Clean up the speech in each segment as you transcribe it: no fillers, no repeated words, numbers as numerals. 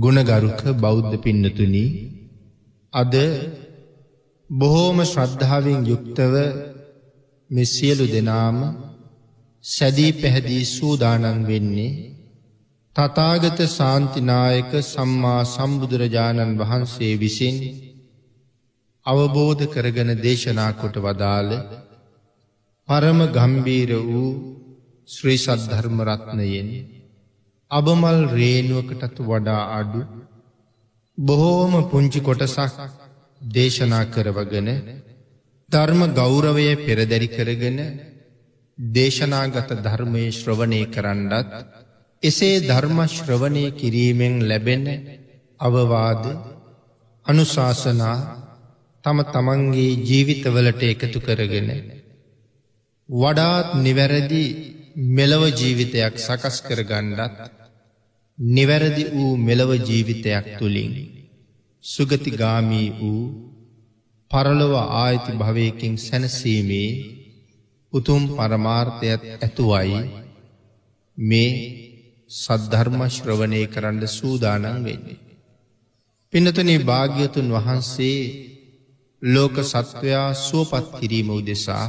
ගුණගරුක බෞද්ධ පින්නතුනි, අද බොහෝම ශ්‍රද්ධාවෙන් යුක්තව මේ සියලු දෙනාම සැදී පැහැදී සූදානම් වෙන්නේ තථාගත ශාන්තිනායක සම්මා සම්බුදුරජාණන් වහන්සේ විසින් අවබෝධ කරගෙන දේශනා කොට වදාළ පරම ගම්බීර වූ ශ්‍රී සද්ධර්ම රත්නයෙන් අබමල් රේණුවකටත් වඩා අඩු බොහෝම පුංචි කොටසක් දේශනා කරවගෙන ධර්ම ගෞරවය පෙරදරි කරගෙන දේශනාගත ධර්මයේ ශ්‍රවණය කරන්නත් එසේ ධර්ම ශ්‍රවණය කිරීමෙන් ලැබෙන අවවාද අනුශාසනා තම තමන්ගේ ජීවිතවලට එකතු කරගෙන වඩාත් නිවැරදි මෙලව ජීවිතයක් සකස් කරගන්නත් නිවැරදි වූ මෙලව ජීවිතයක් තුළින් සුගතිගාමී වූ පරලොව ආයති භවයකින් සැනසීමේ උතුම් පරමාර්ථයත් ඇතුවයි මේ සද්ධර්ම ශ්‍රවණය කරන්න සූදානම් වෙන්නේ. පින්නතුනි, භාග්‍යතුන් වහන්සේ ලෝක සත්වයා සුවපත් කිරීම උදෙසා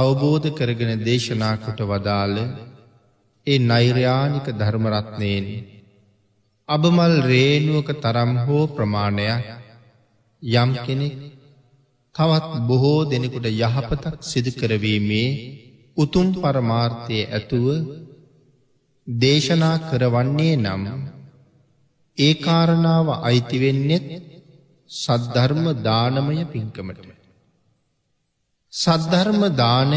අවබෝධ කරගෙන දේශනා කොට වදාළ ඒ නෛර්යානික ධර්ම රත්නයෙන් අබමල් රේණුවක තරම් හෝ ප්‍රමාණයක් යම් කෙනෙක් තවත් බොහෝ දෙනෙකුට යහපතක් සිදු කරවීමේ උතුම් පරමාර්ථයේ ඇතුව දේශනා කරවන්නේ නම් ඒ කාරණාව අයිති වෙන්නේ සද්ධර්ම දානමය පින්කමටයි. සද්ධර්ම දානය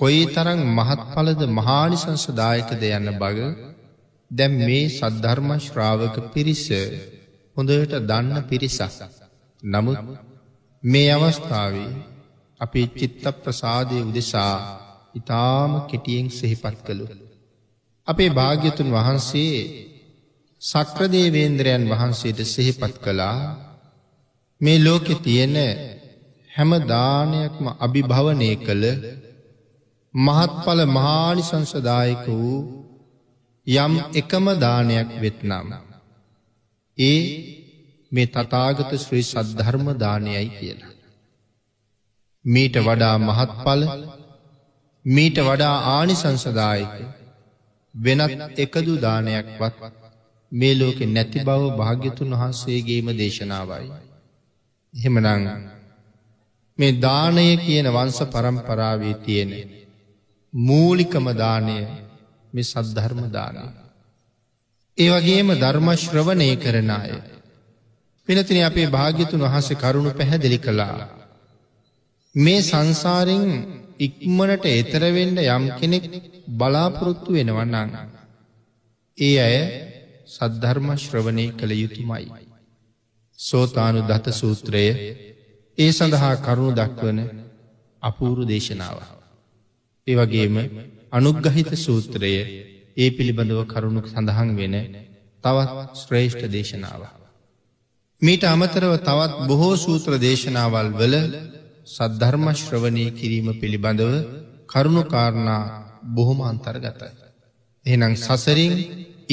කොයිතරම් මහත්ඵලද මහානිසංසදායකද යන බව දැන් මේ සද්ධර්ම ශ්‍රාවක පිරිස හොඳට දන්න පිරිසක්. නමුත් මේ අවස්ථාවේ අපි චිත්ත ප්‍රසාදයේ උදෙසා ඊටාම කෙටියෙන් සිහිපත් කළා. අපේ භාග්‍යතුන් වහන්සේ සක්‍රදේවේන්ද්‍රයන් වහන්සේට සිහිපත් කළා මේ ලෝකේ තියෙන හැම දානයක්ම අභිභවනය කළ මහත්ඵල මහානිසංසදායක වූ යම් එකම දානයක් වෙත්නම් ඒ මේ තථාගත ශ්‍රී සද්ධර්ම දානයයි කියලා. මීට වඩා මහත්ඵල, මීට වඩා ආනිසංසදායක වෙනත් එකදු දානයක්වත් මේ ලෝකේ නැති බව භාග්‍යතුන් වහන්සේගේම දේශනාවයි. එහෙමනම් මේ දානය කියන වංශ පරම්පරාවේ තියෙන මූලිකම දානය මේ සද්ධර්ම දානය. ඒ වගේම ධර්ම ශ්‍රවණය කරන අය පිළිතුරු අපේ භාග්‍යතුන් වහන්සේ කරුණ පැහැදිලි කළා. මේ සංසාරෙන් ඉක්මනට එතර වෙන්න යම් කෙනෙක් බලාපොරොත්තු වෙනවා නම් ඒ අය සද්ධර්ම ශ්‍රවණය කළ යුතුමයි. සෝතානුදත සූත්‍රය ඒ සඳහා කරුණු දක්වන අපූර්ව දේශනාව. ඒ වගේම අනුග්‍රහිත සූත්‍රය ඒ පිළිබඳව කරුණු සඳහන් වෙන තවත් ශ්‍රේෂ්ඨ දේශනාව. මීට අමතරව තවත් බොහෝ සූත්‍ර දේශනාවල් වල සද්ධර්ම ශ්‍රවණය කිරීම පිළිබඳව කරුණු කාරණා බොහොම අන්තර්ගතයි. එහෙනම් සසරින්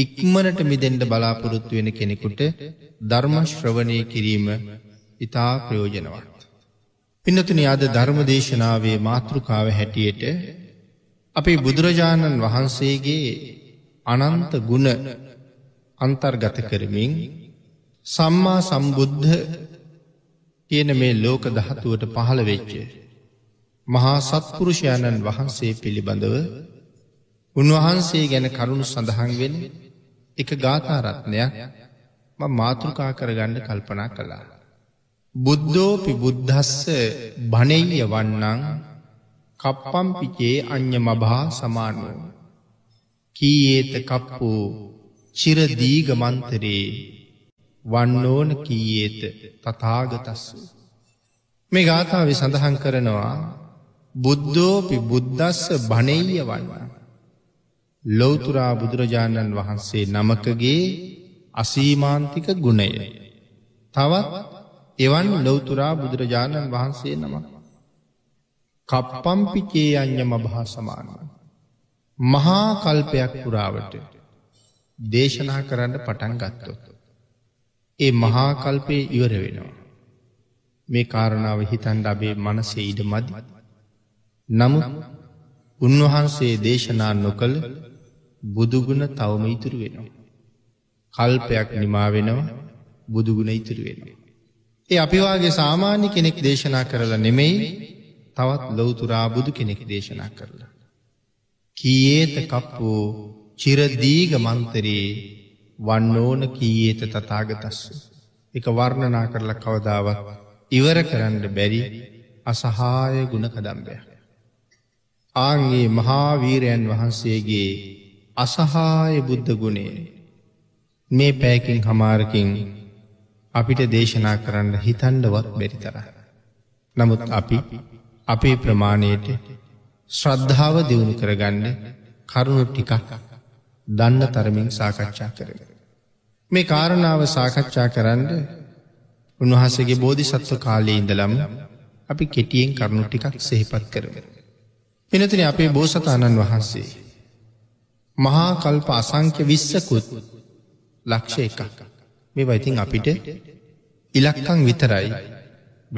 ඉක්මනට මිදෙන්න බලාපොරොත්තු වෙන කෙනෙකුට ධර්ම ශ්‍රවණය කිරීම ඉතා ප්‍රයෝජනවත්. පින්නතුනි, අද ධර්ම දේශනාවේ මාතෘකාව හැටියට අපේ බුදුරජාණන් වහන්සේගේ අනන්ත ගුණ අන්තර්ගත කරමින් සම්මා සම්බුද්ධ කියන මේ ලෝක ධාතුවට පහළ වෙච්ච මහා සත්පුරුෂයන්න් වහන්සේ පිළිබඳව උන්වහන්සේ ගැන කරුණු සඳහන් වෙන එක ගාථා රත්නයක් මම මාතෘකා කරගන්න කල්පනා කළා. බුද්ධෝපි බුද්ධස්ස භණෙය්‍ය වන්නං කප්පම් පිචේ අඤ්ඤමභා සමානෝ කීයේත කප්පෝ චිර දීගමන්තරේ වන්නෝන කීයේත තථාගතස්ස. මේ ගාථාවේ සඳහන් කරනවා බුද්ධෝපි බුද්ධස්ස භණෙය්‍ය වන්නං, ලෞතර බුදුරජාණන් වහන්සේ නමකගේ අසීමාන්තික ගුණය. තවත් එවන් ලෞතුරා බුදුරජාණන් වහන්සේ නම කප්පම්පි චේ අඤ්ඤමභා සමාන, මහා කල්පයක් පුරාවට දේශනා කරන්න පටන් ගත්තොත් ඒ මහා කල්පේ ඉවර වෙනවා. මේ කාරණාව හිතන් අපේ මනසේ ඉදමදි. නමුත් උන්වහන්සේ දේශනා නොකළ බුදුගුණ තවම ඉතුරු වෙනවා. කල්පයක් නිමා වෙනවා බුදුගුණ ඉතුරු වෙනවා. ඒ අපි වාගේ සාමාන්‍ය කෙනෙක් දේශනා කරලා නෙමෙයි තවත් ලෞතුරා බුදු කෙනෙක් දේශනා කරලා. කීයේත කප්පෝ චිරදීග මන්තරේ වන්නෝන කීයේත තථාගතස්ස. එක වර්ණනා කරලා කවදාවත් ඉවර කරන්න බැරි අසහාය ගුණ කදම්බයක්. ආන්ගේ මහා වීරයන් වහන්සේගේ අසහාය බුද්ධ ගුණය මේ පැයකින් හමාරකින් අපිට දේශනා කරන්න හිතන්නවත් බැරි තරහ. නමුත් අපි අපේ ප්‍රමාණයට ශ්‍රද්ධාව දියුණු කරගන්න කරුණු ටිකක් දන්න තරමින් සාකච්ඡා කරගන්න. මේ කාරණාව සාකච්ඡා කරන්න උන්වහන්සේගේ බෝධිසත්ව කාලයේ ඉඳලම අපි කෙටියෙන් කරුණු ටිකක් සිහිපත් කරමු. වෙනතුනේ අපේ බෝසතාණන් වහන්සේ මහා කල්ප අසංඛ්‍ය 20කුත් ලක්ෂ 1ක්. මේවා ඉතින් අපිට ඉලක්කම් විතරයි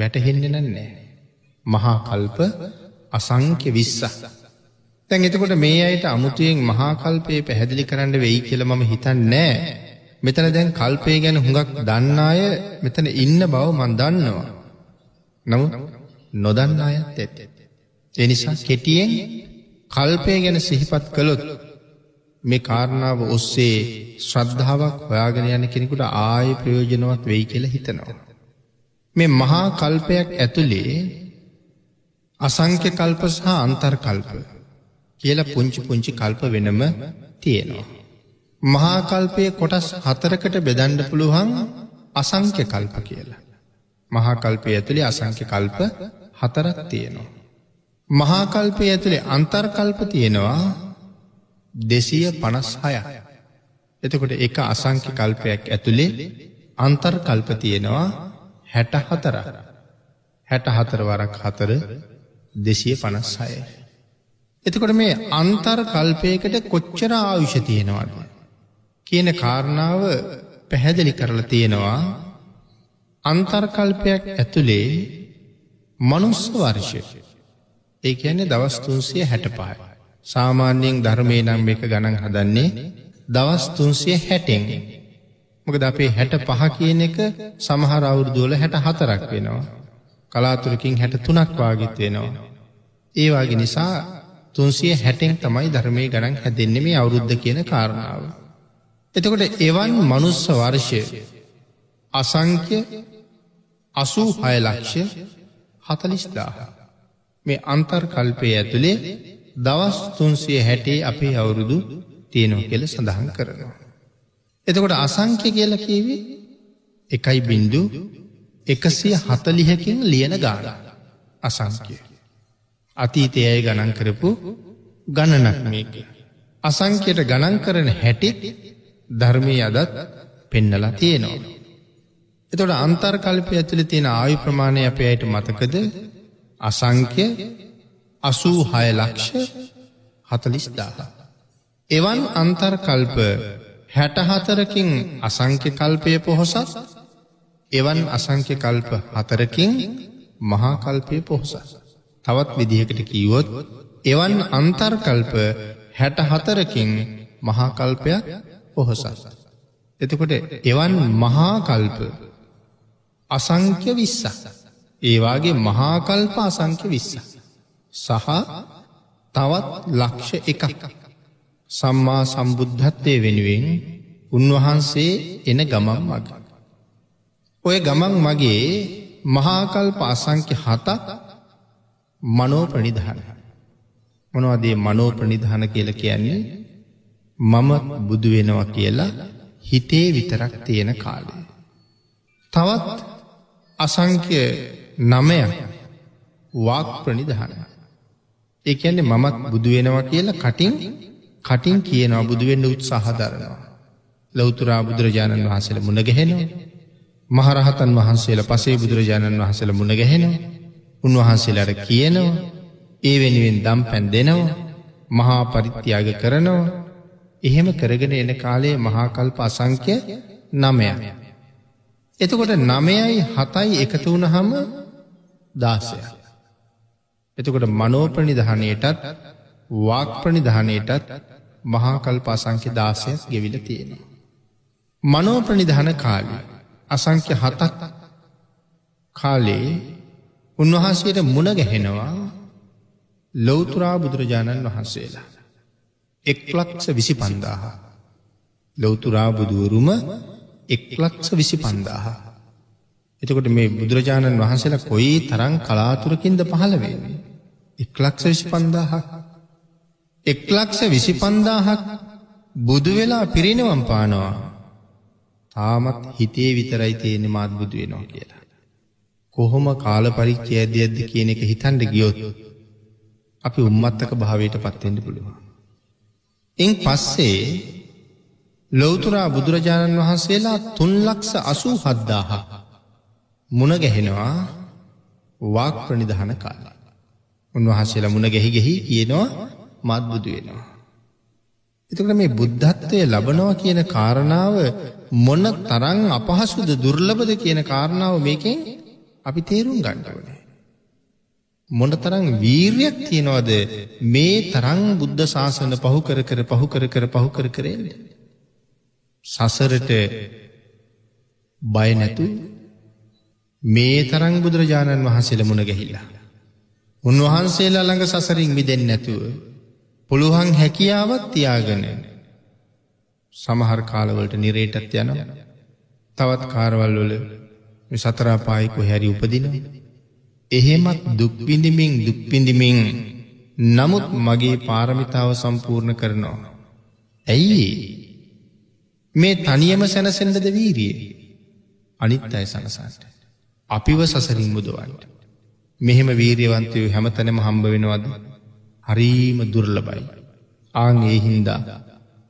වැටහෙන්නේ නැහැ. මහා කල්ප අසංඛ්‍ය 20ක්. දැන් එතකොට මේ අයට අමුතුවෙන් මහා කල්පේ පැහැදිලි කරන්න වෙයි කියලා මම හිතන්නේ නැහැ. මෙතන දැන් කල්පේ ගැන හුඟක් දන්න අය මෙතන ඉන්න බව මම දන්නවා. නමුත් නොදන්න අයත් ඇත. ඒ නිසා කෙටියෙන් කල්පේ ගැන සිහිපත් කළොත් මේ කාරණාව ඔස්සේ ශ්‍රද්ධාවක් හොයාගෙන යන කෙනෙකුට ආයේ ප්‍රයෝජනවත් වෙයි කියලා හිතනවා. මේ මහා කල්පයක් ඇතුලේ අසංඛ්‍ය කල්ප සහ අන්තර් කල්ප කියලා පුංචි පුංචි කල්ප වෙනම තියෙනවා. මහා කල්පයේ කොටස් 4කට බෙදන්න පුළුවන් අසංඛ්‍ය කල්ප කියලා. මහා කල්පයේ ඇතුලේ අසංඛ්‍ය කල්ප 4ක් තියෙනවා. මහා කල්පයේ ඇතුලේ අන්තර් කල්ප තියෙනවා 256ක්. එතකොට එක අසංඛ්‍ය කල්පයක් ඇතුලේ අන්තර් කල්ප තියෙනවා 64ක්. 64 වරක් 4 256. එතකොට මේ අන්තර් කල්පයකට කොච්චර ආයුෂ තියෙනවද කියන කාරණාව පැහැදිලි කරලා තියෙනවා. අන්තර් කල්පයක් ඇතුලේ මනුස්ස වර්ෂ ඒ කියන්නේ දවස් 365යි. සාමාන්‍යයෙන් ධර්මයේ නම් මේක ගණන් හදන්නේ දවස් 360න්. මොකද අපේ 65 කියන එක සමහර අවුරුදු වල 64ක් වෙනවා. කලාතුරකින් 63ක් වාගෙත් වෙනවා. ඒ වගේ නිසා 360න් තමයි ධර්මයේ ගණන් හැදෙන්නේ මේ අවුරුද්ද කියන කාරණාව. එතකොට එවන් මනුස්ස වර්ෂ අසංඛ්‍ය 86 ලක්ෂ 40000. මේ අන්තර් කල්පයේ ඇතුලේ දවස් 360 අපේ අවුරුදු තියෙනවා කියලා සඳහන් කරනවා. එතකොට අසංඛ්‍ය කියලා කියවේ 1.140කින් ලියන ගාන අසංඛ්‍ය. අතීතයේ ගණන් කරපු ගණනක් මේක. අසංඛ්‍යට ගණන් කරන හැටිත් ධර්මයේ අදත් පෙන්නලා තියෙනවා. එතකොට අන්තර් කල්පය ඇතුලේ තියෙන ආයු ප්‍රමාණය අපේ ඇයිට මතකද? අසංඛ්‍ය 86 ලක්ෂ 40000. එවන් අන්තර් කල්ප 64කින් අසංඛ්‍ය කල්පයේ පොහොසත්, එවන් අසංඛ්‍ය කල්ප 4කින් මහා කල්පයේ පොහොසත්. තවත් විදිහකට කිව්වොත් එවන් අන්තර් කල්ප 64කින් මහා කල්පයක් පොහොසත්. එතකොට එවන් මහා කල්ප අසංඛ්‍ය 20ක්. ඒ වාගේ මහා කල්ප අසංඛ්‍ය 20ක් සහ තවත් ලක්ෂ 1ක්. සම්මා සම්බුද්ධත්වයේ වෙනුවෙන් උන්වහන්සේ එන ගමන් මග. ඔය ගමන් මගේ මහා කල්ප අසංඛ්‍ය 7ක් මනෝ ප්‍රනිධාන. මොනවද මේ මනෝ ප්‍රනිධාන කියලා කියන්නේ? මම බුදු වෙනවා කියලා හිතේ විතරක් තියෙන කාලය. තවත් අසංඛ්‍ය 9ක් වාක් ප්‍රනිධාන. ඒ කියන්නේ මමත් බුදු වෙනවා කියලා කටින් කියනවා, බුදු වෙන්න උත්සාහ දරනවා. ලෞතර බුදුරජාණන් වහන්සේලා මුණ ගැහෙනවා. මහරහතන් වහන්සේලා පසේ බුදුරජාණන් වහන්සේලා මුණ ගැහෙනවා. උන්වහන්සේලාට කියනවා, ඒ වෙනුවෙන් දම් පැන් දෙනවා, මහා පරිත්‍යාග කරනවා. එහෙම කරගෙන එන කාලයේ මහා කල්ප අසංඛ්‍ය 9යි. එතකොට 9යි 7යි එකතු වුනහම 16යි. එතකොට මනෝ ප්‍රනිධානයටත් වාක් ප්‍රනිධානයටත් මහා කල්ප අසංඛ්‍ය 16ක් ගෙවිලා තියෙනවා. මනෝ ප්‍රනිධාන කාලේ අසංඛ්‍ය 7ක් කාලේ උන්වහන්සේට මුණ ගැහෙනවා ලෞතර බුදුරජාණන් වහන්සේලා 1,25,000 ලෞතර බුදුරුම 1,25,000. එතකොට මේ බුදුරජාණන් වහන්සේලා කොයි තරම් කලාතුරකින්ද පහළ වෙන්නේ? 1,25,000ක් 1,25,000ක් බුදු වෙලා පිරිනවම් පානවා. තාමත් හිතේ විතරයි තියෙන්නේ මාත් බුදු වෙනවා කියලා. කොහොම කාල පරිච්ඡේදයක්ද කියන එක හිතන්න ගියොත් අපි උම්මත්තක භාවයටපත් වෙන්න පුළුවන්. එන් පස්සේ ලෞතර බුදුරජාණන් වහන්සේලා 3,87,000 මුණ ගැහෙනවා වාක් ප්‍රනිධාන කාලේ. උන්වහන්සේලා මුණ ගැහි කියනවා මාත් බුදු වෙනවා. එතකොට මේ බුද්ධත්වය ලබනවා කියන කාරණාව මොන තරම් අපහසුද දුර්ලභද කියන කාරණාව මේකෙන් අපි තේරුම් ගන්න ඕනේ. මොන තරම් වීරියක් තියනවද මේ තරම් බුද්ධ ශාසන පහු කර කර එන්නේ. සසරට බය නැතු මේ තරම් බුදුරජාණන් වහන්සේලා මුණ ගැහිලා. උන්වහන්සේලා ළඟ සසරින් මිදෙන්නේ නැතුව පුළුවන් හැකියාවක් තියාගෙන සමහර කාලවලට නිරේටත් යනවා. තවත් කාලවල වල මේ සතර පායි කොහරි උපදිනවා. එහෙමත් දුක් විඳිමින් නමුත් මගේ පාරමිතාව සම්පූර්ණ කරනවා. ඇයි මේ තනියම සැනසෙන්නද වීරිය? අනිත් අය සනසන්න. අපිව සසරින් මුදවන්න. මෙහෙම වීරියවන්තයෝ හැමතැනම හම්බ වෙනවද? හරීම දුර්ලභයි. ආන් ඒ හින්දා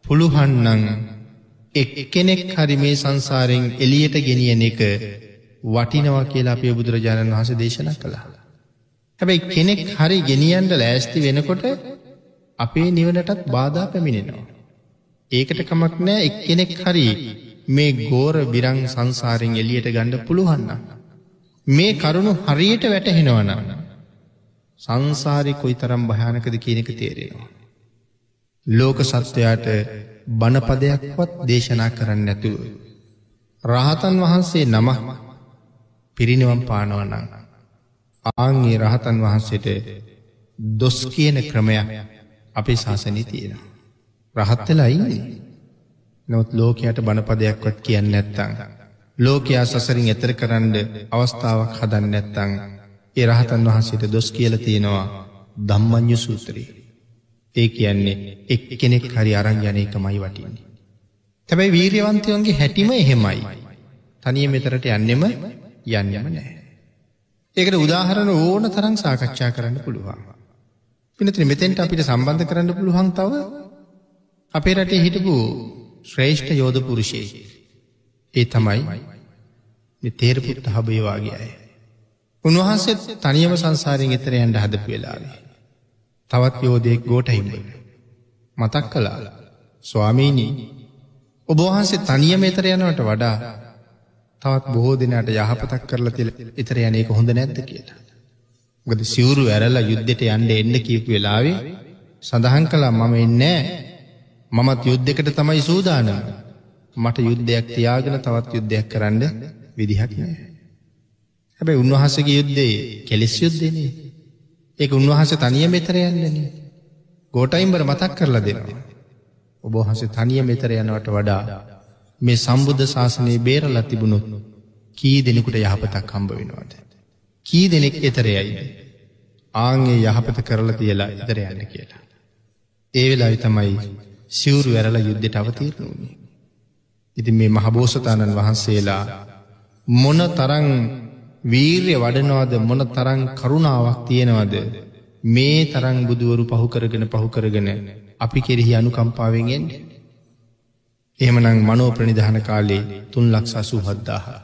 පුළුවන් නම් එක්කෙනෙක් හරි මේ සංසාරයෙන් එළියට ගෙනියන එක වටිනවා කියලා අපේ බුදුරජාණන් වහන්සේ දේශනා කළා. හැබැයි කෙනෙක් හරි ගෙනියන්න ලෑස්ති වෙනකොට අපේ නිවනටත් බාධා පැමිණෙනවා. ඒකට කමක් නැහැ එක්කෙනෙක් හරි මේ ගෝර බිරං සංසාරයෙන් එළියට ගන්න පුළුවන් නම්. මේ කරුණ හරියට වැටහෙනවා නම් සංසාරේ කොයිතරම් භයානකද කියන එක තේරෙනවා. ලෝක සත්‍යයට බණපදයක්වත් දේශනා කරන්න නැතුව රහතන් වහන්සේ නම පිරිනිවන් පානවා නම් ආන්ගේ රහතන් වහන්සේට දොස් කියන ක්‍රමයක් අපේ ශාසනයේ තියෙනවා. රහත් වෙලා ඉන්නේ. නමුත් ලෝකයට බණපදයක්වත් කියන්නේ නැත්නම් ලෝකයා සසරින් එතර කරන්න අවස්ථාවක් හදන්නේ නැත්නම් ඒ රහතන් වහන්සේට දොස් කියලා තියෙනවා ධම්මඤ්ඤ සූත්‍රය. ඒ කියන්නේ එක්කෙනෙක් හරි අරන් යන එකමයි වටින්නේ. හැබැයි වීරියවන්තයන්ගේ හැටිම එහෙමයි. තනියෙන් මෙතරට යන්නෙම නැහැ. ඒකට උදාහරණ ඕන තරම් සාකච්ඡා කරන්න පුළුවන්. වෙනතන මෙතෙන්ට අපිට සම්බන්ධ කරන්න පුළුවන් තව අපේ රටේ හිටපු ශ්‍රේෂ්ඨ යෝධ පුරුෂයෙක්. ඒ තමයි මේ තේරපුත් හබේ වාගේ අය. උන්වහන්සේ තනියම සංසාරයෙන් එතර යන්න හදපු වෙලාවේ තවත් යෝධයෙක් ගෝඨයිම මතක් කළා. ස්වාමීනි, ඔබ වහන්සේ තනියම ඊතර යනවට වඩා තවත් බොහෝ දිනකට යහපතක් කරලා ඊතර යන්නේ ඒක හොඳ නැද්ද කියලා. මොකද සිවුරු ඇරලා යුද්ධෙට යන්න කියපු වෙලාවේ සඳහන් කළා මම එන්නේ මමත් යුද්ධයකට තමයි සූදානම්. මට යුද්ධයක් තියාගෙන තවත් යුද්ධයක් කරන්න විදිහක් නැහැ. හැබැයි උන්වහන්සේගේ යුද්ධයේ කෙලෙස් යුද්ධනේ. ඒක උන්වහන්සේ තනියම ඊතර යන්නේ. ගෝඨයිම්බර මතක් කරලා දෙනවා. ඔබ වහන්සේ තනියම ඊතර යනවට වඩා මේ සම්බුද්ධ ශාසනය බේරලා තිබුණොත් කී දෙනෙකුට යහපතක් හම්බ වෙනවද? කී දෙනෙක් ඊතර යයිද? ආන්ගේ යහපත කරලා තියලා ඊතර යන්න කියලා. ඒ වෙලාවේ තමයි සිවුරු ඇරලා යුද්ධයට අවතීර්ණ වුණේ. ඉතින් මේ මහ බෝසතාණන් වහන්සේලා මොන තරම් වීරිය වඩනවද මොන තරම් කරුණාවක් තියෙනවද මේ තරම් බුදුවරු පහු කරගෙන අපි කෙරෙහි අනුකම්පාවෙන් එන්නේ. එහෙමනම් මනෝ ප්‍රනිධාන කාලේ 3,87,000.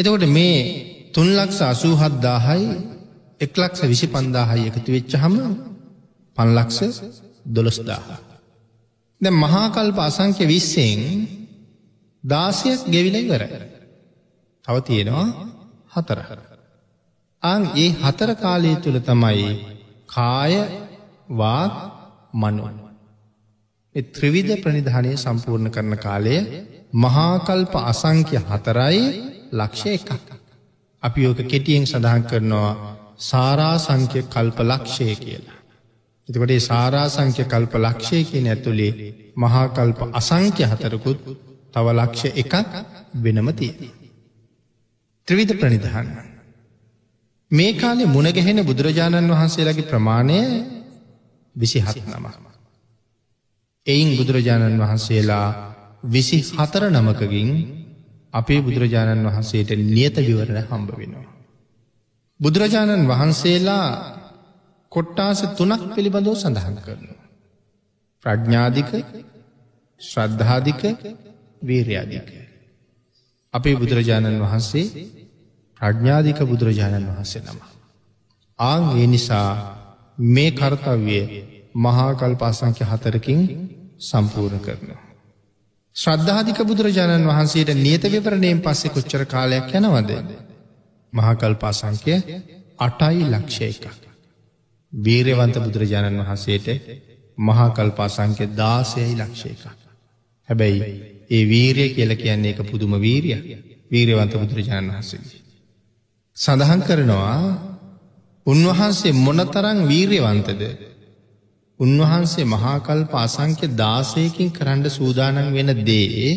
එතකොට මේ 3,87,000යි 1,25,000යි එකතු වෙච්චහම 5,12,000. දැන් මහා කල්ප අසංඛ්‍ය 20න් 16ක් ගෙවිලා ඉවරයි. තව තියෙනවා 4. ආන් මේ 4 කාලය තුල තමයි කාය වාග් මනෝ මේ ත්‍රිවිධ ප්‍රනිධානය සම්පූර්ණ කරන කාලය මහා කල්ප අසංඛ්‍ය 4යි ලක්ෂ 1ක්. අපි ඔක කෙටියෙන් සඳහන් කරනවා සාරාසංඛ්‍ය කල්ප ලක්ෂය කියලා. එතකොට මේ සාරාසංඛ්‍ය කල්ප ලක්ෂය කියන ඇතුලේ මහා කල්ප අසංඛ්‍ය 4කුත් තව ලක්ෂ 1ක් වෙනම තියෙනවා. ත්‍රිවිධ ප්‍රනිධාන මේ කාලේ මුණ ගැහෙන බුදුරජාණන් වහන්සේලාගේ ප්‍රමාණය 27 නමක්. එයින් බුදුරජාණන් වහන්සේලා 24 නමකකින් අපේ බුදුරජාණන් වහන්සේට නියත විවරණ හම්බ වෙනවා. බුදුරජාණන් වහන්සේලා කොට්ටාස 3ක් පිළිබඳව සඳහන් කරනවා. ප්‍රඥාධික, ශ්‍රද්ධාධික, වීර්‍යාධික. අපේ බුදුරජාණන් වහන්සේ ප්‍රඥාධික බුදුරජාණන් වහන්සේ නම. ආන් ඒ නිසා මේ කාර්යය මහා කල්ප අසංඛ්‍ය 4කින් සම්පූර්ණ කරනවා. ශ්‍රද්ධාධික බුදුරජාණන් වහන්සේට නියත විවරණයෙන් පස්සේ කොච්චර කාලයක් යනවද? මහා කල්ප අසංඛ්‍ය 8යි ලක්ෂ 1ක්. වීරවන්ත බුදුරජාණන් වහන්සේට මහා කල්ප අසංඛ්‍ය 16යි ලක්ෂ 1ක්. හැබැයි ඒ වීරිය කියලා කියන්නේ ඒක පුදුම වීරිය. වීරවන්ත බුදුරජාණන් වහන්සේ සඳහන් කරනවා උන්වහන්සේ මොනතරම් වීරවන්තද? උන්වහන්සේ මහා කල්ප අසංඛ්‍ය 16කින් කරන්න සූදානම් වෙන දේ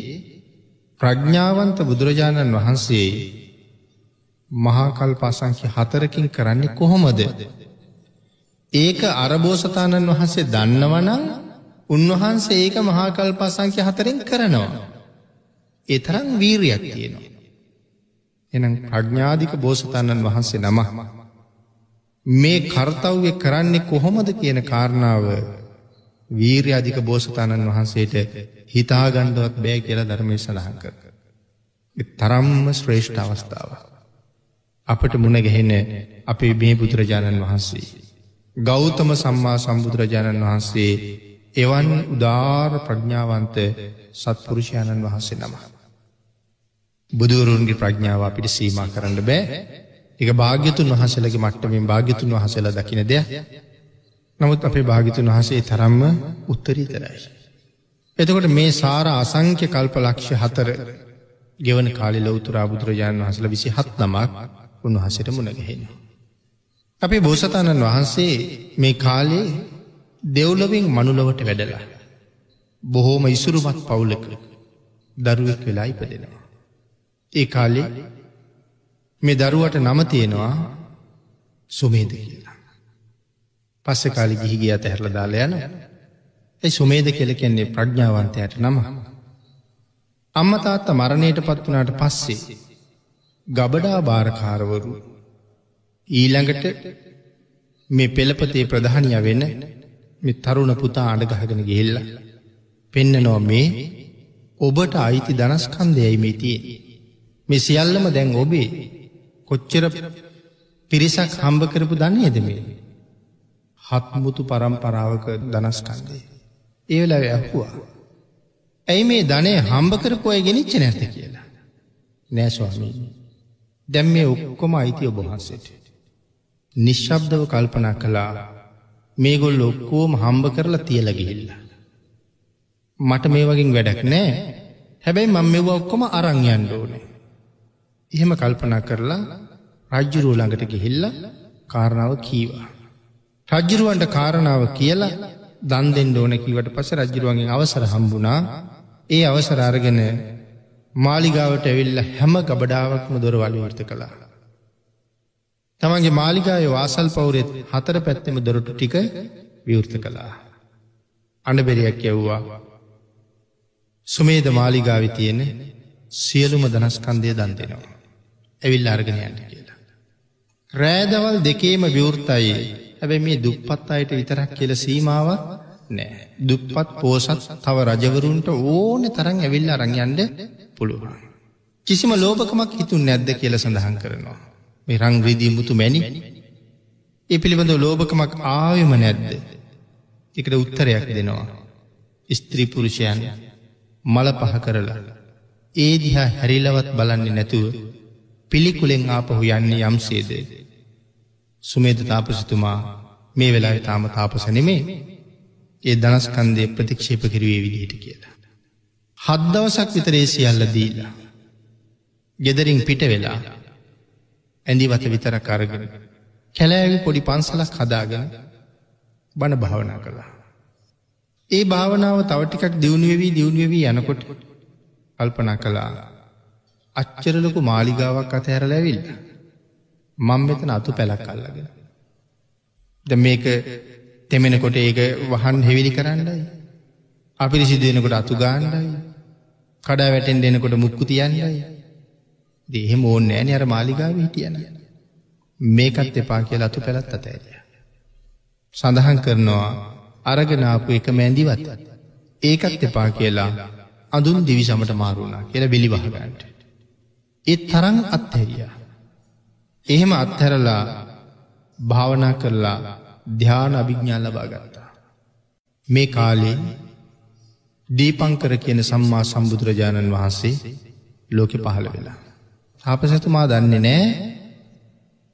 ප්‍රඥාවන්ත බුදුරජාණන් වහන්සේ මහා කල්ප අසංඛ්‍ය 4කින් කරන්නේ කොහොමද? ඒක අරබෝසතාණන් වහන්සේ දන්නවනම් උන්වහන්සේ ඒක මහා කල්ප අසංඛ්‍ය 4න් කරනවා. ඒ තරම් වීරියක් තියෙනවා. එහෙනම් ප්‍රඥාධික බෝසතාණන් වහන්සේ නම මේ කාර්යය කරන්නේ කොහොමද කියන කාරණාව වීරියාධික බෝසතාණන් වහන්සේට හිතා ගන්නවත් බෑ කියලා ධර්මයේ සඳහන් කරනවා. ඒ තරම්ම ශ්‍රේෂ්ඨ අවස්ථාවක් අපට මුණ ගැහෙන අපේ මේ බුදුරජාණන් වහන්සේ ගෞතම සම්මා සම්බුදුරජාණන් වහන්සේ එවන් උදාාර ප්‍රඥාවන්ත සත්පුරුෂයන්න් වහන්සේ නම. බුදුවරුන්ගේ ප්‍රඥාව අපිට සීමා කරන්න බෑ. ඒක භාග්‍යතුන් වහන්සේලගේ මට්ටමින් භාග්‍යතුන් වහන්සේලා දකින්න දෙයක්. නමුත් අපේ භාග්‍යතුන් වහන්සේ තරම්ම උත්තරීතරයි. එතකොට මේ සාර අසංඛ්‍ය කල්ප ලක්ෂ 4 ගෙවන කාලේ ලෞතර බුදුරජාණන් වහන්සේලා 27 නමක් උන්වහන්සේට මුණ ගැහෙනවා. අපේ බෝසතාණන් වහන්සේ මේ කාලේ දෙව්ලොවින් මනුලොවට වැඩලා බොහෝම ඉසුරුමත් පවුලක දරුවෙක් වෙලා ඉපදෙනවා. ඒ කාලේ මේ දරුවට නම තියෙනවා සුමේද කියලා. පස්සේ කාලේ ගිහි ගියා තැහැරලා දාලා යනවා. ඒ සුමේද කියලා කියන්නේ ප්‍රඥාවන්තයාට නම. අම්මා තාත්තා මරණයටපත් වුණාට පස්සේ ගබඩා බාරකාරවරු ඊළඟට මේ පෙළපතේ ප්‍රධානියා වෙන මේ තරුණ පුතා අඬගහගෙන ගිහිල්ලා පෙන්නනවා මේ ඔබට අයිති ධනස්කන්ධයයි මේ තියෙන්නේ. මේ සියල්ලම දැන් ඔබේ. කොච්චර පිරිසක් හම්බ කරපු ධනෙද මේ? හත්මුතු පරම්පරාවක ධනස්කන්ධය. ඒ වෙලාවේ අහුවා. ඇයි මේ ධනෙ හම්බ කරපු අය ගෙනිච්ච නැත්තේ කියලා. නෑ ස්වාමීනි. දැන් මේ ඔක්කොම අයිති ඔබ වහන්සේට. නිශ්ශබ්දව කල්පනා කළා මේගොල්ලෝ ඔක්කොම හම්බ කරලා තියලා ගිහිල්ලා මට මේ වගේ වැඩක් නෑ. හැබැයි මම මෙව ඔක්කොම අරන් යන්න ඕනේ. එහෙම කල්පනා කරලා රජුරුව ළඟට ගිහිල්ලා කාරණාව කීවා. රජුරුවන්ට කාරණාව කියලා දන් දෙන්න ඕනේ කීවට පස්සේ රජුරුවන්ගෙන් අවසර හම්බුණා. ඒ අවසර අරගෙන මාලිගාවට ඇවිල්ලා හැම ගබඩාවක්ම දොරවල් වර්ත කළා. තමන්ගේ මාලිකාවේ වාසල් පවුරේ 4 පැත්තෙම දොරටු ටික විවෘත කළා. අඬබෙරියක් යවුවා. සුමේද මාලිකාවේ තියෙන සියලුම ධනස්කන්ධය දන් දෙනවා. ඇවිල්ලා අරගෙන යන්න කියලා. රාදවල් දෙකේම විවෘතයි. හැබැයි මේ දුප්පත් අයට විතරක් කියලා සීමාවක් නැහැ. දුප්පත් පෝසත් තව රජවරුන්ට ඕනේ තරම් ඇවිල්ලා අරන් යන්න පුළුවන්. කිසිම ලෝභකමක් හිතුන්නේ නැද්ද කියලා සඳහන් කරනවා. මේ රං රිදී මුතු මැණි ඒ පිළිබඳව ලෝභකමක් ආවෙම නැද්ද? ඒකට උත්තරයක් දෙනවා. स्त्री पुरुषयन मल पह करලා ඒ දිහා හැරිලවත් බලන්නේ නැතුව පිළිකුලෙන් ආපහු යන්නේ යම්සේද සුමේද තාපසතුමා මේ වෙලාවේ තාම තාපස නෙමේ ඒ ධනස්කන්ධය ප්‍රතික්ෂේප කරුවේ විදිහට කියලා හත් දවසක් විතර ඒ සියල්ල දීලා ගෙදරින් පිට වෙලා ඇඳිවත විතරක් අරගෙන කැලෑවේ පොඩි පන්සලක් හදාගෙන බණ භාවනා කළා ඒ භාවනාව තව ටිකක් දියුණු වෙවි යනකොට කල්පනා කළා අච්චර ලොකු මාලිගාවක් අතහැරලා ඇවිල්ලා මම මෙතන අතුපැලක් අල්ලගෙන දැන් මේක තෙමෙනකොට ඒක වහන් හැවිලි කරන්නයි අපිරිසිදු වෙනකොට අතු ගන්නයි කඩා වැටෙන්න දෙනකොට මුක්කු තියන්නයි ඉතින් එහෙම ඕනේ නැහැ නේ අර මාලිගාවේ හිටියන මේකත් එපා කියලා අතුපැලත් අතහැරියා සඳහන් කරනවා අරගෙන ආපු එක මැඳිවත් ඒකත් එපා කියලා අඳුන් දිවි සමට මාරු වුණා කියලා බිලි වහ ගන්නට ඒ තරම් අත්හැරියා එහෙම අත්හැරලා භාවනා කරලා ධ්‍යාන අභිඥා ලබා ගත්තා මේ කාලේ දීපංකර කියන සම්මා සම්බුදුරජාණන් වහන්සේ ලෝකෙ පහළ වෙලා තාපසතුමා දන්නේ නැහැ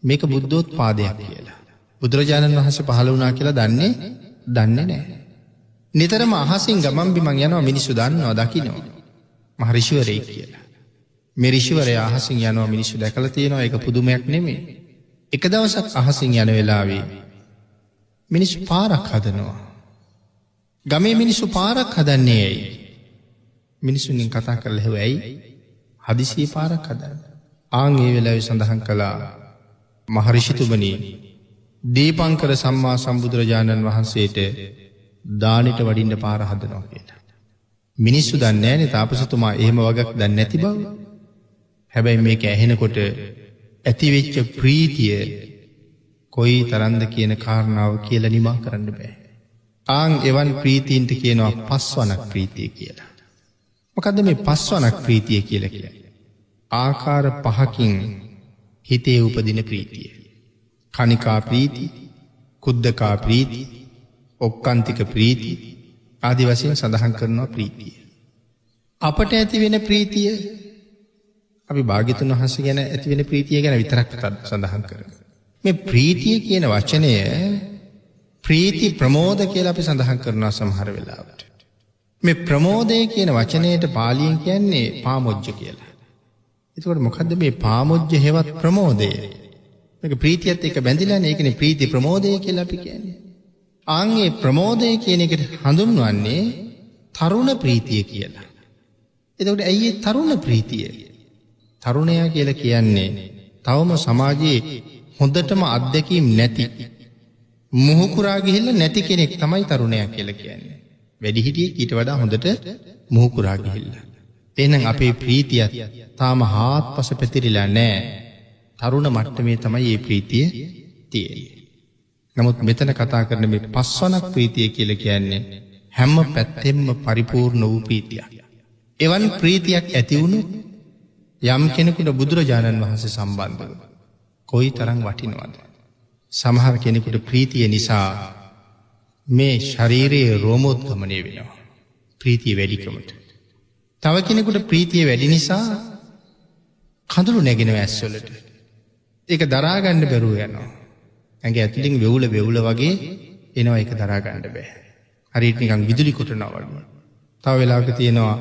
මේක බුද්ධෝත්පාදයක් කියලා බුදුරජාණන් වහන්සේ පහළ වුණා කියලා දන්නේ නැහැ. නිතරම අහසින් ගමන් බිමන් යනවා මිනිස්සු දන්නවා දකින්නවා. මහ ඍෂිවරයෙක් කියලා. මේ ඍෂිවරයා අහසින් යනවා මිනිස්සු දැකලා තියෙනවා ඒක පුදුමයක් නෙමෙයි. එක දවසක් අහසින් යන වෙලාවේ මිනිස්සු පාරක් හදනවා. ගමේ මිනිස්සු පාරක් හදන්නේ ඇයි? මිනිස්සුන්ගෙන් කතා කරලා හෙව ඇයි? හදිසියේ පාරක් හදන්නේ. ආන් ඒ වෙලාවේ සඳහන් කළා මහ ඍෂිතුමනි දීපංකර සම්මා සම්බුදුරජාණන් වහන්සේට දානෙට වඩින්න පාර හදනවා කියලා. මිනිස්සු දන්නේ නැහැ නේ තාපසතුමා එහෙම වගක් දන්නේ නැති බව. හැබැයි මේක ඇහෙනකොට ඇති වෙච්ච ප්‍රීතිය කොයි තරම්ද කියන කාරණාව කියලා නිමා කරන්න බෑ. ආන් එවන් ප්‍රීතියින්ට කියනවා පස්වනක් ප්‍රීතිය කියලා. මොකද්ද මේ පස්වනක් ප්‍රීතිය කියලා කියන්නේ? ආකාර පහකින් හිතේ උපදින ප්‍රීතිය. කණිකා ප්‍රීති, කුද්දකා ප්‍රීති, ඔක්කාන්තික ප්‍රීති ආදී වශයෙන් සඳහන් කරනවා ප්‍රීතිය. අපට ඇති වෙන ප්‍රීතිය අපි භාග්‍යතුන් වහන්සේ ගැන ඇති වෙන ප්‍රීතිය ගැන විතරක් සඳහන් කරනවා. මේ ප්‍රීතිය කියන වචනය ප්‍රීති ප්‍රමෝද කියලා අපි සඳහන් කරනවා සමහර වෙලාවට. මේ ප්‍රමෝදය කියන වචනයට පාලියෙන් කියන්නේ පාමොජ්ජ කියලා. ඒකෝට මොකද්ද මේ පාමොජ්ජ හේවත් ප්‍රමෝදය? මේක ප්‍රීතියත් එක්ක බැඳිලානේ ඒකනේ ප්‍රීති ප්‍රමෝදය කියලා අපි කියන්නේ. ආන්ගේ ප්‍රමෝදය කියන එකට හඳුන්වන්නේ තරුණ ප්‍රීතිය කියලා. එතකොට ඇයි තරුණ ප්‍රීතිය? තරුණයා කියලා කියන්නේ තවම සමාජයේ හොඳටම අත්දැකීම් නැති මුහුකුරා ගිහිල්ලා නැති කෙනෙක් තමයි තරුණයා කියලා කියන්නේ. වැඩිහිටියෙක් ඊට වඩා හොඳට මුහුකුරා ගිහිල්ලා. එහෙනම් අපේ ප්‍රීතියත් තාම හාත්පස පැතිරිලා නැහැ. තරුණ මට්ටමේ තමයි මේ ප්‍රීතිය තියෙන්නේ. නමුත් මෙතන කතා කරන මේ පස්වනක් ප්‍රීතිය කියලා කියන්නේ හැම පැත්තෙම පරිපූර්ණ වූ ප්‍රීතියක්. එවන් ප්‍රීතියක් ඇති වුණොත් යම් කෙනෙකුට බුදුරජාණන් වහන්සේ සම්බන්ධව කොයිතරම් වටිනවද? සමහර කෙනෙකුට ප්‍රීතිය නිසා මේ ශරීරයේ රෝමෝත්ගමණය වෙනවා. ප්‍රීතිය වැඩිකමට. තව කෙනෙකුට ප්‍රීතිය වැඩි නිසා කඳුළු නැගෙනවා ඇස්වලට. ඒක දරා ගන්න බැරුව යනවා. ඇඟේ ඇතුලින් වෙවුල වගේ එනවා ඒක දරා ගන්න බෑ. හරියට නිකන් විදුලි කොටනවා වගේ. තව වෙලාවක තියෙනවා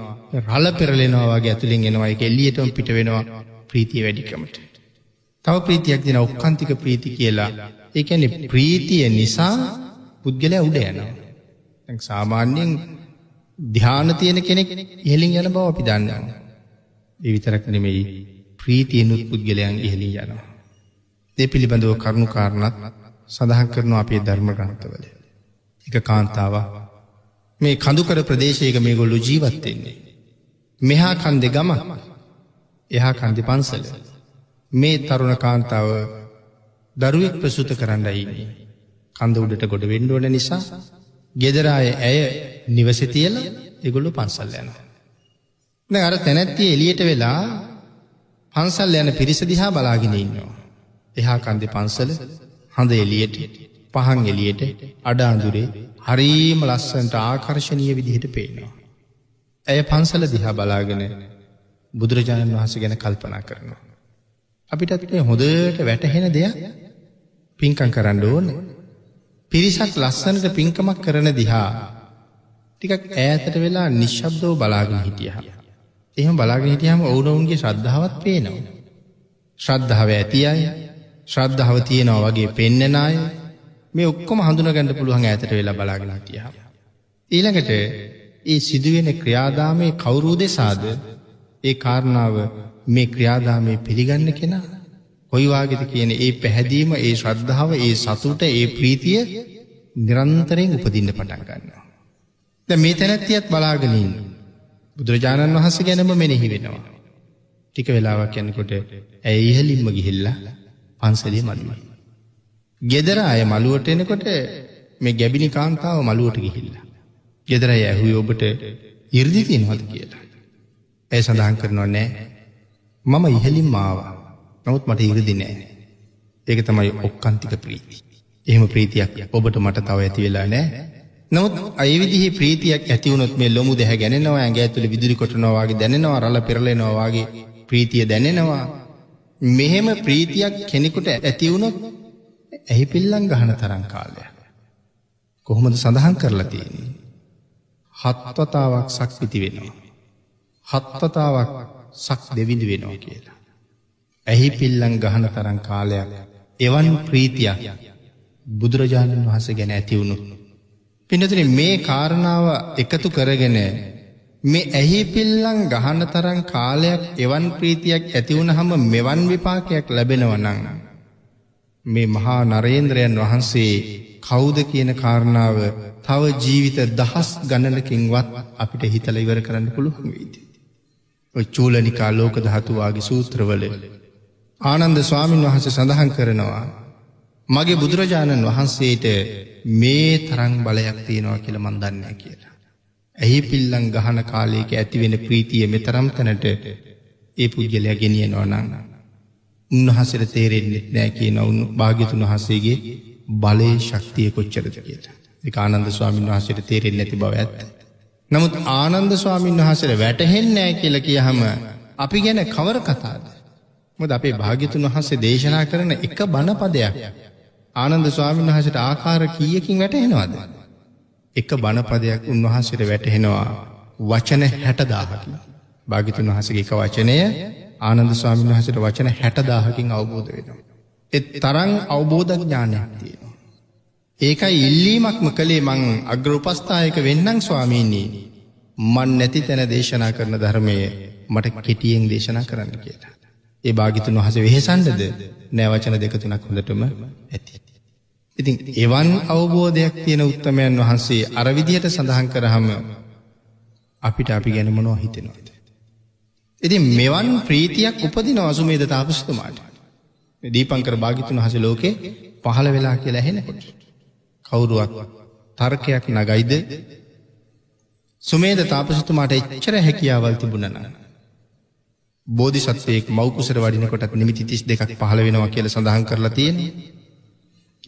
රළ පෙරලෙනවා වගේ ඇතුලින් එනවා ඒක එළියටම පිට වෙනවා ප්‍රීතිය වැඩිකමට. තව ප්‍රීතියක් දෙනවා ඔක්කාන්තික ප්‍රීති කියලා. ඒ කියන්නේ ප්‍රීතිය නිසා පුද්ගලයා උඩ යනවා. දැන් සාමාන්‍යයෙන් ධානය තියෙන කෙනෙක් ඉහළින් යන බව අපි දන්නවා. ඒ විතරක් නෙමෙයි ප්‍රීතියනුත් පුද්ගලයන් ඉහළින් යනවා. ඒ පිළිබඳව කරුණු කාරණාත් සඳහන් කරනවා අපේ ධර්ම ග්‍රන්ථවල. එක කාන්තාවක් මේ කඳුකර ප්‍රදේශයක මේගොල්ලෝ ජීවත් වෙන්නේ. මෙහා කන්දේ ගම, එහා කන්දේ පන්සල. මේ තරුණ කාන්තාව දරුවෙක් ප්‍රසූත කරන්නයි ඉන්නේ. කන්ද උඩට ගොඩ වෙන්න ඕන නිසා ගෙදර ඇය නිවසේ තියලා ඒගොල්ලෝ පන්සල් යනවා. දැන් අර තැනැත්තිය එළියට වෙලා පන්සල් යන පිරිස දිහා බලාගෙන ඉන්නවා. එහා කන්දේ පන්සල හඳ එළියට පහන් එළියට අඩ අඳුරේ හරීම ලස්සනට ආකර්ශනීය විදිහට පේනවා. ඇය පන්සල දිහා බලාගෙන බුදුරජාණන් වහන්සේ ගැන කල්පනා කරනවා. අපිටත් මේ හොඳට වැටහෙන දෙයක් පින්කම් කරන්න ඕන. පිරිසක් ලස්සනට පින්කමක් කරන දිහා ටිකක් ඈතට වෙලා නිශ්ශබ්දව බලාගෙන හිටියා. එහෙම බලාගෙන හිටියාම ඔවුනොවුන්ගේ ශ්‍රද්ධාවත් පේනවා. ශ්‍රද්ධාව ඇති අය ශ්‍රද්ධාව තියෙනවා වගේ පෙන්නන අය මේ ඔක්කොම හඳුනගන්න පුළුවන් ඈතට වෙලා බලාගෙන හිටියා. ඊළඟට ඒ සිදුවෙන ක්‍රියාදාමයේ කවුරුද සාද? ඒ කාරණාව මේ ක්‍රියාදාමයේ පිළිගන්න කෙනා කොයි වාගේද කියන ඒ පැහැදීම, ඒ ශ්‍රද්ධාව, ඒ සතුට, ඒ ප්‍රීතිය නිරන්තරයෙන් උපදින්න පටන් ගන්නවා. දැන් මේ තැනැත්තියත් බලාගෙන ඉන්න බුදුරජාණන් වහන්සේ ගැනම මෙනෙහි වෙනවා. ටික වෙලාවක් යනකොට ඇය ඉහළින්ම ගිහිල්ලා පන්සලේ මළුවේ. ගෙදර අය මළුවට එනකොට මේ ගැබිනි කාන්තාව මළුවට ගිහිල්ලා. ගෙදර අය ඇහුවේ ඔබට 이르දි තියෙනවද කියලා. ඇය සඳහන් කරනවා නෑ. මම ඉහළින්ම ආවා. නමුත් මට 이르දි නෑ. ඒක තමයි ඔක්කාන්තික ප්‍රීතිය. එහෙම ප්‍රීතියක් ඔබට මට තව ඇති වෙලා නෑ. නමුත් ඒ විදිහේ ප්‍රීතියක් ඇති වුණොත් මේ ලොමු දෙහ ගැනෙනවා, ඇඟ ඇතුලේ විදුලි කොටනවා වගේ දැනෙනවා, රළ පෙරලෙනවා වගේ ප්‍රීතිය දැනෙනවා. මෙහෙම ප්‍රීතියක් කෙනෙකුට ඇති වුණොත් ඇහි පිල්ලම් ගහන තරම් කාලයක්. කොහොමද සඳහන් කරලා තියෙන්නේ? හත්වතාවක් සක් පිටි වෙනවා, හත්වතාවක් සක් දෙවිඳ වෙනවා කියලා. ඇහි පිල්ලම් ගහන තරම් කාලයක් එවන් ප්‍රීතියක් බුදුරජාණන් වහන්සේ ගැන ඇති වුණොත්. පින්නතුනි, මේ කාරණාව එකතු කරගෙන මේ ඇහි පිල්ලම් ගහන තරම් කාලයක් එවන් ප්‍රීතියක් ඇති වුණහම මෙවන් විපාකයක් ලැබෙනවා නම් මේ මහා නරේන්ද්‍රයන් වහන්සේ කවුද කියන කාරණාව තව ජීවිත දහස් ගණනකින්වත් අපිට හිතලා ඉවර කරන්න පුළුවන් වෙයිද? ඔය චූලනිකා ලෝක ධාතු වාගේ සූත්‍රවල ආනන්ද ස්වාමීන් වහන්සේ සඳහන් කරනවා මගේ බුදුරජාණන් වහන්සේට මේ තරම් බලයක් තියෙනවා කියලා මන් දන්නේ නැහැ කියලා. ඇහි පිල්ලම් ගහන කාලයක ඇතිවෙන ප්‍රීතිය මෙතරම් තැනට ඒ පුද්ගලයා ගෙනියනවා නම් උන්වහන්සේට තේරෙන්නේ නැහැ කියන භාග්‍යතුන් වහන්සේගේ බලයේ ශක්තිය කොච්චරද කියලා. ඒක ආනන්ද ස්වාමීන් වහන්සේට තේරෙන්නේ නැති බව ඇත්ත. නමුත් ආනන්ද ස්වාමීන් වහන්සේට වැටහෙන්නේ නැහැ කියලා කියහම අපි ගැන කවර කතාවද? මොකද අපේ භාග්‍යතුන් වහන්සේ දේශනා කරන එක බණ පදයක් ආනන්ද ස්වාමීන් වහන්සේට ආකාර කීයකින් වැටහෙනවද? එක බණපදයක් උන්වහන්සේට වැටහෙනවා වචන 60000කින්. භාග්‍යතුන් වහන්සේගේ එක වචනය ආනන්ද ස්වාමීන් වහන්සේට වචන 60000කින් අවබෝධ වෙනවා. ඒ තරම් අවබෝධ ඥානයක් තියෙනවා. ඒකයි ඉල්ලීමක්ම කළේ මං අග්‍ර උපස්ථායක වෙන්නම් ස්වාමීනි, මන් නැති තැන දේශනා කරන ධර්මය මට කෙටියෙන් දේශනා කරන්න කියලා. ඒ භාග්‍යතුන් වහන්සේ වෙහෙසන්නේද? නෑ, වචන 2-3ක් හොඳටම ඇති. ඉතින් එවන් අවබෝධයක් තියෙන උත්තමයන් වහන්සේ අර විදියට සඳහන් කරාම අපිට අපි ගැන මොනව හිතෙනවද? ඉතින් මෙවන් ප්‍රීතියක් උපදින අසුමේධ තාපසතුමාට මේ දීපංකර භාග්‍යතුන් වහන්සේ ලෝකේ පහළ වෙලා කියලා ඇහෙනකොට කවුරුවත් තර්කයක් නගයිද? සුමේධ තාපසතුමාට එච්චර හැකියාවල් තිබුණා නම් බෝධිසත්වයෙක් මෞකුසර වඩිනකොටත් නිමිති 32ක් පහළ වෙනවා කියලා සඳහන් කරලා තියෙනවා.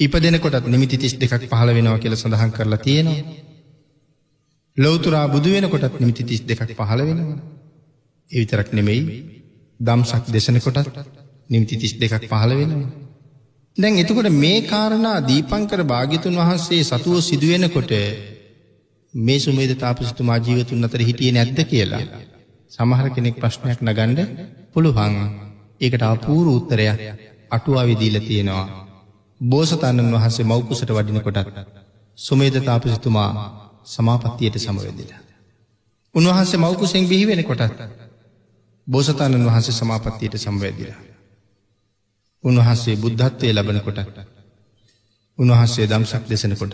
ඉපදෙනකොටත් නිමිති 32ක් පහළ වෙනවා කියලා සඳහන් කරලා තියෙනවා. ලෞතුරා බුදු වෙනකොටත් නිමිති 32ක් පහළ වෙනවා. ඒ විතරක් නෙමෙයි, ධම්සක් දේශනකොටත් නිමිති 32ක් පහළ වෙනවා. දැන් එතකොට මේ කාරණා දීපංකර භාග්‍යතුන් වහන්සේ සතුව සිදු වෙනකොට මේ සුමේධ තාපසතුමා ජීවතුන් අතර හිටියේ නැද්ද කියලා සමහර කෙනෙක් ප්‍රශ්නයක් නගන්න පුළුවන්. ඒකට අපූර්ව උත්තරයක් අටුවාවේ දීලා තියෙනවා. බෝසතාණන් වහන්සේ මෞකුසට වඩිනකොටත් සුමේධ තාපසතුමා සමාපත්තියට සමවැදිලා. උන්වහන්සේ මෞකුසෙන් බිහි වෙනකොටත් බෝසතාණන් වහන්සේ සමාපත්තියට සමවැදිලා. උන්වහන්සේ බුද්ධත්වයේ ලැබෙනකොට, උන්වහන්සේ ධම්සක් දේශනකොට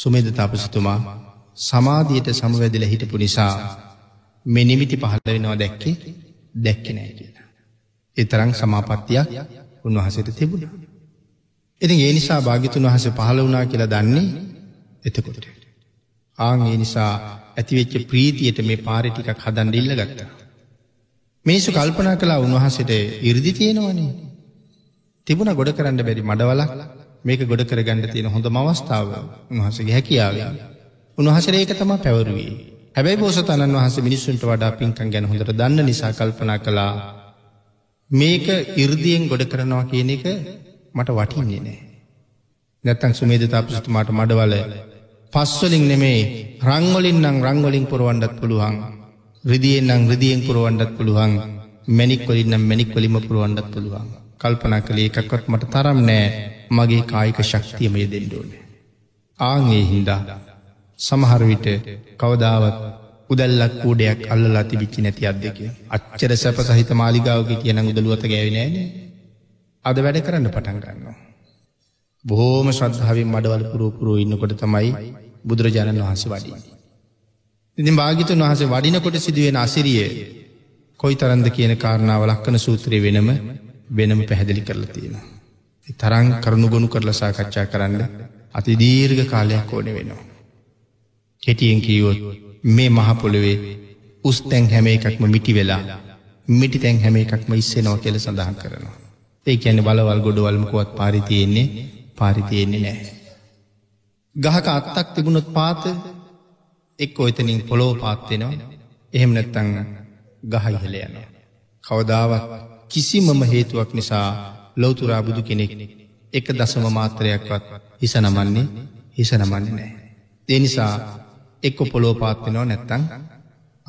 සුමේධ තාපසතුමා සමාධියට සමවැදිලා හිටපු නිසා මේ නිමිති පහළ වෙනවා දැක්කේ නැහැ කියලා. ඒ තරම් සමාපත්තියක් උන්වහන්සේට තිබුණා. ඉතින් ඒ නිසා භාග්‍යතුන් වහන්සේ පහළ වුණා කියලා දන්නේ එතකොට. ආන් ඒ නිසා ඇතිවෙච්ච ප්‍රීතියට මේ පාරේ ටිකක් හදන්න ඉල්ලගත්තා. මිනිස්සු කල්පනා කළා උන්වහන්සේට 이르දි තියෙනවනේ. තිබුණා ගොඩ කරන්න බැරි මඩවලක්, මේක ගොඩ කරගන්න තියෙන හොඳම අවස්ථාව උන්වහන්සේගේ හැකියාව. උන්වහන්සේ ඒක තමයි පැවරුවේ. හැබැයි බෝසතාණන් වහන්සේ මිනිසුන්ට වඩා පින්කම් ගැන හොඳට දන්න නිසා කල්පනා කළා මේක 이르දියෙන් ගොඩ කරනවා කියන එක මට වටින්නේ නැහැ. නැත්තම් සුමේද තාපසතුමාට මඩවල පස් වලින් නෙමෙයි රන් වලින් නම් රන් වලින් පුරවන්නත් පුළුවන්. රිදියෙන් නම් රිදියෙන් පුරවන්නත් පුළුවන්. මැණික් වලින් නම් මැණික් වලින්ම පුරවන්නත් පුළුවන්. කල්පනා කළේ එකක්වත් මට තරම් නැහැ. මගේ කායික ශක්තිය මේ දෙන්න ඕනේ. ආන් ඒ හින්දා සමහර විට කවදාවත් උදැල්ලක් කූඩයක් අල්ලලා තිබිච්ච නැති අද්දක. අච්චර සැප සහිත මාලිගාවක කියන උදළුවත ගෑවේ නැහැ. අද වැඩ කරන්න පටන් ගන්නවා. බොහොම ශ්‍රද්ධාවෙන් මඩවල පුරෝ ඉන්නකොට තමයි බුදුරජාණන් වහන්සේ වඩින්නේ. ඉතින් භාග්‍යතුන් වහන්සේ වඩිනකොට සිදුවෙන අසිරිය කොයිතරම්ද කියන කාරණාව ලක්කන සූත්‍රයේ වෙනම පැහැදිලි කරලා තියෙනවා. තරම් කරුණුගුණ කරලා සාකච්ඡා කරන්න අති දීර්ඝ කාලයක් ඕනේ වෙනවා. කෙටියෙන් කියවොත් මේ මහ පොළවේ උස් තැන් හැම එකක්ම මිටි වෙලා මිටි තැන් හැම එකක්ම ඉස්සෙනවා කියලා සඳහන් කරනවා. ඒ කියන්නේ බලවල් ගොඩවල් මොකවත් පාරි තියෙන්නේ නැහැ. ගහක අත්තක් තිබුණොත් පාත එක්ක එතනින් පොළොව පාත් වෙනවා. එහෙම නැත්නම් ගහ ඉහළ යනවා. කවදාවත් කිසිම හේතුවක් නිසා ලෞතුරා බුදු කෙනෙක් එක දශම මාත්‍රයක්වත් හිස නමන්නේ නැහැ. ඒ නිසා එක්ක පොළොව පාත් වෙනව නැත්නම්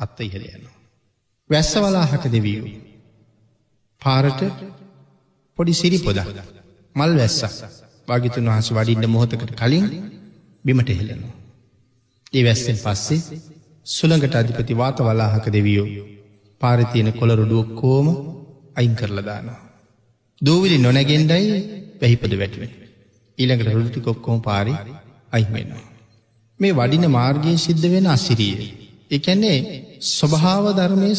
අත ඉහළ යනවා. වැස්සවලාහක දෙවියෝ පාරට පොඩි සිරි පොදක් මල් වැස්සක් භාග්‍යතුන් වහන්සේ වඩින්න මොහොතකට කලින් බිමට හෙළනවා. ඒ වැස්සෙන් පස්සේ සුළඟට අධිපති වාතවලාහක දෙවියෝ පාරේ තියෙන කොළ රොඩු ඔක්කොම අයින් කරලා දානවා. දූවිලි නොනැගෙන්නයි වැහිපද වැටෙන්නේ. ඊළඟට රොළු ටික ඔක්කොම පාරේ අයින් වෙනවා. මේ වඩින මාර්ගයේ සිද්ධ වෙන අසිරිය. ඒ කියන්නේ ස්වභාව ධර්මයේ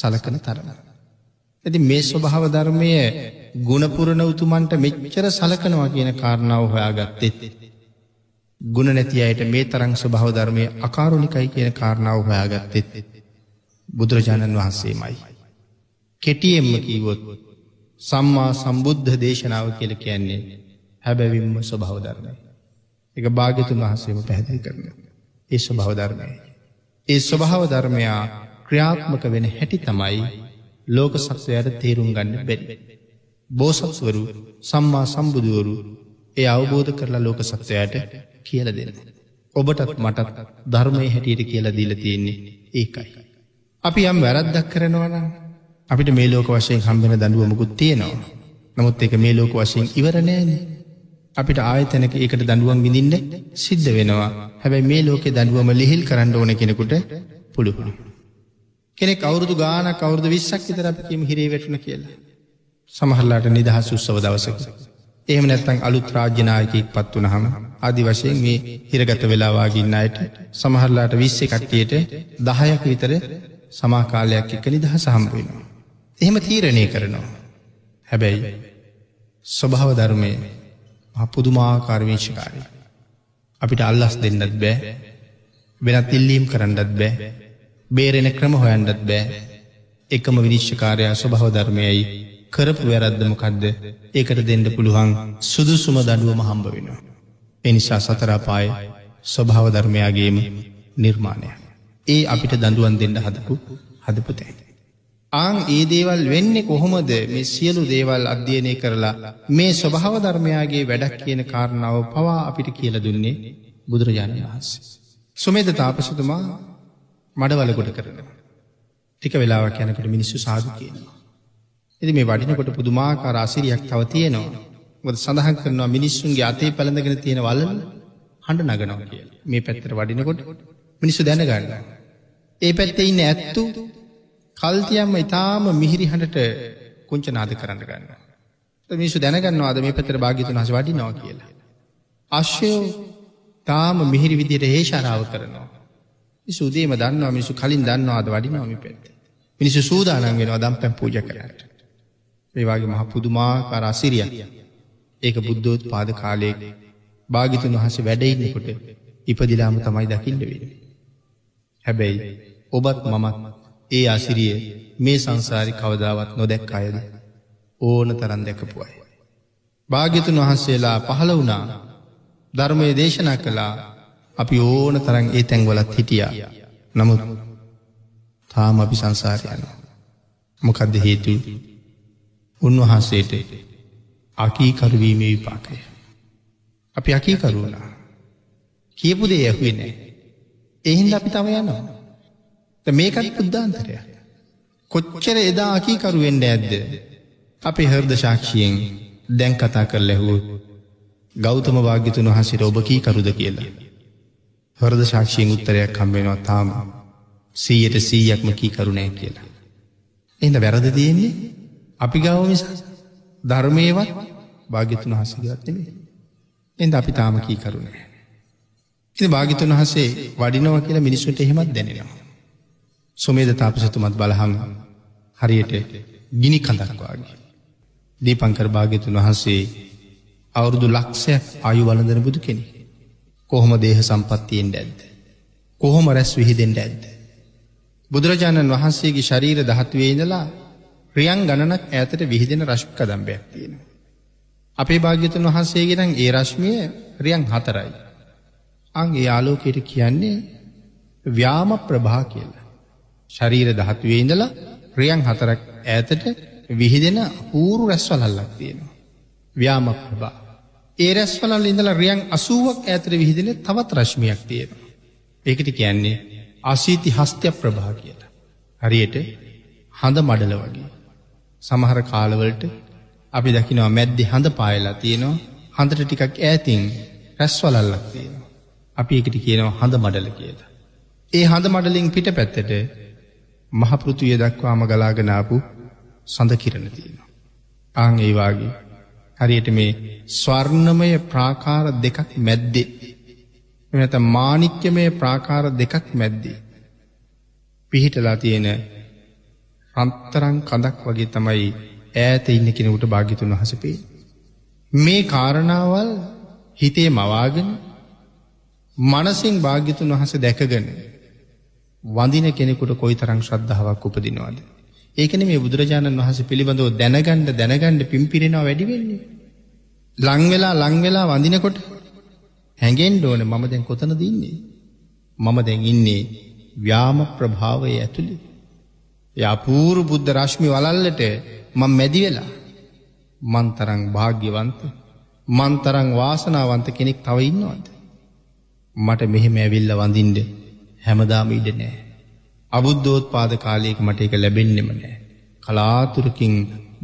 සලකන තරම. ඉතින් මේ ස්වභාව ධර්මයේ ගුණ පුරණ උතුමන්ට මෙච්චර සලකනවා කියන කාරණාව හොයාගත්තෙත් ගුණ නැති අයට මේ තරම් ස්වභාව ධර්මයේ අකාරුණිකයි කියන කාරණාව හොයාගත්තෙත් බුදුරජාණන් වහන්සේමයි. කෙටියෙන්ම කිව්වොත් සම්මා සම්බුද්ධ දේශනාව කියලා කියන්නේ හැබැවින්ම ස්වභාව ධර්මයි. ඒක භාග්‍යතුන් වහන්සේම පැහැදිලි කරනවා. ඒ ස්වභාව ධර්මයයි. ඒ ස්වභාව ධර්මය ක්‍රියාත්මක වෙන හැටි තමයි ලෝක සත්‍යයට තේරුම් ගන්න බැරි. බෝසත්වරු සම්මා සම්බුදුවරු ඒ අවබෝධ කරලා ලෝක සත්‍යයට කියලා දෙනවා. ඔබටත් මටත් ධර්මයේ හැටියට කියලා දීලා තියෙන්නේ ඒකයි. අපි යම් වැරද්දක් කරනවා නම් අපිට මේ ලෝක වශයෙන් හම්බෙන දඬුව මොකුත් තියෙනවා. නමුත් ඒක මේ ලෝක වශයෙන් ඉවර නෑනේ. අපිට ආයතනක ඒකට දඬුවම් විඳින්න සිද්ධ වෙනවා. හැබැයි මේ ලෝකේ දඬුවම ලිහිල් කරන්න ඕන කෙනෙකුට පුළුවන්. කෙනෙක් අවුරුදු ගාණක් අවුරුදු 20ක් විතර අපි කියමු හිරේ වැටුණ කියලා. සමහරලාට නිදහස් උත්සව දවසක. එහෙම නැත්නම් අලුත් රාජ්‍ය නායකයෙක්පත් වුණාම ආදි වශයෙන් මේ හිරගත වෙලා වාගේ ඉන්න අයට සමහරලාට 20 කට්ටියට 10ක් විතර සමාකාලයක් එක්ක නිදහස හම්බ වෙනවා. එහෙම තීරණය කරනවා. හැබැයි ස්වභාව ධර්මයේ මහ පුදුමාකාර විශ්කාරී. අපිට අල්ලාස් දෙන්නත් බෑ. වෙනත් ඉල්ලීම් කරන්නත් බෑ. බේරෙන ක්‍රම හොයන්නත් බෑ. එකම විනිශ්චයකාරයා ස්වභාව ධර්මයයි කරපු වැරද්ද මොකද්ද? ඒකට දෙන්න පුළුවන් සුදුසුම දඬුවම හම්බ වෙනවා. ඒ නිසා සතර අපාය ස්වභාව ධර්මයාගේම නිර්මාණයක්. ඒ අපිට දඬුවම් දෙන්න හදපු තැන. ආන් ඒ දේවල් වෙන්නේ කොහොමද? මේ සියලු දේවල් අධ්‍යයනය කරලා මේ ස්වභාව ධර්මයාගේ වැඩක් කියන කාරණාව පවා අපිට කියලා දුන්නේ බුදුරජාණන් වහන්සේ. සුමේද තාපසතුමා මඩවල කොට කරනවා. ටික වෙලාවක් යනකොට මිනිස්සු සාදු කියනවා. ඉතින් මේ වඩිනකොට පුදුමාකාර අසිරියක් තව තියෙනවා. මොකද සඳහන් කරනවා මිනිස්සුන්ගේ අතේ පැලඳගෙන තියෙන වලල් හඬ නගනවා කියලා. මේ පැත්තට වඩිනකොට මිනිස්සු දැනගන්නවා. ඒ පැත්තේ ඉන්න ඇත්තෝ කල්තියම්ම ඉතාම මිහිරි හඬට කුංච නාද කරන්න ගන්නවා. මිනිස්සු දැනගන්නවා අද මේ පැත්තට භාග්‍යතුන් වහන්සේ වඩිනවා කියලා. අශ්වයෝ තාම මිහිරි විදියට හේෂාරාව කරනවා. මිනිස්සු උදේම දන්නවා මිනිස්සු කලින් දන්නවා අද වඩිනවා මේ පැත්තට. මිනිස්සු සූදානම් වෙනවා දම්පැන් පූජා කරන්න. මේ වාගේ මහ පුදුමාකාර අසිරියක්. ඒක බුද්ධෝත්පාද කාලයේ භාග්‍යතුන් වහන්සේ වැඩ ඉන්නකොට ඉපදිලාම තමයි දකින්න වෙන්නේ. හැබැයි ඔබත් මමත් ඒ අසිරිය මේ සංසාරේ කවදාවත් නොදැක්ක අයද ඕන තරම් දැකපු අය. භාග්‍යතුන් වහන්සේලා පහළ වුණා. ධර්මයේ දේශනා කළා. අපි ඕන තරම් ඒ තැන්වලත් හිටියා. නමුත් තාම අපි සංසාරේ යනවා. මොකද හේතු? උන්වහන්සේට අකීකරු වීමේ විපාකය. අපි අකීකරු වුණා. කියපු දේ ඇහුවේ නැහැ. ඒ හින්දා අපි තව යනවා. දැන් මේකත් බුද්ධාන්තරය. කොච්චර එදා අකීකරු වෙන්න ඇද්ද? අපේ හෘද සාක්ෂියෙන් දැන් කතා කරලා ඇහුවොත් ගෞතම භාග්‍යතුන් වහන්සේට ඔබ කීකරුද කියලා. හෘද සාක්ෂියෙන් උත්තරයක් හම්බ වෙනවා තාම 100%ක්ම කීකරු නැහැ කියලා. එහෙනම් වැරද්ද තියෙන්නේ අපි ගාව මිස ධර්මයේවත් භාග්‍යතුන් වහන්සේගේවත් නෙමෙයි. එහෙනම් අපි තාම කීකරු නැහැ. ඉතින් භාග්‍යතුන් වහන්සේ වඩිනවා කියලා මිනිස්සුන්ට එහෙමත් දැනෙනවා. සුමේද තාපසතුමත් බලහන් හරියට ගිනි කඳක් වගේ. දීපංකර භාග්‍යතුන් වහන්සේ අවුරුදු ලක්ෂයක් ආයු වළඳන බුදු කෙනෙක්. කොහොම දේහ සම්පත්තියෙන් ඇද්ද? කොහොම රැස් විහිදෙන්න ඇද්ද? බුදුරජාණන් වහන්සේගේ ශරීර ධාතුවේ ඉඳලා රියන් ගණනක් ඈතට විහිදෙන රශ්මි කදම්බයක් තියෙනවා. අපේ භාග්‍යතුන් වහන්සේගේ නම් ඒ රශ්මිය රියන් 4යි. අන් ඒ ආලෝකයට කියන්නේ ව්‍යාම ප්‍රභා කියලා. ශරීර ධාතුවේ ඉඳලා රියන් 4ක් ඈතට විහිදෙන ඌරු රැස්වලල්ලක් තියෙනවා. ව්‍යාම ප්‍රභා. ඒ රැස්වලල් ඉඳලා රියන් 80ක් ඈතට විහිදෙන තවත් රශ්මියක් තියෙනවා. ඒකට කියන්නේ ආසීතිහස්ත්‍ය ප්‍රභා කියලා. හරියට හඳ මඩල වගේ. සමහර කාලවලට අපි දකිනවා මැද්දේ හඳ පායලා තියෙනවා. හඳට ටිකක් ඈතින් රැස්වලල්ලක් තියෙනවා. අපි ඒකට කියනවා හඳ මඩල කියලා. ඒ හඳ මඩලින් පිටපැත්තට මහ පෘථුවිය දක්වාම ගලාගෙන ආපු සඳ කිරණ තියෙනවා. ආන් ඒ වාගේ හරියට මේ ස්වර්ණමය ප්‍රාකාර දෙකක් මැද්දේ නැත්නම් මාණික්‍යමය ප්‍රාකාර දෙකක් මැද්දේ පිහිටලා තියෙන රත්තරන් කඳක් වගේ තමයි ඈත ඉන්න කෙනෙකුට භාග්‍යතුන් වහන්සේ පේන්නේ. මේ කාරණාවල් හිතේ මවාගෙන මනසින් භාග්‍යතුන් වහන්සේ දැකගෙන වඳින කෙනෙකුට කොයිතරම් ශ්‍රද්ධාවක් උපදිනවද? ඒකනේ මේ බුදුරජාණන් වහන්සේ පිළිබඳව දැනගන්න පිම්පිරෙනවා වැඩි වෙන්නේ. ලං වෙලා වඳිනකොට හැඟෙන්න ඕනේ මම දැන් කොතනද ඉන්නේ? මම දැන් ඉන්නේ ව්‍යාම ප්‍රභාවයේ ඇතුළේ. ඒ අපූර්ව බුද්ධ රශ්මි වලල්ලට මම මැදි වෙලා මන් තරම් වාග්යවන්ත මන් තරම් වාසනාවන්ත කෙනෙක් තව ඉන්නවද? මට මෙහෙම ඇවිල්ලා වඳින්න හැමදාම ඉඩ නැහැ. අබුද්ධෝත්පාද කාලයක මට ඒක ලැබෙන්නෙම නෑ. කලාතුරකින්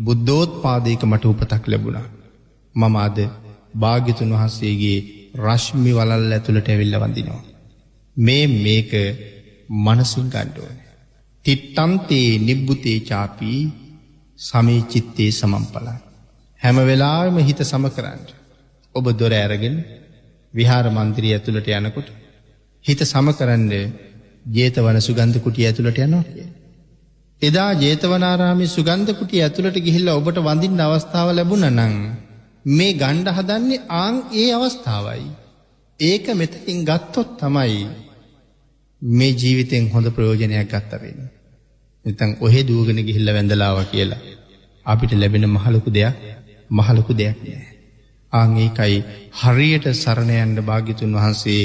බුද්ධෝත්පාදයක මට උපතක් ලැබුණා. මම අද භාග්‍යතුන් වහන්සේගේ රශ්මි වලල් ඇතුළට ඇවිල්ලා වඳිනවා. මේක මනසින් ගන්න ඕනේ. තිත්තන්තේ නිබ්බුතේ ചാපි සමේ චිත්තේ සමම්පල. හැම වෙලාවෙම හිත සම කරන්න. ඔබ දොර ඇරගෙන විහාර මන්දිරය ඇතුළට යනකොට හිත සම කරන්නේ ජේතවන සුගන්ධ කුටිය ඇතුළට යනවා. එදා ජේතවනාරාමයේ සුගන්ධ කුටිය ඇතුළට ගිහිල්ලා ඔබට වඳින්න අවස්ථාව ලැබුණා නම් මේ ගණ්ඩ හදන්නේ ආන් ඒ අවස්ථාවයි. ඒක මෙතකින් ගත්තොත් තමයි මේ ජීවිතෙන් හොඳ ප්‍රයෝජනයක් ගන්න වෙන්නේ. නැත්නම් ඔහෙ දුවගෙන ගිහිල්ලා වැඳලාවා කියලා අපිට ලැබෙන මහලොකු දෙයක් නෑ. ආන් ඒකයි හරියට සරණ යන්න භාග්‍යතුන් වහන්සේ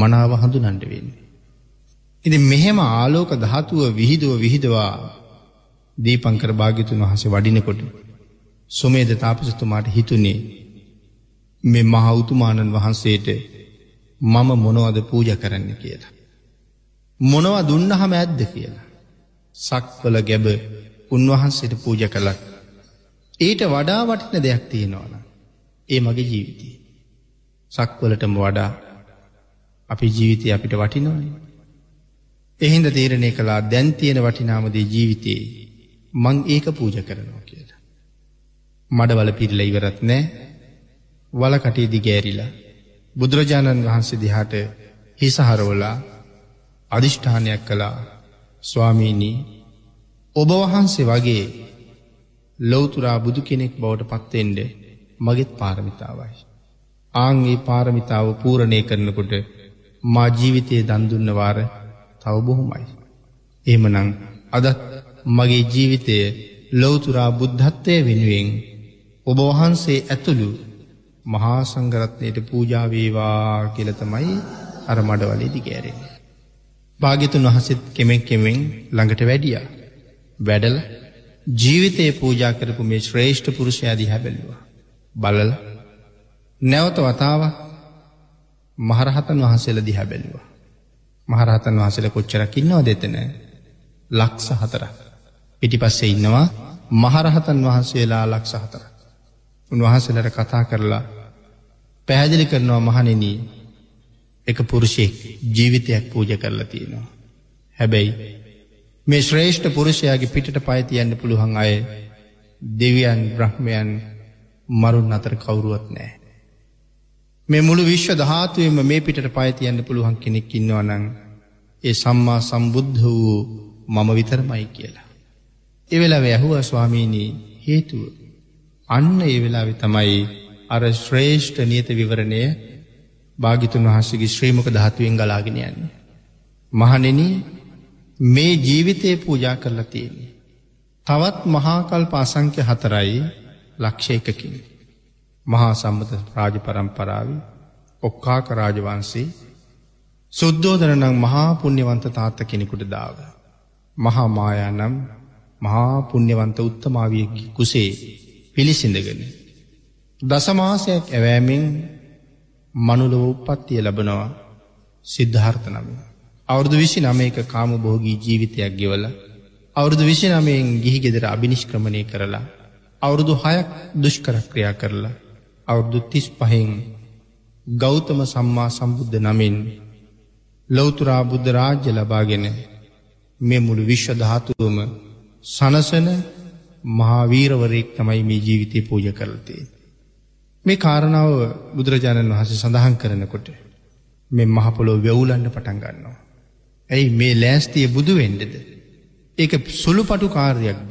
මනාව හඳුනන්න වෙන්නේ. ඉතින් මෙහෙම ආලෝක ධාතුව විහිදුවා දීපංකර භාග්‍යතුන් වහන්සේ වඩිනකොට සුමේද තාපසතුමාට හිතුනේ මේ මහ උතුමාණන් වහන්සේට මම මොනවද පූජා කරන්න කියලා. මොනවා දුන්නහම ඇද්ද කියලා. සක්වල ගැබ උන්වහන්සේට පූජා කළා. ඊට වඩා වටින දෙයක් තියෙනවනම් ඒ මගේ ජීවිතේ. සක්වලටම වඩා අපේ ජීවිතේ අපිට වටිනවනේ. එහෙනම් තීරණය කළා දැන් තියෙන වටිනාම දේ ජීවිතේ මං ඒක පූජා කරනවා කියලා. මඩවල පිරලා ඉවරත් නැහැ. වල කටේ දිගේ ඇරිලා බුදුරජාණන් වහන්සේ දිහාට හිස හරවලා අදිෂ්ඨානයක් කළා. ස්වාමීනි ඔබ වහන්සේ වගේ ලෞතර බුදු කෙනෙක් බවට පත් වෙන්න මගේත් පාරමිතාවයි. ආන් මේ පාරමිතාව පූර්ණේ කරනකොට මා ජීවිතේ දන් දුන්න වාර තව බොහොමයි. එහෙමනම් අදත් මගේ ජීවිතය ලෞතර බුද්ධත්වයේ වෙනුවෙන් ඔබ වහන්සේ ඇතුළු මහා සංඝරත්නයට පූජා වේවා කියලා තමයි අර මඩවලේදී ගෑරෙන්නේ. භාග්‍යතුන් වහන්සේත් කෙමෙන් කෙමෙන් ළඟට වැඩියා. වැඩලා ජීවිතේ පූජා කරපු මේ ශ්‍රේෂ්ඨ පුරුෂයා දිහා බැලුවා. බලලා නැවත වතාවක් මහරහතන් වහන්සේලා දිහා බැලුවා. මහරහතන් වහන්සේලා කොච්චරක් ඉන්නවද එතන? ලක්ෂ 4ක්. පිටිපස්සේ ඉන්නවා මහරහතන් වහන්සේලා ලක්ෂ 4ක්. උන්වහන්සේලාට කතා කරලා පැහැදිලි කරනවා මහණෙනි එක පුරුෂයෙක් ජීවිතයක් පූජා කරලා තියෙනවා. හැබැයි මේ ශ්‍රේෂ්ඨ පුරුෂයාගේ පිටට පය තියන්න පුළුවන් අය දෙවියන් බ්‍රහ්මයන් මරුන් අතර කවුරුවත් නැහැ. මේ මුළු විශ්ව ධාතුවේම මේ පිටට පය තියන්න පුළුවන් කෙනෙක් ඉන්නවා නම් ඒ සම්මා සම්බුද්ධ වූ මම විතරමයි කියලා. ඒ වෙලාවේ ඇහුවා ස්වාමීනි හේතුව. අන්න ඒ වෙලාවේ තමයි අර ශ්‍රේෂ්ඨ නියත විවරණය භාග්‍යතුන් වහන්සේගේ ශ්‍රී මුඛ ධාතුවෙන් ගලාගෙන යන්නේ. මහණෙනි මේ ජීවිතේ පූජා කරලා තියෙන්නේ තවත් මහා කල්ප අසංඛ්‍ය 4යි ලක්ෂ 1කින්. මහා සම්මත රාජ පරම්පරාවේ ඔක්කාක රාජවංශී සුද්ධෝදන නම් මහා පුණ්‍යවන්ත තාත්ත කෙනෙකුට දාව. මහා මායා නම් මහා පුණ්‍යවන්ත උත්තමාවියගේ කුසේ පිළිසිඳගෙන දසමාසයක් ඇවෑමෙන් මනුලොව උප්පත්තිය ලැබනවා. සිද්ධාර්ථ නමින් අවුරුදු 29ක කාමභෝගී ජීවිතයක් ගෙවලා අවුරුදු 29න් ගිහි ගෙදර අබිනිෂ්ක්‍රමණය කරලා අවුරුදු 6ක් දුෂ්කර ක්‍රියා කරලා අවුරුදු 35න් ගෞතම සම්මා සම්බුද්ධ නමින් ලෞතර බුද්ධ රාජ්‍ය ලබාගෙන මේ මුළු විශ්ව ධාතුවම සනසන මහා වීරවරයෙක් තමයි මේ ජීවිතේ පූජා කරලා තියෙන්නේ. මේ කාරණාව බුදුරජාණන් වහන්සේ සඳහන් කරනකොට මේ මහ පොළොව වැවුලන්න පටන් ගන්නවා. ඇයි මේ ලෑස්තිය බුදු වෙන්නද? ඒක සුළුපටු කාර්යයක්ද?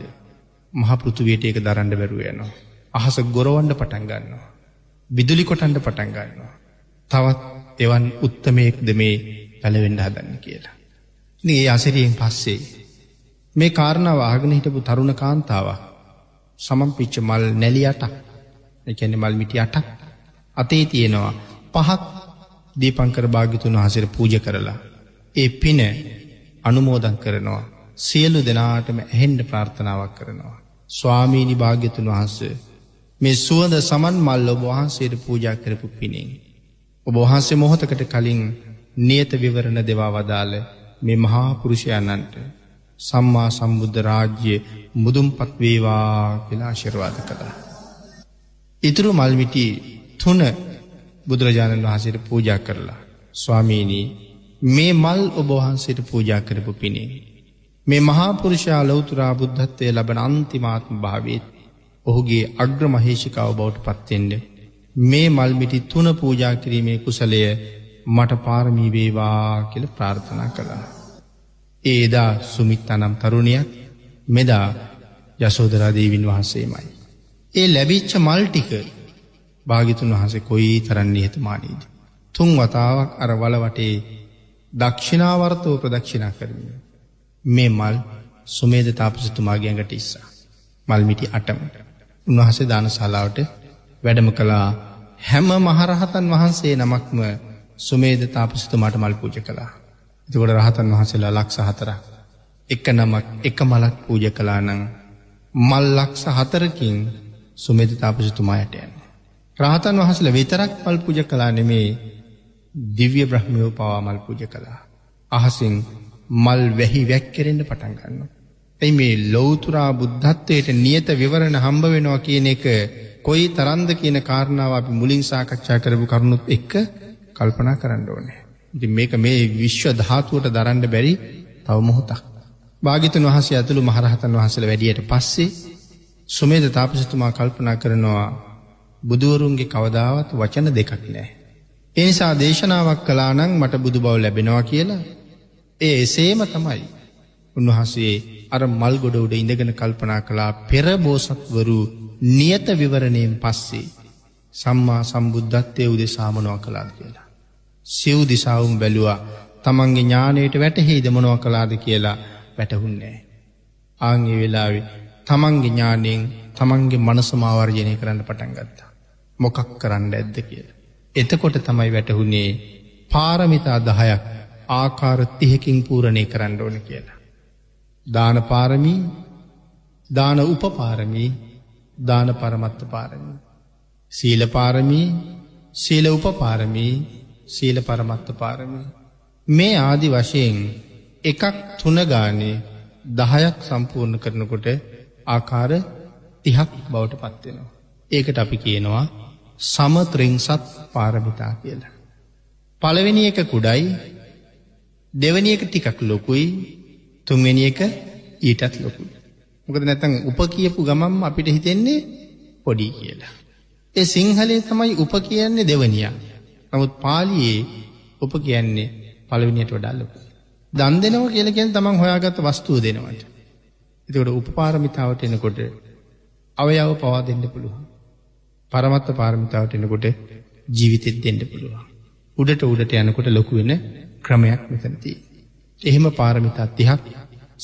මහ පෘථුවියට ඒක දරන්න බැරුව යනවා. අහස ගොරවන්න පටන් ගන්නවා. විදුලි කොටන්න පටන් ගන්නවා. තවත් එවන් උත්තමයෙක්ද මේ පැලවෙන්න හදන්නේ කියලා. ඉතින් ඒ අසිරියෙන් පස්සේ මේ කාරණාව අහගෙන හිටපු තරුණ කාන්තාවක් සමම්පිච්ච මල් නැලි 8ක්, ඒ කියන්නේ මල් මිටි 8ක් අතේ තියෙනවා. 5ක් දීපංකර භාග්‍යතුන් වහන්සේට පූජා කරලා ඒ පින අනුමෝදන් කරනවා. සියලු දෙනාටම ඇහෙන්න ප්‍රාර්ථනාවක් කරනවා. ස්වාමීනි භාග්‍යතුන් වහන්සේ මේ සුවඳ සමන් මල් ඔබ වහන්සේට පූජා කරපු පිනෙන් ඔබ වහන්සේ මොහොතකට කලින් නියත විවරණ දෙවා වදාළ මේ මහා පුරුෂයාණන්ට සම්මා සම්බුද්ධ රාජ්‍ය මුදුන්පත් වේවා කියලා ආශිර්වාද කළා. ඊතුරු මල් මිටි 3 බුදුරජාණන් වහන්සේට පූජා කරලා ස්වාමීනි මේ මල් ඔබ වහන්සේට පූජා කරපු පිණින් මේ මහා පුරුෂයා ලෞතර බුද්ධත්වයේ ලබන අන්තිමාත්ම භාවයේ ඔහුගේ අග්‍ර මහේශිකාව බවට පත් වෙන්නේ මේ මල් මිටි 3 පූජා කිරීමේ කුසලය මට පාරමී වේවා කියලා ප්‍රාර්ථනා කළා. ඒදා සුමිත්තා නම් තරුණියක් මෙදා යශෝදරා දේවීන් වහන්සේමයි. ඒ ලැබිච්ච මල් ටික භාග්‍යතුන් වහන්සේ කොයිතරම් නිහතමානීද? 3 වතාවක් අර වල වටේ දක්ෂිනාවර්තව ප්‍රදක්ෂිනා කරමින් මේ මල් සුමේද තාපසතුමාගේ ඇඟට ඉස්සා. මල් මිටි 8ම උන්වහන්සේ දානශාලාවට වැඩම කළා. හැම මහරහතන් වහන්සේ නමක්ම සුමේද තාපසතුමාට මල් පූජා කළා. එතකොට රහතන් වහන්සේලා ලක්ෂ 4ක් එක නමක් එක මලක් පූජා කළා නම් මල් ලක්ෂ 4කින් සුමේද තාපසතුමාට යන්නේ. රහතන් වහන්සේලා විතරක් මල් පූජා කළා නෙමේ දිව්‍ය බ්‍රහ්මයෝ පවා මල් පූජා කළා. අහසින් මල් වැහි වැක්කිරෙන්න පටන් ගන්නවා. එයි මේ ලෞතර බුද්ධත්වයට නියත විවරණ හම්බ වෙනවා කියන එක කොයි තරම්ද කියන කාරණාව අපි මුලින් සාකච්ඡා කරපු කරුණුත් එක්ක කල්පනා කරන්න ඕනේ. ඉතින් මේක මේ විශ්ව ධාතුවට දරන්න බැරි තව මොහොතක්. භාග්‍යතුන් වහන්සේ ඇතුළු මහරහතන් වහන්සේලා වැඩියට පස්සේ සුමේද තාපසතුමා කල්පනා කරනවා බුදුවරුන්ගේ කවදාවත් වචන දෙකක් නැහැ. ඒ නිසා දේශනාවක් කළා නම් මට බුදු බව ලැබෙනවා කියලා. ඒ එසේම තමයි. උන්වහන්සේ අර මල් ගොඩ උඩ ඉඳගෙන කල්පනා කළා පෙර බෝසත්වරු නියත විවරණයෙන් පස්සේ සම්මා සම්බුද්ධත්වයේ උදෙසා මොනවා කළාද කියලා. සිව් දිසාවම බැලුවා. තමන්ගේ ඥාණයට වැටහෙයිද මොනවා කළාද කියලා වැටහුන්නේ නැහැ. ආන් ඒ වෙලාවේ තමන්ගේ ඥාණයෙන් තමන්ගේ මනස මාවර්ජනය කරන්න පටන් ගත්තා. මොකක් කරන්න ඇද්ද කියලා. එතකොට තමයි වැටහුනේ පාරමිතා 10ක් ආකාර 30කින් පූර්ණේ කරන්න ඕනේ කියලා. දාන පාරමී, දාන උපපාරමී, දාන පරමත්ත පාරමී, සීල පාරමී, සීල උපපාරමී, සීල පරමත්ත පාරමී. මේ ආදි වශයෙන් එකක් 3 ගානේ 10ක් සම්පූර්ණ කරනකොට ආකාර 30ක් බවට පත් වෙනවා. ඒකට අපි කියනවා සමත්‍රිංසත් පාරමිතා කියලා. පළවෙනි එක කුඩයි, දෙවෙනි එක ටිකක් ලොකුයි, තුන්වෙනි එක ඊටත් ලොකුයි. මොකද නැත්නම් උප කියපු ගමන්ම අපිට හිතෙන්නේ පොඩි කියලා. ඒ සිංහලේ තමයි උප කියන්නේ දෙවෙනියා. නමුත් පාලියේ උප කියන්නේ පළවෙනියට වඩා ලොකුයි. දන් දෙනවා කියලා කියන්නේ තමන් හොයාගත්ත වස්තුව දෙනවට. ඒකට උපපාරමිතාවට එනකොට අවයව පවා දෙන්න පුළුවන්. පරමත්ත පාරමිතාවට එනකොට ජීවිතෙත් දෙන්න පුළුවන්. උඩට උඩට යනකොට ලොකු වෙන ක්‍රමයක් මෙතන තියෙනවා. එහෙම පාරමිතා 30ක්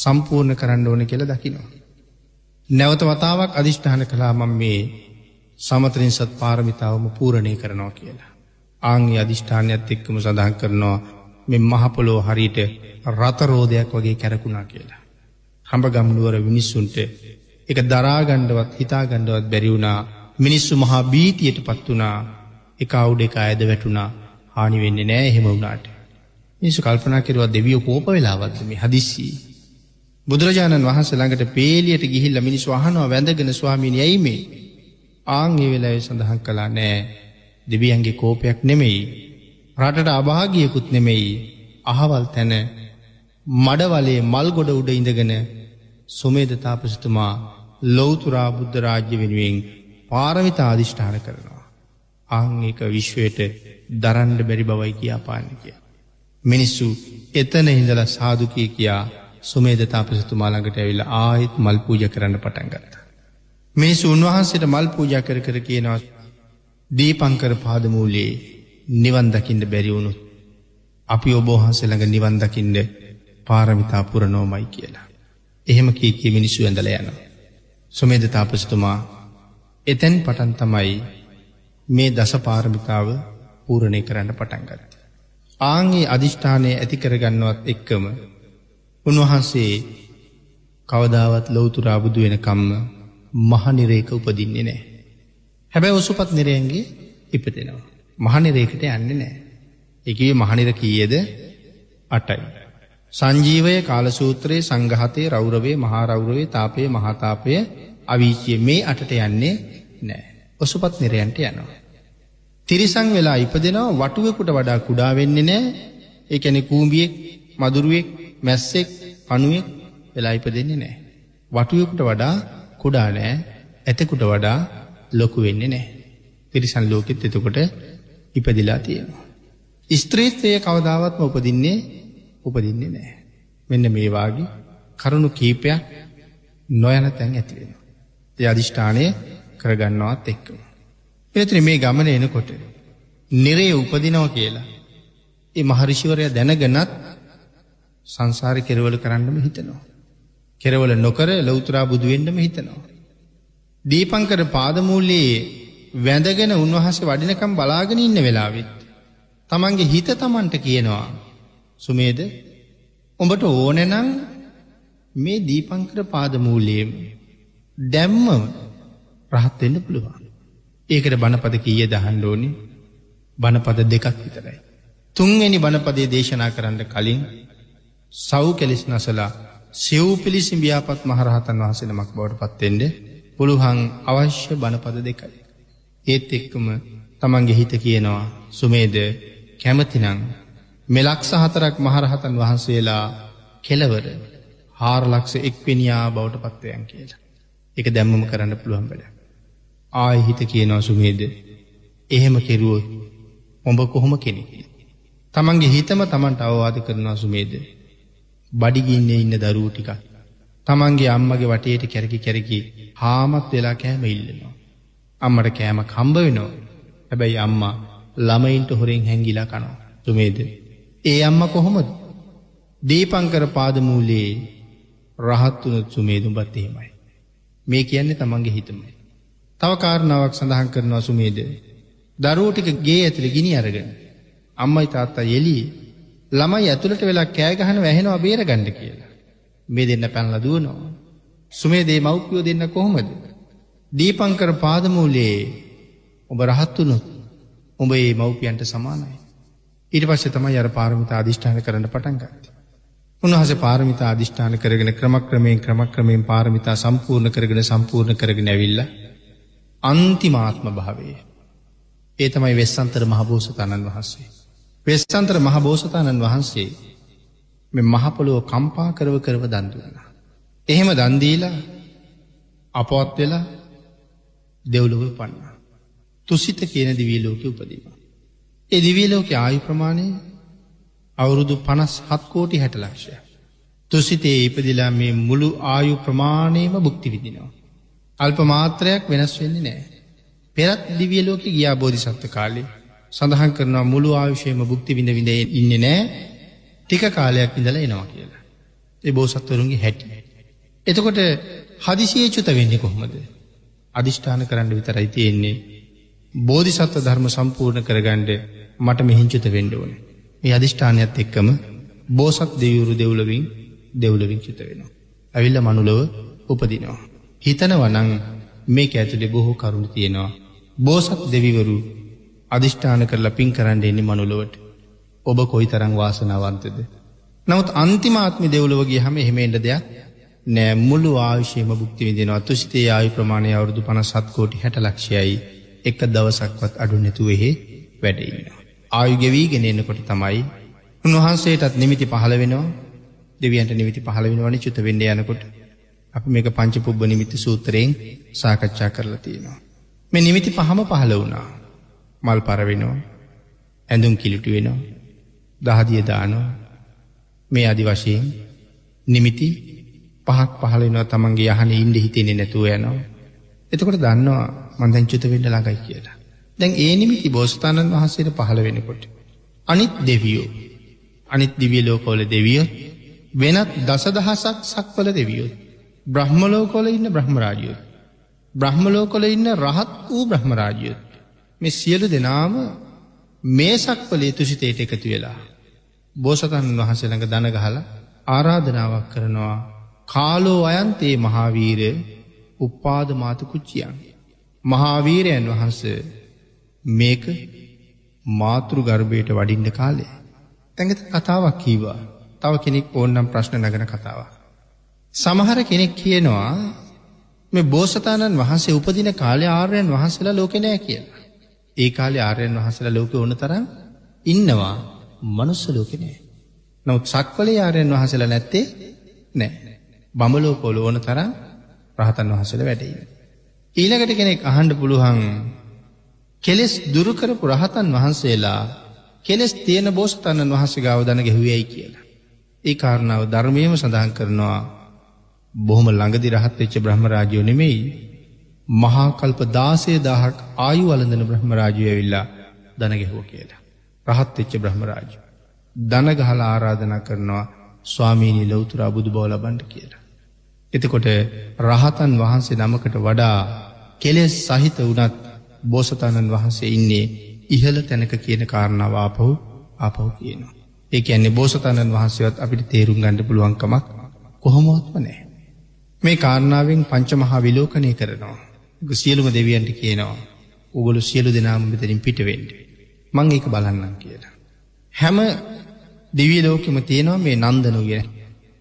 සම්පූර්ණ කරන්න ඕනේ කියලා දකිනවා. නැවත වතාවක් අදිෂ්ඨාන කළා මම මේ සමත්‍රිංසත් පාරමිතාවම පූර්ණේ කරනවා කියලා. ආන්ගේ අදිෂ්ඨානයත් එක්කම සඳහන් කරනවා මේ මහ පොළොව හරියට රත රෝදයක් වගේ කැරකුණා කියලා. හඹගම් නුවර මිනිස්සුන්ට ඒක දරා ගන්නවත් හිතා ගන්නවත් බැරි වුණා. මිනිස්සු මහා බීතියටපත් වුණා. එක ආවුඩ එක ඇද වැටුණා. හානි වෙන්නේ නැහැ එහෙම වුණාට. මිනිස්සු කල්පනා කරුවා දෙවියෝ කෝප වෙලාවත් මේ හදිස්සි. බුදුරජාණන් වහන්සේ ළඟට පේලියට ගිහිල්ලා මිනිස්සු අහනවා වැඳගෙන ස්වාමීනි ඇයි මේ? ආන් ඒ වෙලාවේ සඳහන් කළා නෑ දෙවියන්ගේ කෝපයක් නෙමෙයි. රටට අභාගියකුත් නෙමෙයි. අහවල් තැන මඩවලේ මල් ගොඩ උඩ ඉඳගෙන සුමේද තාපසතුමා ලෞතුරා බුද්ධ රාජ්‍ය වෙනුවෙන් පාරමිතා අදිෂ්ඨාන කරනවා. ආංගික විශ්වයට දරන්න බැරි බවයි කියා පාන්නේ කිය. මිනිස්සු එතන ඉඳලා සාදු කියා සුමේද තාපසතුමා ළඟට ඇවිල්ලා ආයෙත් මල් පූජා කරන්න පටන් ගත්තා. මිනිස්සු උන්වහන්සේට මල් පූජා කර කර කියනවා දීපංකර පාදමූලයේ නිවන් දකින්න බැරි වුණොත් අපි ඔබ වහන්සේ ළඟ නිවන් දකින්න පාරමිතා පුරනෝමයි කියලා. එහෙම කී කී මිනිස්සු ඇඳලා යනවා. සුමේද තාපසතුමා එතෙන් පටන් තමයි මේ දස පාරමිතාව පූර්ණේ කරන්න පටන් ගත්තේ. ආන්ගේ අදිෂ්ඨානය ඇති කරගන්නවත් එක්කම උන්වහන්සේ කවදාවත් ලෞතර බුදු වෙනකම්ම මහනිරේක උපදින්නේ නැහැ. හැබැයි උසුපත් නිරයන්ගේ ඉපදෙනවා. මහනිරේකට යන්නේ නැහැ. ඒ කියේ මහනිර කීයේද? 8යි. සංජීවය කාලසූත්‍රයේ සංඝහතේ රෞරවේ මහා රෞරවේ තාපයේ මහා තාපයේ අවීචියේ මේ 8ට යන්නේ නැහැ. ඔසුපත් නිරයන්ට යනවා. තිරිසන් වෙලා ඉපදෙනවා වටුවෙකුට වඩා කුඩා වෙන්නේ නැහැ. ඒ කියන්නේ කූඹියෙක්, මදුරුවෙක්, මැස්සෙක්, අණුවෙක් වෙලා ඉපදෙන්නේ නැහැ. වටුවෙකුට වඩා කුඩා නැහැ. ඇතෙකුට වඩා ලොකු වෙන්නේ නැහැ. තිරිසන් ලෝකෙත් එතකොට ඉපදිලා තියෙනවා. ස්ත්‍රීත්වයේ කවදාවත්ම උපදින්නේ නැහැ. මෙන්න මේ වාගේ කරුණු කීපයක් නොයන තැන් ඇති වෙනවා. ඒ අදිෂ්ඨානය කරගන්නවත් එක්කම. ඒතර මේ ගමන එනකොට නිරේ උපදිනවා කියලා ඒ මහරිෂිවරයා දැනගෙනත් සංසාරේ කෙරවල කරන්නම හිතනවා. කෙරවල නොකර ලෞතර බුදු වෙන්නම හිතනවා. දීපංකර පාදමූලයේ වැඳගෙන උන්වහන්සේ වඩිනකම් බලාගෙන ඉන්න වෙලාවෙත් තමන්ගේ හිත තමන්ට කියනවා සුමේද උඹට ඕනේ නම් මේ දීපංකර පාදමූලයේ දැම්ම රහත් වෙන්න පුළුවන්. ඒකට බණපද කීයද අහන්න ඕනේ? බණපද 2ක් විතරයි. තුන්වෙනි බණපදයේ දේශනා කරන්න කලින් සව් කෙලිස් නසලා සිව් පිළිසිඹියාපත් මහරහතන් වහන්සේ නමක් බවට පත් වෙන්න පුළුවන් අවශ්‍ය බණපද 2යි. ඒත් එක්කම තමන්ගේ හිත කියනවා සුමේද කැමතිනම් මෙලක්ෂ 4ක් මහරහතන් වහන්සේලා කෙලවර 4,01,000 වෙනියා බවට පත්වයන් කියලා. ඒක දැම්මම කරන්න පුළුවන් වැඩක්. ආයෙ හිත කියනවා සුමේද එහෙම කෙරුවොත් ඔබ කොහොම කෙනෙක්? තමන්ගේ හිතම තමන්ට අවවාද කරනවා සුමේද බඩගින්නේ ඉන්න දරුවෝ ටිකක් තමන්ගේ අම්මගේ වටේට කැරකි හාමත් වෙලා කෑම ඉල්ලනවා. අම්මට කෑමක් හම්බ වෙනවා. හැබැයි අම්මා ළමයින්ට හොරෙන් හැංගිලා කනවා. සුමේද ඒ අම්මා කොහොමද? දීපංකර පාදමූලයේ රහත් වුණු සුමේදුඹත් එහෙමයි. මේ කියන්නේ තමන්ගේ හිතමයි. තව කාරණාවක් සඳහන් කරනවා සුමේද. දරුවෝ ටික ගේ ඇතුලේ ගිනි අරගෙන අම්මයි තාත්තයි එළියේ ළමයි ඇතුළට වෙලා කෑ ගහන වැහෙනවා බේරගන්න කියලා. මේ දෙන්න පැනලා දුවනවා. සුමේදේ මව්පියෝ දෙන්න කොහොමද? දීපංකර පාදමූලයේ ඔබ රහත් වුණොත් ඔබ මේ මව්පියන්ට සමානයි. ඊට පස්සේ තමයි අර පාරමිතා අධිෂ්ඨාන කරන්න පටන් ගත්තේ. उन्हासे पारमिता अधिष्ठान करगने क्रमक्रमें पारमिता संपूर्ण करगने अविल्ला अंतिमात्म भावे ए तमय वेस्तांतर महाबोसतानन वहंसे में महापलो कंपा करव करव दान दुना එහෙම දන් දීලා අපවත් වෙලා දෙව්ලොව පන්නා තුසිත කියන දිව්‍ය ලෝකේ උපදිනවා ඒ දිව්‍ය ලෝකයේ ආයු ප්‍රමාණය අවුරුදු 57 කෝටි 60 ලක්ෂය. තුසිතේ ඉපදිලා මේ මුළු ආයු ප්‍රමාණයම භුක්ති විඳිනවා. අල්ප මාත්‍රයක් වෙනස් වෙන්නේ නැහැ. පෙරත් දිව්‍ය ලෝකේ ගියා බෝධිසත්ව කාලේ සඳහන් කරනවා මුළු ආයුෂයම භුක්ති විඳ විඳ ඉන්නේ නැහැ. ටික කාලයක් ඉඳලා එනවා කියලා. ඒ බෝසත්වරුන්ගේ හැටි. එතකොට හදිසියේ චුත වෙන්නේ කොහොමද? අදිෂ්ඨාන කරන්න විතරයි තියෙන්නේ. බෝධිසත්ව ධර්ම සම්පූර්ණ කරගන්න මට මෙහින් චුත වෙන්න ඕනේ. මේ අදිෂ්ඨානයත් එක්කම බෝසත් දෙවිවරු දෙව්ලොවින් චිත වෙනවා. අවිල්ල මනුලව උපදිනවා. හිතනවා නම් මේක ඇතුලේ බොහෝ කරුණු තියෙනවා. බෝසත් දෙවිවරු අදිෂ්ඨාන කරලා පින් කරන්න එන්නේ මනුලවට. ඔබ කොයිතරම් වාසනාවන්තද? නමුත් අන්තිම ආත්මේ දෙව්ලොව ගියහම එහෙම එන්න දෙයක් නෑ. මුළු ආයුෂයම භුක්ති විඳිනවා. තුසිතේ ආයු ප්‍රමාණය අවුරුදු 57 කෝටි 60 ලක්ෂයයි. එක දවසක්වත් අඩු නැතුව එහෙ වැඩ ඉන්නවා. ආයු ගෙවිගෙන එනකොට තමයි උන්වහන්සේටත් නිමිති පහළ වෙනවා දෙවියන්ට නිමිති පහළ වෙනවනේ චුත වෙන්න යනකොට අපි මේක පංචපුබ්බ නිමිති සූත්‍රයෙන් සාකච්ඡා කරලා තියෙනවා මේ නිමිති පහම පහළ වුණා මල් පර වෙනවා ඇඳුම් කිලුටි වෙනවා දහදිය දානවා මේ ආදි වශයෙන් නිමිති පහක් පහළ වෙනවා තමන්ගේ යහනේ ඉඳ හිතෙන්නේ නැතුව යනවා එතකොට දන්නවා මං දැන් චුත වෙන්න ළඟයි කියලා දැන් ඒ නිමිති බෝසතාණන් වහන්සේට පහළ වෙනකොට අනිත් දිව්‍ය ලෝකවල දෙවියෝ වෙනත් දසදහසක් සක්වල දෙවියෝ බ්‍රහ්ම ලෝකවල ඉන්න බ්‍රහ්ම රාජයෝ බ්‍රහ්ම ලෝකවල ඉන්න රහත් වූ බ්‍රහ්ම රාජයෝ මේ සියලු දෙනාම මේ සක්වලේ තුසිතේට එකතු වෙලා බෝසතාණන් වහන්සේ ළඟ දන ගහලා ආරාධනාවක් කරනවා කාලෝ අයන්තේ මහාවීර උපාද මාතු කුච්චියන් මහාවීරයන් වහන්සේ මේක මාතෘ ගර්භයට වඩින්න කාලේ තංගත කතාවක් කීවා තව කෙනෙක් ඕනනම් ප්‍රශ්න නගන කතාවක් සමහර කෙනෙක් කියනවා මේ බෝසතාණන් වහන්සේ උපදින කාලේ ආර්යයන් වහන්සේලා ලෝකේ නැහැ කියලා ඒ කාලේ ආර්යයන් වහන්සේලා ලෝකේ ඕන තරම් ඉන්නවා මනුස්ස ලෝකේ නැහැ නමුත් සක්වලේ ආර්යයන් වහන්සේලා නැත්තේ නැහැ බඹ ලෝකවල ඕන තරම් රහතන් වහන්සේලා වැඩ ඉන්නේ ඊළඟට කෙනෙක් අහන්න පුළුවන් කෙලෙස් දුරු කරපු රහතන් වහන්සේලා කෙලෙස් තියෙන බෝසතාණන් වහන්සේ ගාව දන ගෙවුවේයි කියලා. ඒ කාරණාව ධර්මයේම සඳහන් කරනවා බොහොම ළඟදී රහත් වෙච්ච බ්‍රහ්ම රාජයෝ නෙමෙයි මහා කල්ප 16000ක් ආයු වළඳන බ්‍රහ්ම රාජයෝ ඇවිල්ලා දන ගෙවුවා කියලා. රහත් වෙච්ච බ්‍රහ්ම රාජයෝ දන ගහලා ආරාධනා කරනවා ස්වාමීනි ලෞතර බුදුබව ලබන්න කියලා. එතකොට රහතන් වහන්සේ නමකට වඩා කෙලෙස් සහිත උනත් බෝසතාණන් වහන්සේ ඉන්නේ ඉහළ තැනක කියන කාරණාව ආපහු කියනවා. ඒ කියන්නේ බෝසතාණන් වහන්සේවත් අපිට තේරුම් ගන්න පුළුවන් කමක් කොහොමවත්ම නැහැ. මේ කාරණාවෙන් පංචමහා විලෝකණය කරනවා. සියලුම දෙවියන්ට කියනවා "ඔගොල්ලෝ සියලු දෙනාම මෙතනින් පිට වෙන්න. මම ඒක බලන්නම්" කියලා. හැම දිව්‍ය ලෝකෙම තියෙනවා මේ නන්දන උයන.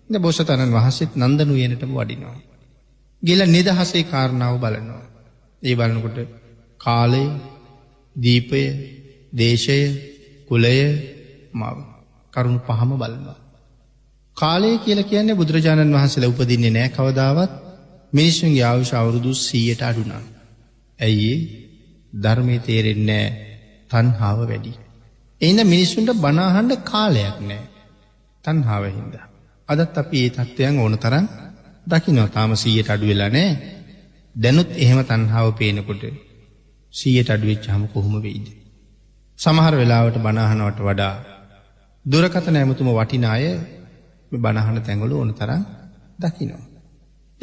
ඉතින් බෝසතාණන් වහන්සේත් නන්දන උයනටම වඩිනවා. ගිහලා නිදහසේ කාරණාව බලනවා. ඒ බලනකොට කාලය දීපය දේශය කුලය මව කරුණු පහම බලනවා කාලය කියලා කියන්නේ බුදුරජාණන් වහන්සේලා උපදින්නේ නැහැ කවදාවත් මිනිසුන්ගේ ආයුෂ අවුරුදු 100ට අඩු නා. ඇයි ධර්මයේ තේරෙන්නේ තණ්හාව වැඩි. එහෙනම් මිනිසුන්ට බණ අහන්න කාලයක් නැහැ. තණ්හාව හින්දා. අදත් අපි මේ தත්වයන් ඕනතරම් දකින්නවා. තාම 100ට අඩු වෙලා නැහැ. දැනුත් එහෙම තණ්හාව පේනකොට 100ට අඩු වෙච්චාම කොහොම වෙයිද? සමහර වෙලාවට බණ අහනවට වඩා දුරකතන ඇමතුම වටින අය මේ බණ අහන තැඟවල ඕනතරම් දකින්නවා.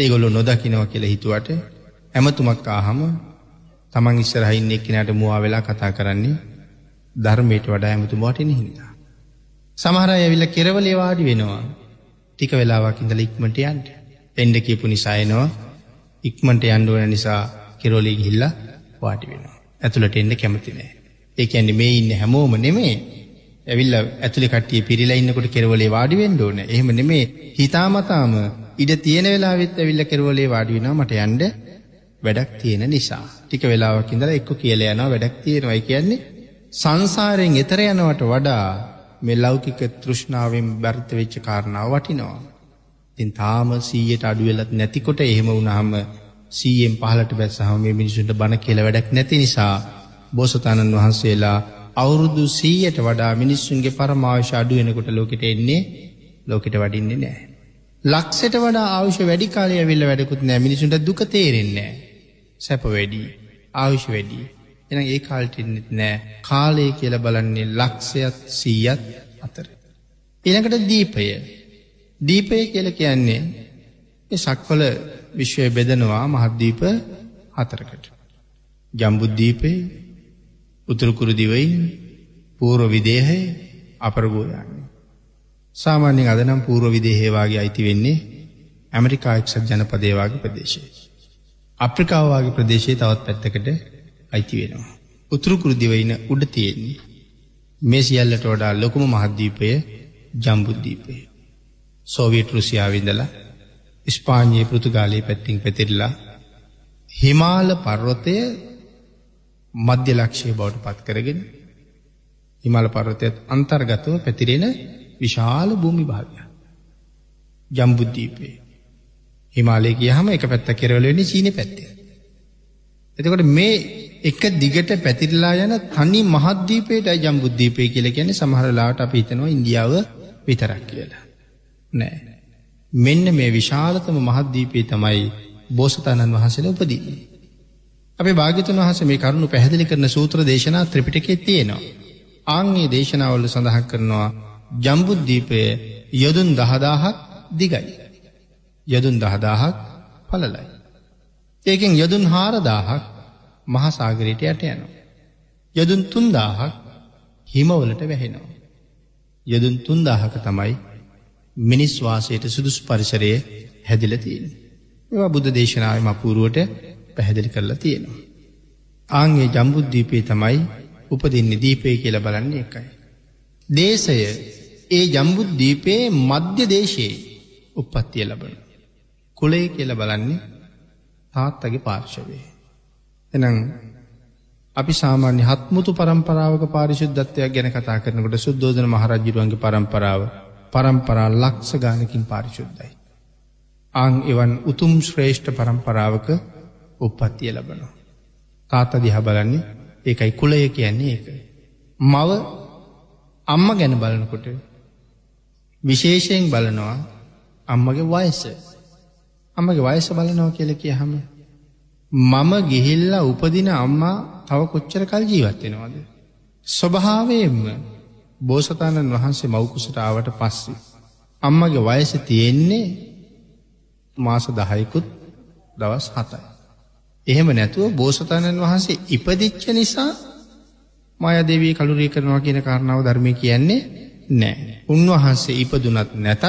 ඒගොල්ලෝ නොදකින්නවා කියලා හිතුවට හැමතුමක් ආහම තමන් ඉස්සරහා ඉන්න එක්කෙනාට මුවා වෙලා කතා කරන්නේ ධර්මයට වඩා හැමතුම වටින හින්දා. සමහර අය ඇවිල්ලා කෙරවලේ වාඩි වෙනවා. ටික වෙලාවක් ඉඳලා ඉක්මනට යන්න. එන්න කියපු නිසා එනවා. ඉක්මනට යන්න ඕන නිසා කෙරවලේ ගිහිල්ලා වාඩි වෙනවා. ඇතුළට එන්න කැමති නැහැ. ඒ කියන්නේ මේ ඉන්නේ හැමෝම නෙමෙයි. ඇවිල්ලා ඇතුලේ කට්ටිය පිරීලා ඉන්නකොට කෙරවලේ වාඩි වෙන්න ඕනේ. එහෙම නෙමෙයි. හිතාමතාම ඉඩ තියෙන වෙලාවෙත් ඇවිල්ලා කෙරවලේ වාඩි වෙනවා මට යන්න වැඩක් තියෙන නිසා. ටික වෙලාවක් ඉඳලා එක්ක කියලා යනවා වැඩක් තියෙනවා. ඒ කියන්නේ සංසාරයෙන් එතර යනවට වඩා මේ ලෞකික තෘෂ්ණාවෙන් බරිත වෙච්ච කාරණාව වටිනවා. ඉතින් තාම 100ට අඩු වෙලත් නැතිකොට එහෙම වුණාම 100න් 15ට බැස්සාම මේ මිනිසුන්ට බණ කියලා වැඩක් නැති නිසා බෝසතාණන් වහන්සේලා අවුරුදු 100ට වඩා මිනිසුන්ගේ පරමාවශ්‍ය අඩු වෙනකොට ලෝකෙට එන්නේ ලෝකෙට වඩින්නේ නැහැ. ලක්ෂයට වඩා අවශ්‍ය වැඩි කාලය ඇවිල්ලා වැඩකුත් නැහැ. මිනිසුන්ට දුක තේරෙන්නේ නැහැ. සැප වැඩි, අවශ්‍ය වැඩි. එහෙනම් ඒ කාලෙට ඉන්නෙත් නැහැ. කාලය කියලා බලන්නේ ලක්ෂයත් 100ත් අතර. ඊළඟට දීපය. දීපය කියලා කියන්නේ මේ සක්වල විශ්වය බෙදනවා මහද්වීප 4කට. ජම්බුද්වීපය, උතුරු කුරු දිවයින, පූර්ව විදේහය, අපර ගෝලාන්නේ. සාමාන්‍යයෙන් අද නම් පූර්ව විදේහය වාගේ අයිති වෙන්නේ ඇමරිකා එක්සත් ජනපදයේ වාගේ ප්‍රදේශයේ. අප්‍රිකාව වාගේ ප්‍රදේශයේ තවත් පැත්තකට අයිති වෙනවා. උතුරු කුරු දිවයින උඩ තියෙන්නේ. මේ සියල්ලට වඩා ලොකුම මහද්වීපය ජම්බුද්වීපය. සෝවියට් රුසියාවේ ඉඳලා ස්පාඤ්ඤේ පෘතුගාලයේ පැත්තෙන් පැතිරිලා හිමාල පර්වතය මධ්‍ය ලක්ෂ්‍යය බවට පත් කරගෙන හිමාල පර්වතයත් අන්තර්ගතව පැතිරෙන විශාල භූමි භාගයක්. ජම්බුද්වීපය. හිමාලයේ ගියාම එක පැත්තක් කෙරවල වෙන්නේ චීනේ පැත්තේ. එතකොට මේ එක දිගට පැතිරලා යන තනි මහද්වීපයටයි ජම්බුද්වීපය කියලා කියන්නේ. සමහර ලාට අපි හිතනවා ඉන්දියාව විතරක් කියලා. නෑ. මෙන්න මේ විශාලතම මහද්වීපය තමයි බෝසතාණන් වහන්සේලා උපදින්නේ. අපේ භාග්‍යවතුන් වහන්සේ මේ කරුණු පැහැදිලි කරන සූත්‍ර දේශනා ත්‍රිපිටකයේ තියෙනවා. ආන්ගේ දේශනාවල සඳහන් කරනවා ජම්බුද්වීපය යොදුන් 10000ක් දිගයි. යොදුන් 10000ක් පළලයි. ඒකෙන් යොදුන් 4000ක් මහා සාගරයට යට යනවා. යොදුන් 3000ක් හිමවලට වැහෙනවා. යොදුන් 3000ක තමයි මිනිස් වාසයට සුදුසු පරිසරය හැදිලා තියෙන්නේ. ඒවා බුද්ධ දේශනාවෙම අපූර්වට පැහැදිලි කරලා තියෙනවා. ආන්ගේ ජම්බුද්වීපය තමයි උපදින්නේ. දීපය කියලා බලන්නේ එකයි. දේශය ඒ ජම්බුද්වීපයේ මධ්‍ය දේශයේ උප්පත්තිය ලැබෙන. කුලය කියලා බලන්නේ තාත්තගේ පාර්ශවයේ. එහෙනම් අපි සාමාන්‍ය හත්මුතු පරම්පරාවක පාරිශුද්ධත්වයක් ගැන කතා කරනකොට සුද්ධෝදන මහරජුරුවන්ගේ පරම්පරාව පරම්පරා ලක්ෂ ගානකින් පාරිශුද්ධයි. ආන් එවන් උතුම් ශ්‍රේෂ්ඨ පරම්පරාවක උප්පත්තිය ලැබෙනවා. තාත්තා දිහා බලන්නේ ඒකයි. කුලය කියන්නේ ඒකයි. මව අම්මා ගැන බලනකොට විශේෂයෙන් බලනවා අම්මගේ වයස. අම්මගේ වයස බලනවා කියලා කියහම මම ගිහිල්ලා උපදින අම්මා තව කොච්චර කල් ජීවත් වෙනවද? ස්වභාවයෙන්ම බෝසතාණන් වහන්සේ මව් කුසට ආවට පස්සේ අම්මගේ වයස තියෙන්නේ මාස 10කුත් දවස් 7යි. එහෙම නැතුව බෝසතාණන් වහන්සේ ඉපදිච්ච නිසා මායාදේවිය කලුරිය කරනවා කියන කාරණාව ධර්මයේ කියන්නේ නැහැ. උන්වහන්සේ ඉපදුනත් නැතත්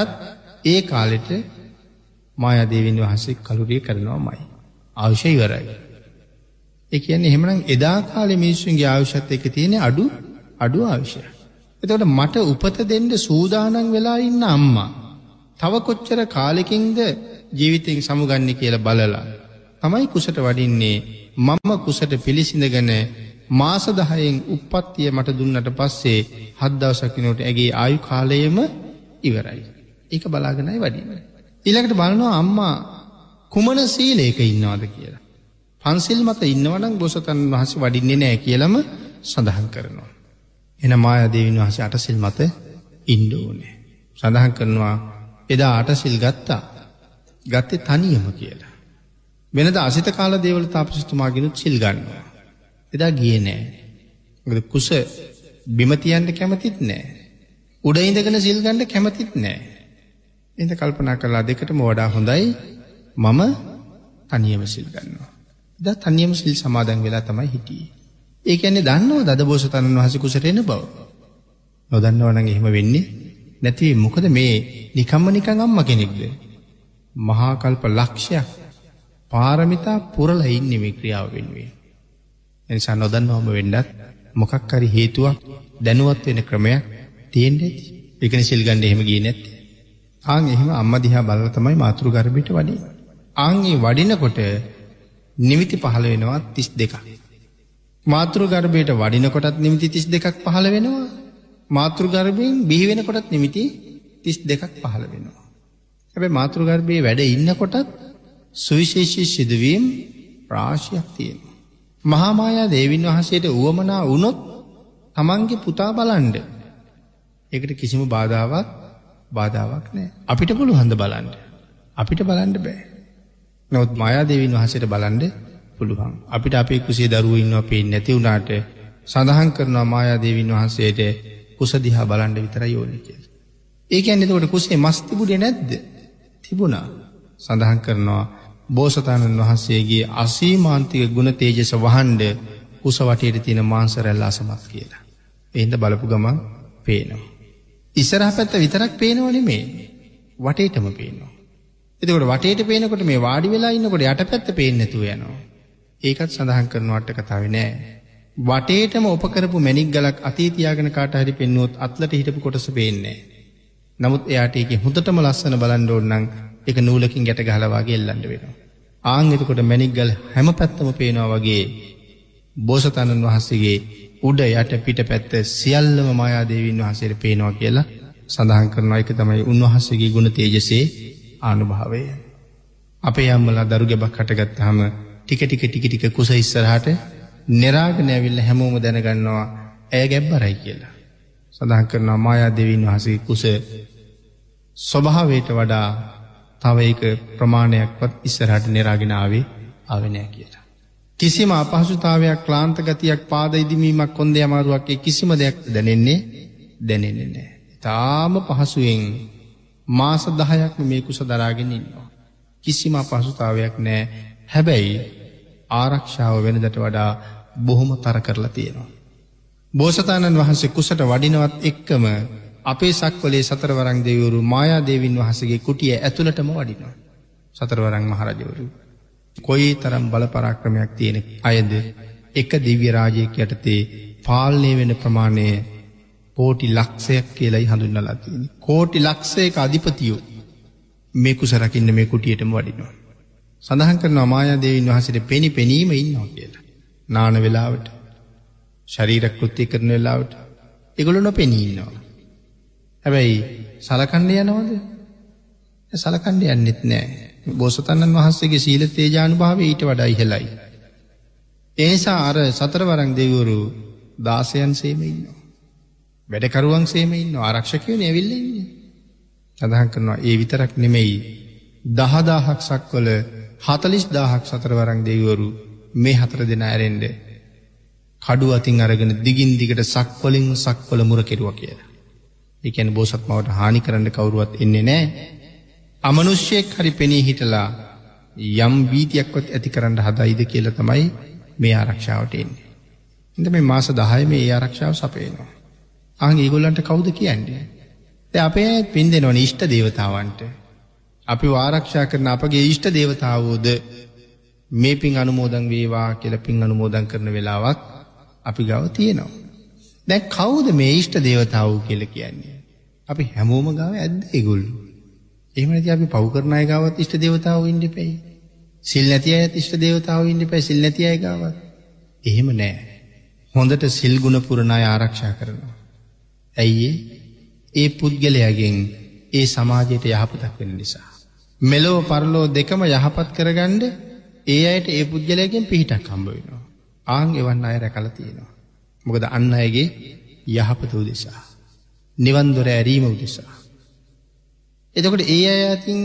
ඒ කාලෙට මායාදේවින් වහන්සේ කලුරිය කරනවාමයි. ආයුෂය ඉවරයි. ඒ කියන්නේ එහෙමනම් එදා කාලේ මිනිස්සුන්ගේ ආයුෂත් එක්ක තියෙන අඩු ආයුෂය. එතකොට මට උපත දෙන්න සූදානම් වෙලා ඉන්න අම්මා තව කොච්චර කාලෙකින්ද ජීවිතෙන් සමුගන්නේ කියලා බලලා තමයි කුසට වඩින්නේ. මම කුසට පිළිසිඳගෙන මාස 10න් උප්පත්තිය මට දුන්නට පස්සේ 7 දවසක් වෙනකොට ඇගේ ආයු කාලයම ඉවරයි. ඒක බලාගෙනයි වඩින්නේ. ඊළඟට බලනවා අම්මා කුමන සීලයක ඉන්නවද කියලා. පන්සිල් මත ඉන්නවනම් බෝසතාණන් වහන්සේ වඩින්නේ නැහැ කියලාම සඳහන් කරනවා. එන මායාදේවීන් වහන්සේ අටසිල් මත ඉන්න ඕනේ. සඳහන් කරනවා එදා අටසිල් ගත්තා. ගත්තේ තනියම කියලා. වෙනදා අසිත කාල දේවල තාපසතුමාගෙනුත් සිල් ගන්නවා. එදා ගියේ නැහැ. මොකද කුස බිම තියන්න කැමතිත් නැහැ. උඩ ඉඳගෙන සිල් ගන්න කැමතිත් නැහැ. එහෙනම් කල්පනා කළා දෙකටම වඩා හොඳයි මම තනියම සිල් ගන්නවා. ඉතින් තනියම සිල් සමාදන් වෙලා තමයි හිටියේ. ඒ කියන්නේ දන්නවද අද බෝසතාණන් වහන්සේ කුසට එන බව? නොදන්නව නම් එහෙම වෙන්නේ නැති. මොකද මේ නිකම්ම නිකං අම්මා කෙනෙක්ද? මහා කල්ප ලක්ෂයක් පාරමිතා පුරලා ඉන්නේ මේ ක්‍රියාව වෙනුවෙන්. එනිසා නොදන්නවම වෙන්නත් මොකක් හරි හේතුවක් දැනුවත් වෙන ක්‍රමයක් තියෙන්නේ. ඒකනේ සිල් ගන්න එහෙම ගියේ නැත්තේ. ආන් එහෙම අම්මා දිහා බලලා තමයි මාතෘ ගර්භයට වඩේ. ආන් ඒ වඩිනකොට නිමිති පහළ වෙනවා 32ක්. මාතෘ ගර්භයට වඩිනකොටත් නිමිති 32ක් පහළ වෙනවා. මාතෘ ගර්භයෙන් බිහි වෙනකොටත් නිමිති 32ක් පහළ වෙනවා. හැබැයි මාතෘ ගර්භයේ වැඩ ඉන්නකොටත් සුවිශේෂී සිදුවීම් රාශියක් තියෙනවා. මහා මායා දේවින් වහන්සේට උවමනා වුණොත් තමන්ගේ පුතා බලන්න. ඒකට කිසිම බාධාවක් නැහැ. අපිට පුළුවන් ද බලන්න? අපිට බලන්න බෑ. නමුත් මායාදේවීන් වහන්සේට බලන්න පුළුවන්. අපිට අපේ කුසේ දරුවෝ ඉන්නවා පේන්නේ නැති වුණාට සඳහන් කරනවා මායාදේවීන් වහන්සේට කුස දිහා බලන්න විතරයි ඕනේ කියලා. ඒ කියන්නේ එතකොට කුසේ මස් තිබුණේ නැද්ද? තිබුණා. සඳහන් කරනවා බෝසතාණන් වහන්සේගේ අසීමාන්තික ගුණ තේජස වහන්න කුස වටේට තියෙන මාංශ රැල්ල අසමත් කියලා. එහෙනම් බලපු ගමන් පේනවා. ඉස්සරහ පැත්ත විතරක් පේනව නෙමෙයි, වටේටම පේනවා. එතකොට වටේට පේනකොට මේ වාඩි වෙලා ඉන්නකොට යටපැත්ත පේන්නේ නැතුව යනවා. ඒකත් සඳහන් කරනවට කතාවේ නෑ. වටේටම උපකරපු මණික් ගලක් අතේ තියාගෙන කාට හරි පෙන්නුවොත් අත්ලට හිටපු කොටස පේන්නේ නෑ. නමුත් එයාට ඒකේ හොඳටම ලස්සන බලන්න ඕන නම් ඒක නූලකින් ගැට ගහලා වගේ එල්ලන්න වෙනවා. ආන් එතකොට මණික් ගල හැම පැත්තම පේනවා වගේ බෝසතාණන් වහන්සේගේ උඩ යට පිටපැත්ත සියල්ලම මායාදේවීන් වහන්සේට පේනවා කියලා සඳහන් කරනවා. ඒක තමයි උන්වහන්සේගේ ගුණ තේජසේ ආනුභාවය. අපේ අම්මලා දරු ගැබක් හටගත්තාම ටික ටික කුස ඉස්සරහට නෙරාගෙන ඇවිල්ලා හැමෝම දැනගන්නවා ඇය ගැබ්බරයි කියලා. සඳහන් කරනවා මායාදේවීන් වහන්සේ කුස ස්වභාවයට වඩා තව එක ප්‍රමාණයක්වත් ඉස්සරහට නෙරාගෙන ආවේ නැහැ කියලා. කිසිම අපහසුතාවයක්, ක්ලාන්ත ගතියක්, පාද ඉදිමීමක්, කොන්දේ අමාරුවක්, ඒ කිසිම දෙයක් දැනෙන්නේ නැහැ. තාම පහසුවෙන් මාස 10ක් මේ කුස දරාගෙන ඉන්නවා. කිසිම අපහසුතාවයක් නැහැ. හැබැයි ආරක්ෂාව වෙනදට වඩා බොහොම තර කරලා තියෙනවා. බෝසතාණන් වහන්සේ කුසට වඩිනවත් එක්කම අපේ සක්වලේ සතරවරන් දෙවිවරු මායාදේවීන් වහන්සේගේ කුටිය ඇතුළටම වඩිනවා. සතරවරන් මහරජවරු කොයි තරම් බල පරාක්‍රමයක් තියෙන අයද එක දිව්‍ය රාජ්‍යයක් යටතේ පාලනය වෙන ප්‍රමාණය කෝටි ලක්ෂයක් කියලායි හඳුන්වලා තියෙන්නේ. කෝටි ලක්ෂයක අධිපතියෝ මේ කුස රකින්න මේ කුටියටම වඩිනවා. සඳහන් කරනවා මායාදේවීන් වහන්සේට පෙනීම ඉන්නවා කියලා. නාන වේලාවට, ශරීර කෘත්‍ය කරන වේලාවට ඒගොල්ලෝ නොපෙනී ඉන්නවා. හැබැයි සලකන්න යනවද? සලකන්න යන්නෙත් නැහැ. බෝසතාණන් වහන්සේගේ සීල තේජානුභාවය ඊට වඩා ඉහළයි. ඒ නිසා අර සතරවරන් දෙවිවරු දාසයන් සේම ඉන්නවා. වැඩකරුවන් සේම ඉන්නවා. ආරක්ෂකයෝනේ ඇවිල්ලා ඉන්නේ. සඳහන් කරනවා ඒ විතරක් නෙමෙයි 10000ක් සක්වල 40000ක් සතරවරන් දෙවිවරු මේ හතර දෙනා ඇරෙන්න කඩුව අතින් අරගෙන දිගින් දිගට සක්වලින් සක්වල මුර කෙරුවා කියලා. ඒ කියන්නේ බෝසත්මවට හානි කරන්න කවුරුවත් එන්නේ නැහැ. අමනුෂ්‍යයෙක් හරි පෙනී හිටලා යම් බීතියක්වත් ඇති කරන්න හදයිද කියලා තමයි මේ ආරක්ෂාවට එන්නේ. ඉතින් මේ මාස 10 මේ ආරක්ෂාව සපයනවා. ආන් ඒගොල්ලන්ට කවුද කියන්නේ? දැන් අපේ අයත් පින් දෙනවනේ ඉෂ්ට දේවතාවන්ට. අපිව ආරක්ෂා කරන අපගේ ඉෂ්ට දේවතාවෝද මේ පින් අනුමෝදන් වේවා කියලා පින් අනුමෝදන් කරන වෙලාවක් අපි ගාව තියෙනවා. දැන් කවුද මේ ඉෂ්ට දේවතාවෝ කියලා කියන්නේ? අපි හැමෝම ගාව ඇද්ද ඒගොල්ලෝ? එහෙම නැති අපි පව් කරන අය ගාවත් ඉෂ්ට දේවතාවෝ ඉන්න ඉපයි. සිල් නැති අයත් ඉෂ්ට දේවතාවෝ ඉන්න ඉපයි සිල් නැති අය ගාවත්. එහෙම නෑ. හොඳට සිල් ගුණ පුරන අය ආරක්ෂා කරනවා. ඇයි ඒ පුද්ගලයාගෙන් ඒ සමාජයට යහපතක් වෙන නිසා. මෙලොව පරලොව දෙකම යහපත් කරගන්න ඒ අයට ඒ පුද්ගලයාගෙන් පිහිටක් හම්බ වෙනවා. ආන් එවන් අය රැකලා තියෙනවා. මොකද අන් අයගේ යහපත උදෙසා. නිවන් දොර ඇරීම උදෙසා. එතකොට ඒ අය අතින්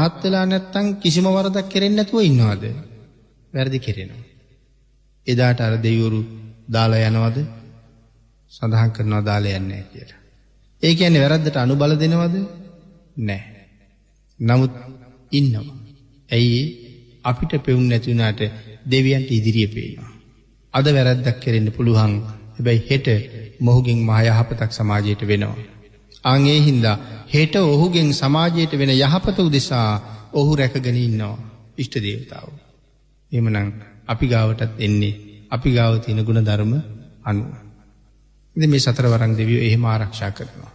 රහත් වෙලා නැත්තම් කිසිම වරදක් කෙරෙන්නේ නැතුව ඉන්නවද? වැරදි කෙරෙනවා. එදාට අර දෙවිවරු දාලා යනවද? සඳහන් කරනවා දාලා යන්නේ නැහැ කියලා. ඒ කියන්නේ වැරද්දට අනුබල දෙනවද? නැහැ. නමුත් ඉන්නවා. ඇයි අපිට පෙවුන් නැති වුණාට දෙවියන්ට ඉදිරියේ පේනවා. අද වැරද්දක් කරෙන්න පුළුවන්. හැබැයි හෙට මොහුගෙන් මහ යහපතක් සමාජයට වෙනවා. ආන් ඒ හින්දා හෙට ඔහුගෙන් සමාජයට වෙන යහපත උදෙසා ඔහු රැකගෙන ඉන්නවා ඉෂ්ට දේවතාවෝ. එහෙමනම් අපි ගාවටත් එන්නේ අපි ගාව තියෙන ගුණ ධර්ම අනුව. ඉතින් මේ සතර වරන් දෙවියෝ එහෙම ආරක්ෂා කරනවා.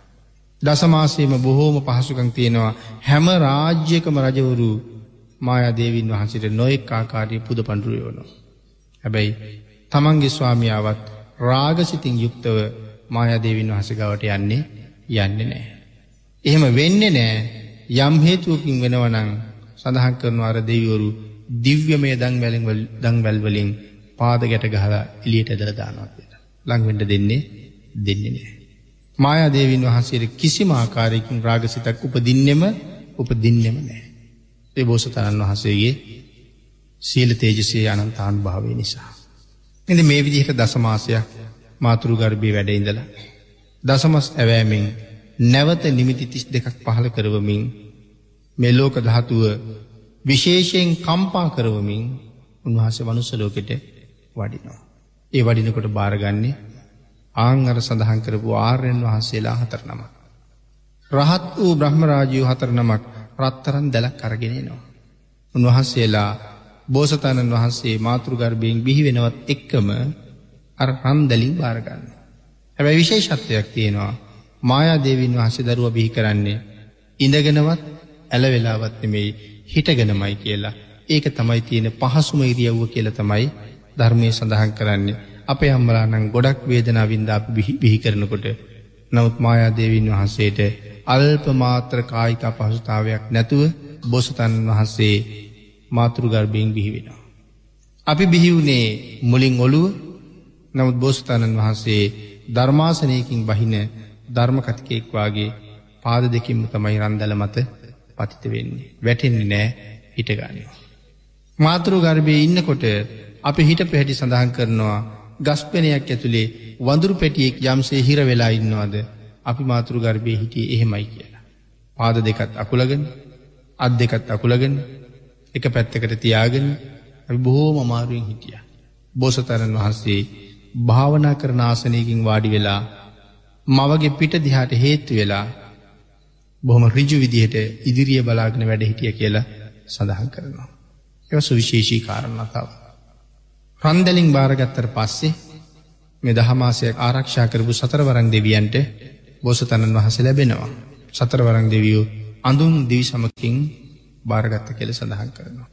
දසමාසයේම බොහෝම පහසුකම් තියෙනවා. හැම රාජ්‍යයකම රජවරු මායා දේවීන් වහන්සේට නොඑක ආකාරයේ පුදපඬුරු යවනවා. හැබැයි තමන්ගේ ස්වාමියාවත් රාගසිතින් යුක්තව මායා දේවීන් වහන්සේ ගාවට යන්නේ නැහැ. එහෙම වෙන්නේ නැහැ. යම් හේතුවකින් වෙනවා නම් සඳහන් කරනවා අර දෙවිවරු දිව්‍යමය දන්වැල් වලින් පාද ගැට ගහලා එළියට ඇදලා දානවා කියලා. ලඟ වෙන්න දෙන්නේ නැහැ. මායා දේවීන් වහන්සේට කිසිම ආකාරයකින් රාගසිතක් උපදින්නෙම නැහැ. ඒ බෝසතාණන් වහන්සේගේ සීල තේජසේ අනන්ත අනුභවය නිසා. ඉතින් මේ විදිහට දසමාසයක් මාතෘ ගර්භයේ වැඩ ඉඳලා දසමස් ඇවෑමෙන් නැවත නිමිති 32ක් පහළ කරවමින් මේ ලෝක ධාතුව විශේෂයෙන් කම්පා කරවමින් උන්වහන්සේ මනුස්ස ලෝකෙට වඩිනවා. ඒ වඩිනකොට බාරගන්නේ ආන් අර සඳහන් කරපු ආර්යයන් වහන්සේලා 4 නමක්. රහත් වූ බ්‍රහ්ම රාජියෝ 4 නමක් රත්තරන් දැලක් අරගෙන එනවා. උන්වහන්සේලා බෝසතාණන් වහන්සේ මාතෘ ගර්භයෙන් බිහි වෙනවත් එක්කම අර රන් දැලින් බාර ගන්නවා. හැබැයි විශේෂත්වයක් තියෙනවා. මායා දේවීන් වහන්සේ දරුවා බිහි කරන්නේ ඉඳගෙනවත් ඇල වෙලාවත් නෙමෙයි හිටගෙනමයි කියලා. ඒක තමයි තියෙන පහසුම ඉරියව්ව කියලා තමයි ධර්මයේ සඳහන් කරන්නේ. අපේ අම්මලා නම් ගොඩක් වේදනාවෙන් දාපි බිහි කරනකොට නමුත් මායා දේවීන් වහන්සේට අල්ප මාත්‍ර කායික අපහසුතාවයක් නැතුව බෝසතාණන් වහන්සේ මාතෘ ගර්භයෙන් බිහි වෙනවා. අපි බිහි වුණේ මුලින් ඔළුව. නමුත් බෝසතාණන් වහන්සේ ධර්මාසනයකින් බහින ධර්ම කතිකෙක් වාගේ පාද දෙකින්ම තමයි රන්දල මත පතිත වෙන්නේ. වැටෙන්නේ නැහැ, හිට ගන්නවා. මාතෘ ගර්භයේ ඉන්නකොට අපි හිටපු හැටි සඳහන් කරනවා. ගස් පෙණයක් ඇතුලේ වඳුරු පෙටියෙක් යම්සේ හිර වෙලා ඉන්නවද අපි මාතෘ ගර්භයේ හිටියේ එහෙමයි කියලා. පාද දෙකත් අකුලගෙන, අත් දෙකත් අකුලගෙන එක පැත්තකට තියාගෙන අපි බොහෝම අමාරුවෙන් හිටියා. බෝසතාණන් වහන්සේ භාවනා කරන ආසනයකින් වාඩි වෙලා මවගේ පිට දිහාට හේතු වෙලා බොහොම ඍජු විදිහට ඉදිරිය බලාගෙන වැඩ හිටියා කියලා සඳහන් කරනවා. ඒක සුවිශේෂී කාරණා තමයි. රන්දලින් බාරගත්තට පස්සේ මේ 10 මාසයක් ආරක්ෂා කරපු සතරවරන් දෙවියන්ට බෝසතාණන් වහන්සේ ලැබෙනවා. සතරවරන් දෙවියෝ අඳුන් දිවි සමකින් බාරගත්ත කියලා සඳහන් කරනවා.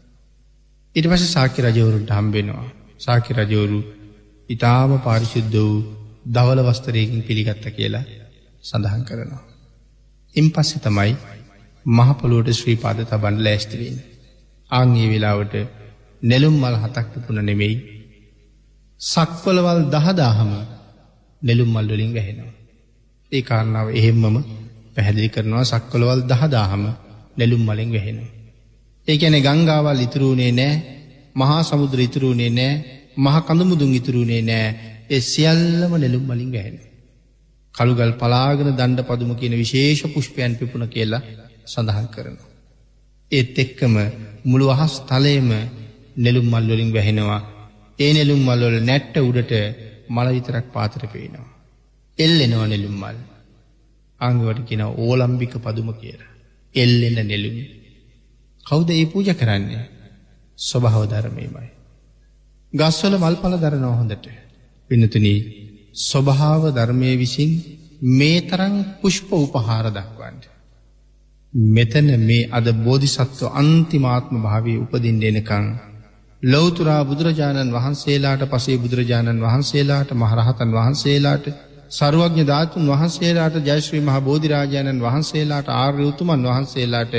ඊට පස්සේ ශාක්‍ය රජවරුන්ට හම්බ වෙනවා. ශාක්‍ය රජවරු ඊටාම පාරිශුද්ධ වූ ධවල වස්ත්‍රයකින් පිළිගත්ත කියලා සඳහන් කරනවා. ඉන්පස්සේ තමයි මහ පොළොවට ශ්‍රී පාද තබන්න ලෑස්ති වෙන්නේ. ආන් මේ වෙලාවට නෙළුම් මල් 7ක් තිබුණ නෙමෙයි. සක්වලවල් 10000ම නෙළුම් මල් වලින් වැහෙනවා. ඒ කාරණාව එහෙම්මම පැහැදිලි කරනවා. සක්වලවල් 10000ම නෙළුම් මලෙන් වැහෙනවා. ඒ කියන්නේ ගංගාවල් ඉතුරුුනේ නැහැ, මහා සමුද්‍ර ඉතුරුුනේ නැහැ, මහා කඳු මුදුන් ඉතුරුුනේ නැහැ. ඒ සියල්ලම නෙළුම් මලින් වැහෙනවා. කළුගල් පලාගෙන දණ්ඩ පදුම කියන විශේෂ පුෂ්පයන් පිපුණ කියලා සඳහන් කරනවා. ඒත් එක්කම මුළු අහස් තලයේම නෙළුම් මල් වලින් වැහෙනවා. ඒ නෙළුම් මල් වල නැට්ට උඩට මල විතරක් පාතට පේනවා. එල්ලෙනවා නෙළුම් මල්. ආන්ගවට කියනවා ඕලම්බික පදුම කියලා. එල්ලෙන නෙළුම්. කවුද මේ පූජා කරන්නේ? ස්වභාව ධර්මයමයි. ගස්වල මල්පල දරනවා හොඳට. පින්නතුනි, ස්වභාව ධර්මයේ විසින් මේ තරම් පුෂ්ප උපහාර දක්වන්නේ. මෙතන මේ අද බෝධිසත්ව අන්තිමාත්ම භාවයේ උපදින්න එනකන් ලෞතර බුදුරජාණන් වහන්සේලාට, පසේ බුදුරජාණන් වහන්සේලාට, මහරහතන් වහන්සේලාට, සර්වඥ ධාතුන් වහන්සේලාට, ජයශ්‍රී මහ බෝධිරාජාණන් වහන්සේලාට, ආර්ය උතුමන් වහන්සේලාට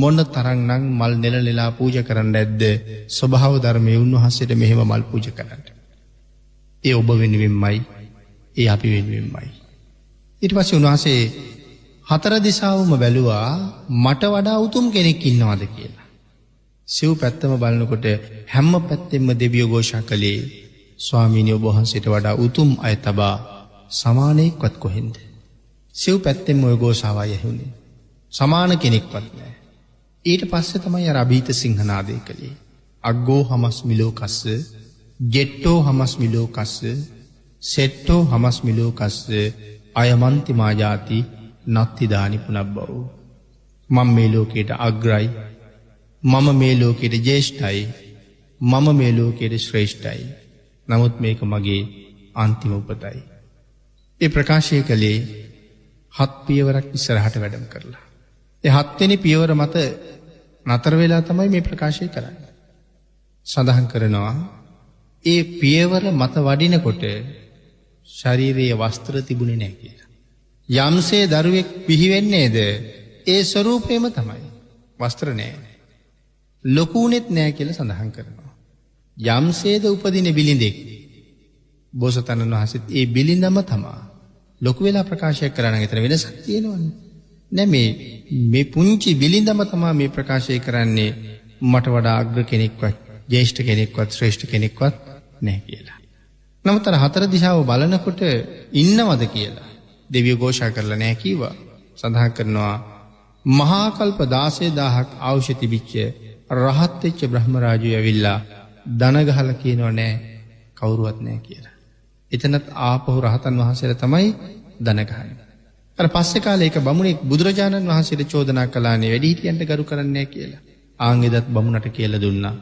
මොන තරම්නම් මල් නෙලලා පූජා කරන්න නැද්ද? ස්වභාව ධර්මයේ උන්වහන්සේට මෙහෙම මල් පූජා කරන්න. ඒ ඔබ වෙනුවෙන්මයි, ඒ අපි වෙනුවෙන්මයි. ඊට පස්සේ උන්වහන්සේ හතර දිශාවම බැලුවා මට වඩා උතුම් කෙනෙක් ඉන්නවද කියලා. සිව් පැත්තම බලනකොට හැම පැත්තෙම දෙවියෝ ഘോഷා කළේ ස්වාමීනි, ඔබ වහන්සේට වඩා උතුම් අය තබා සමානෙක්වත් කොහෙන්ද? සිව් පැත්තෙම ඔය ഘോഷාවය ඇහුනේ. සමාන කෙනෙක්වත් නැහැ. ඊට පස්සේ තමයි අර අභීත සිංහනාදය කළේ. අග්ගෝ හමස් මිලෝකස්ස, ජෙට්ටෝ හමස් මිලෝකස්ස, සෙට්ටෝ හමස් මිලෝකස්ස, අයමන්ති මාජාති නත්ති දානි පුනබ්බව. මම මේ ලෝකයට අග්‍රයි, මම මේ ලෝකයට ජේෂ්ඨයි, මම මේ ලෝකයට ශ්‍රේෂ්ඨයි. නමුත් මේක මගේ අන්තිම උපතයි. ඒ ප්‍රකාශය කළේ හත් පියවරක් ඉස්සරහට වැඩම කරලා. ඒ හත්වෙනි පියවර මත නතර වෙලා තමයි මේ ප්‍රකාශය කරන්නේ. සඳහන් කරනවා ඒ පියවර මත වඩිනකොට ශරීරයේ වස්ත්‍ර තිබුණේ නැහැ කියලා. යම්සේ දරුවෙක් පිහි වෙන්නේද ඒ ස්වરૂපේම තමයි. වස්ත්‍ර නැහැ. ලොකුුණෙත් නැහැ කියලා සඳහන් කරනවා. යම්සේද උපදින බිලිඳෙක් බෝසතනන් වහන්සේත් ඒ බිලිඳම තමා. ලොකු වෙලා ප්‍රකාශය කරන්න ගෙතන වෙනසක් තියෙනවනේ. නැ මේ පුංචි බිලිඳම තමා මේ ප්‍රකාශය කරන්නේ මට වඩා අග්‍ර කෙනෙක්වත්, ජේෂ්ඨ කෙනෙක්වත්, ශ්‍රේෂ්ඨ කෙනෙක්වත් නැහැ කියලා. නමුත් අර හතර දිශාව බලනකොට ඉන්නවද කියලා දෙවියෝ ഘോഷා කරලා නැහැ කිව්වා. සඳහන් කරනවා මහා කල්ප 16000ක් අවශ්‍ය තිබිච්ච රහත් වෙච්ච බ්‍රහ්ම රාජුය ඇවිල්ලා දන ගහලා කියනෝ නැහැ කවුරුවත් නැහැ කියලා. එතනත් ආපහු රහතන් වහන්සේලා තමයි දන ගහන්නේ. අර පස්සේ කාලේ එක බමුණෙක් බුදුරජාණන් වහන්සේට චෝදනා කළානේ වැඩිහිටියන්ට ගරු කරන්නේ නැහැ කියලා. ආන්ගෙදත් බමුණට කියලා දුන්නා.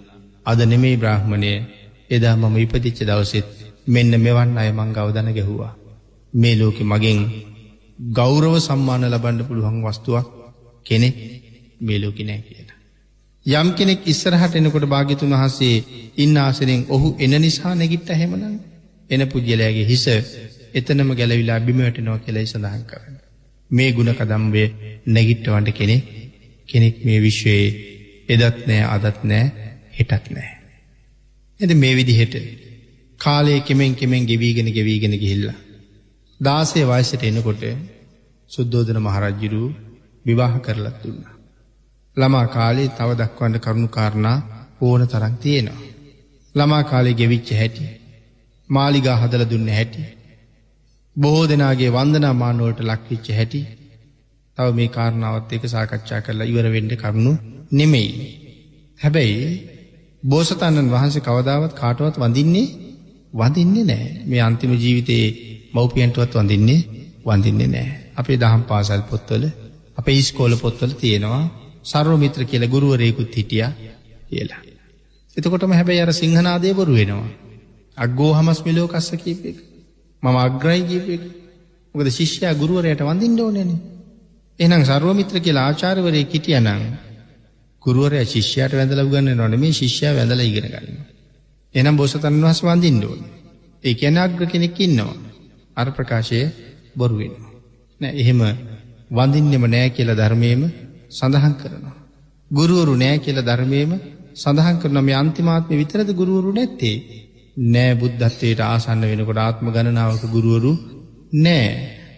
අද නෙමෙයි බ්‍රාහමණය, එදා මම ඉපදිච්ච දවසෙත් මෙන්න මෙවන් අය මං ගාව දන ගැහුවා. මේ ලෝකෙ මගෙන් ගෞරව සම්මාන ලබන්න පුළුවන් වස්තුවක් කෙනෙක් මේ ලෝකෙ නැහැ කියලා. යම් කෙනෙක් ඉස්සරහට එනකොට භාග්‍යතුන් වහන්සේ ඉන්න ආසනෙන් ඔහු එන නිසා නැගිට්ටා. එහෙමනම් එන පුජ්‍යලයාගේ හිස එතනම ගැලවිලා බිම වැටෙනවා කියලායි සඳහන් කරන්නේ. මේ ගුණ කදම්බය නැගිට්ටවන්න කෙනෙක් මේ විශ්වයේ එදත් නෑ, අදත් නෑ, හෙටත් නෑ. එද මේ විදිහට කාලය කෙමෙන් කෙමෙන් ගෙවීගෙන ගිහිල්ලා 16 වයසට එනකොට සුද්ධෝදන මහරජුරු විවාහ කරලා දුන්නා. ළමා කාලේ තව දක්වන්න කරුණු කාරණා ඕන තරම් තියෙනවා. ළමා කාලේ ගෙවිච්ච හැටි, මාලිගා හදලා දුන්න හැටි, බොහෝ දෙනාගේ වන්දනා මාන වලට ලක්විච්ච හැටි, තව මේ කාරණාවත් එක්ක සාකච්ඡා කරලා ඉවර වෙන්න කරුණු නෙමෙයි. හැබැයි බෝසතාණන් වහන්සේ කවදාවත් කාටවත් වඳින්නේ නැහැ. මේ අන්තිම ජීවිතේ මව්පියන්ටවත් වඳින්නේ නැහැ. අපේ දහම් පාසල් පොත්වල, අපේ ඉස්කෝල පොත්වල තියෙනවා සර්ව මිත්‍ර කියලා ගුරුවරයෙකුත් හිටියා කියලා. එතකොටම හැබැයි අර සිංහනාදය බොරු වෙනවා. අග්ගෝ හමස් මිලෝකස්ස කියප එක. මම අග්‍රයි කියප එක. මොකද ශිෂ්‍යයා ගුරුවරයාට වඳින්න ඕනේනේ. එහෙනම් සර්වමිත්‍ර කියලා ආචාර්යවරයෙක් හිටියානම් ගුරුවරයා ශිෂ්‍යයාට වැඳලා උගන්වනවා නෙමෙයි, ශිෂ්‍යයා වැඳලා ඉගෙන ගන්නවා. එහෙනම් බෝසතන් වහන්සේ වඳින්න ඕනේ. ඒ කියන්නේ අග්‍ර කෙනෙක් ඉන්නවා. අර ප්‍රකාශයේ බොරු වෙනවා. නෑ, එහෙම වඳින්නෙම නෑ කියලා ධර්මයේම සඳහන් කරනවා. ගුරුවරු නෑ කියලා ධර්මයේම සඳහන් කරනවා. මේ අන්තිමාත්මේ විතරද ගුරුවරු නැත්තේ? නෑ, බුද්ධත්වයට ආසන්න වෙනකොට ආත්ම ගණනාවක ගුරුවරු නෑ.